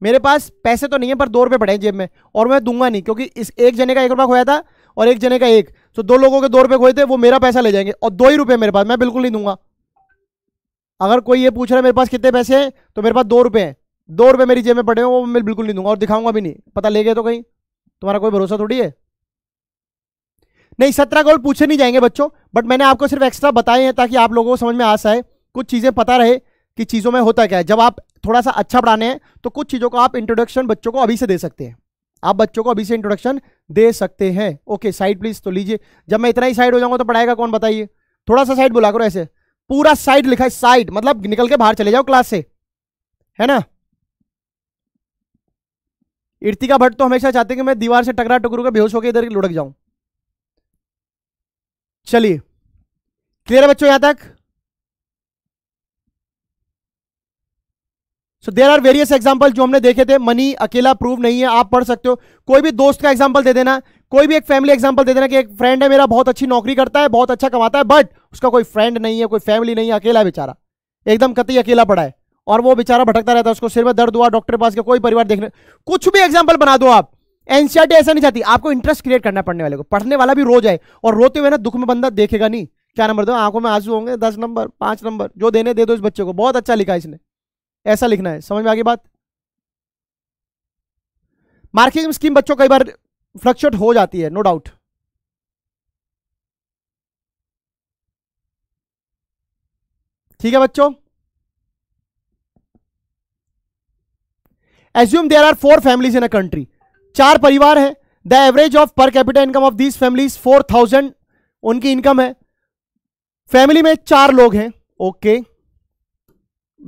मेरे पास पैसे तो नहीं है पर 2 रुपए पड़े हैं जेब में, और मैं दूंगा नहीं, क्योंकि इस एक जने का 1 रुपया खोया था और एक जने का 1, तो 2 लोगों के 2 रुपए खोए थे, वो मेरा पैसा ले जाएंगे, और 2 ही रुपए मेरे पास, मैं बिल्कुल नहीं दूंगा। अगर कोई ये पूछ रहा है मेरे पास कितने पैसे हैं तो मेरे पास 2 रुपए हैं, 2 रुपए मेरी जेब में पड़े हो, वो मैं बिल्कुल नहीं दूंगा और दिखाऊंगा भी नहीं। पता ले गए तो कहीं, तुम्हारा कोई भरोसा थोड़ी है। नहीं 17 गोल पूछे नहीं जाएंगे बच्चों, बट मैंने आपको सिर्फ एक्स्ट्रा बताए हैं ताकि आप लोगों को समझ में आ सके, कुछ चीजें पता रहे कि चीजों में होता क्या है। जब आप थोड़ा सा अच्छा पढ़ाने हैं तो कुछ चीजों को आप इंट्रोडक्शन बच्चों को अभी से दे सकते हैं, आप बच्चों को अभी से इंट्रोडक्शन दे सकते हैं। ओके साइड प्लीज तो लीजिए, जब मैं इतना ही साइड हो जाऊंगा तो पढ़ाएगा कौन बताइए? थोड़ा सा साइड बुला करो, ऐसे पूरा साइड लिखा है साइड मतलब निकल के बाहर चले जाओ क्लास से, है ना। इर्तिका भट्ट तो हमेशा चाहते कि मैं दीवार से टकरा टकरू के बेहोश होकर इधर लुढ़क जाऊं। चलिए क्लियर है बच्चों यहां तक? So there are various example जो हमने देखे थे। मनी अकेला प्रूव नहीं है, आप पढ़ सकते हो, कोई भी दोस्त का एग्जाम्पल दे देना, कोई भी एक फैमिली एग्जाम्पल दे देना कि एक फ्रेंड है मेरा बहुत अच्छी नौकरी करता है बहुत अच्छा कमाता है, बट उसका कोई फ्रेंड नहीं है कोई फैमिली नहीं है, अकेला बेचारा एकदम कतई अकेला पड़ा है और वो बेचारा भटकता रहता है, उसको सिर में दर्द हुआ डॉक्टर के पास गया, कोई परिवार देखने, कुछ भी एग्जाम्पल बना दो आप। एनसीईआरटी ऐसा नहीं चाहती, आपको इंटरेस्ट क्रिएट करना पढ़ने वाले को, पढ़ने वाला भी रोज आए और रोते हुए ना दुख में बंदा देखेगा नहीं। क्या नंबर दो, आंखों में आंसू होंगे, 10 नंबर 5 नंबर जो देने दे दो इस बच्चे को, बहुत अच्छा लिखा इसने, ऐसा लिखना है। समझ में आ गई बात? मार्किंग स्कीम बच्चों कई बार फ्लक्चुएट हो जाती है, नो डाउट। ठीक है बच्चों? Assume there are 4 families in a country, 4 परिवार हैं। The average of per capita income of these families 4,000 उनकी इनकम है। फैमिली में 4 लोग हैं। ओके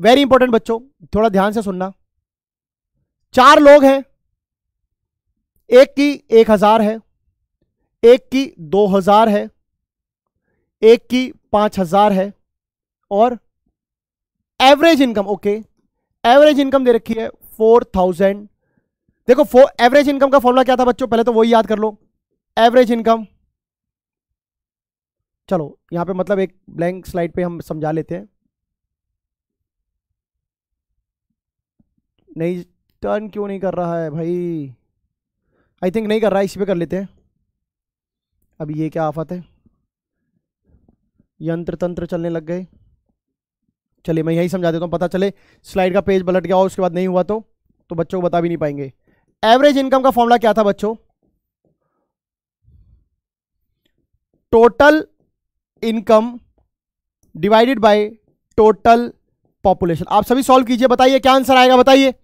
वेरी इंपॉर्टेंट बच्चों, थोड़ा ध्यान से सुनना। 4 लोग हैं, एक की 1,000 है, एक की 2,000 है, एक की 5,000 है, और average income, okay average income दे रखी है 4,000। देखो एवरेज इनकम का फॉर्मूला क्या था बच्चों, पहले तो वही याद कर लो। एवरेज इनकम, चलो यहां पे मतलब एक ब्लैंक स्लाइड पे हम समझा लेते हैं, नहीं टर्न क्यों नहीं कर रहा है भाई? आई थिंक नहीं कर रहा है, इसी पे कर लेते हैं। अब ये क्या आफत है, यंत्र तंत्र चलने लग गए। चलिए मैं यही समझा देता हूँ, पता चले स्लाइड का पेज पलट गया और उसके बाद नहीं हुआ तो बच्चों को बता भी नहीं पाएंगे। एवरेज इनकम का फॉर्मूला क्या था बच्चों? Total income divided by total population. आप सभी सॉल्व कीजिए, बताइए क्या आंसर आएगा, बताइए।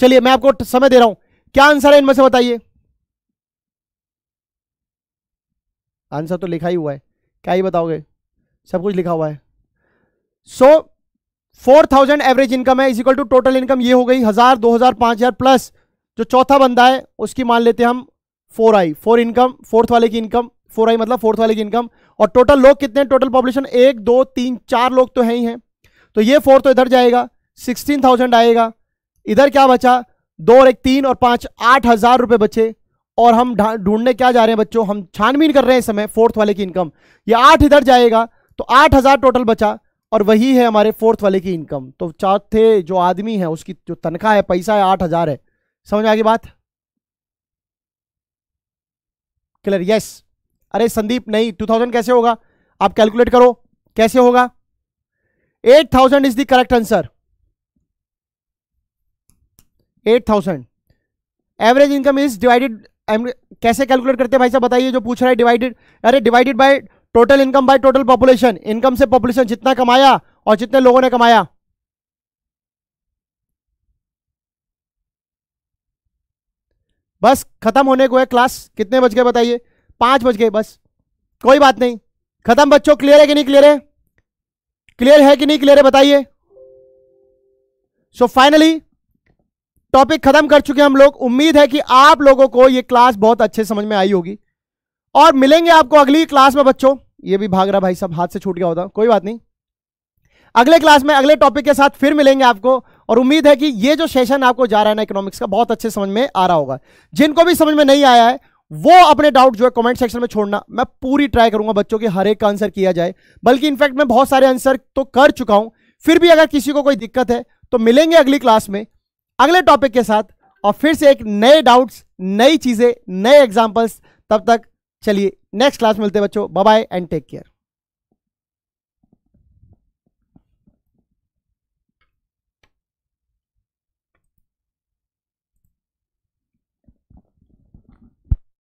चलिए मैं आपको समय दे रहा हूं, क्या आंसर है इनमें से बताइए। आंसर तो लिखा ही हुआ है, क्या ही बताओगे, सब कुछ लिखा हुआ है। सो 4,000 एवरेज इनकम है, is equal to total income ये हो गई 1,000 2,000 5,000 प्लस जो चौथा बंदा है उसकी मान लेते हैं हम 4i, 4 इनकम, फोर्थ वाले की इनकम, 4i मतलब फोर्थ वाले की इनकम। और टोटल लोग कितने, टोटल पॉपुलेशन 1 2 3 4 लोग तो है ही है, तो ये 4 तो इधर जाएगा 16,000 आएगा। इधर क्या बचा, 2 और 1 3 और 5 8,000 रुपये बचे। और हम ढूंढने क्या जा रहे हैं बच्चों, हम छानबीन कर रहे हैं इस समय फोर्थ वाले की इनकम। ये 8 इधर जाएगा तो 8,000 टोटल बचा और वही है हमारे फोर्थ वाले की इनकम। तो चौथे जो आदमी है उसकी जो तनख्वाह है, पैसा है, 8,000 है। समझ में आ गई बात? क्लियर? यस। अरे संदीप नहीं, 2,000 कैसे होगा? आप कैलकुलेट करो कैसे होगा। 8,000 is the correct answer. 8,000 average income is divided. कैसे कैलकुलेट करते हैं भाई साहब बताइए जो पूछ रहा है। डिवाइडेड, अरे divided by total income by total population. Income से पॉपुलेशन, जितना कमाया और जितने लोगों ने कमाया। बस खत्म होने को है क्लास। कितने बज गए बताइए? 5 बज गए बस। कोई बात नहीं, खत्म बच्चों। क्लियर है कि नहीं क्लियर है? क्लियर है कि नहीं क्लियर है बताइए। सो फाइनली टॉपिक खत्म कर चुके हम लोग। उम्मीद है कि आप लोगों को ये क्लास बहुत अच्छे समझ में आई होगी और मिलेंगे आपको अगली क्लास में बच्चों। ये भी भाग रहा भाई साहब, हाथ से छूट गया होता, कोई बात नहीं। अगले क्लास में अगले टॉपिक के साथ फिर मिलेंगे आपको और उम्मीद है कि ये जो सेशन आपको जा रहा है ना इकोनॉमिक्स का, बहुत अच्छे समझ में आ रहा होगा। जिनको भी समझ में नहीं आया है वो अपने डाउट जो है कमेंट सेक्शन में छोड़ना। मैं पूरी ट्राई करूंगा बच्चों की हर एक का आंसर किया जाए, बल्कि इनफैक्ट मैं बहुत सारे आंसर तो कर चुका हूं। फिर भी अगर किसी को कोई दिक्कत है तो मिलेंगे अगली क्लास में अगले टॉपिक के साथ और फिर से एक नए डाउट्स, नई चीजें, नए एग्जाम्पल्स। तब तक चलिए नेक्स्ट क्लास मिलते हैं बच्चों। Bye bye and take care.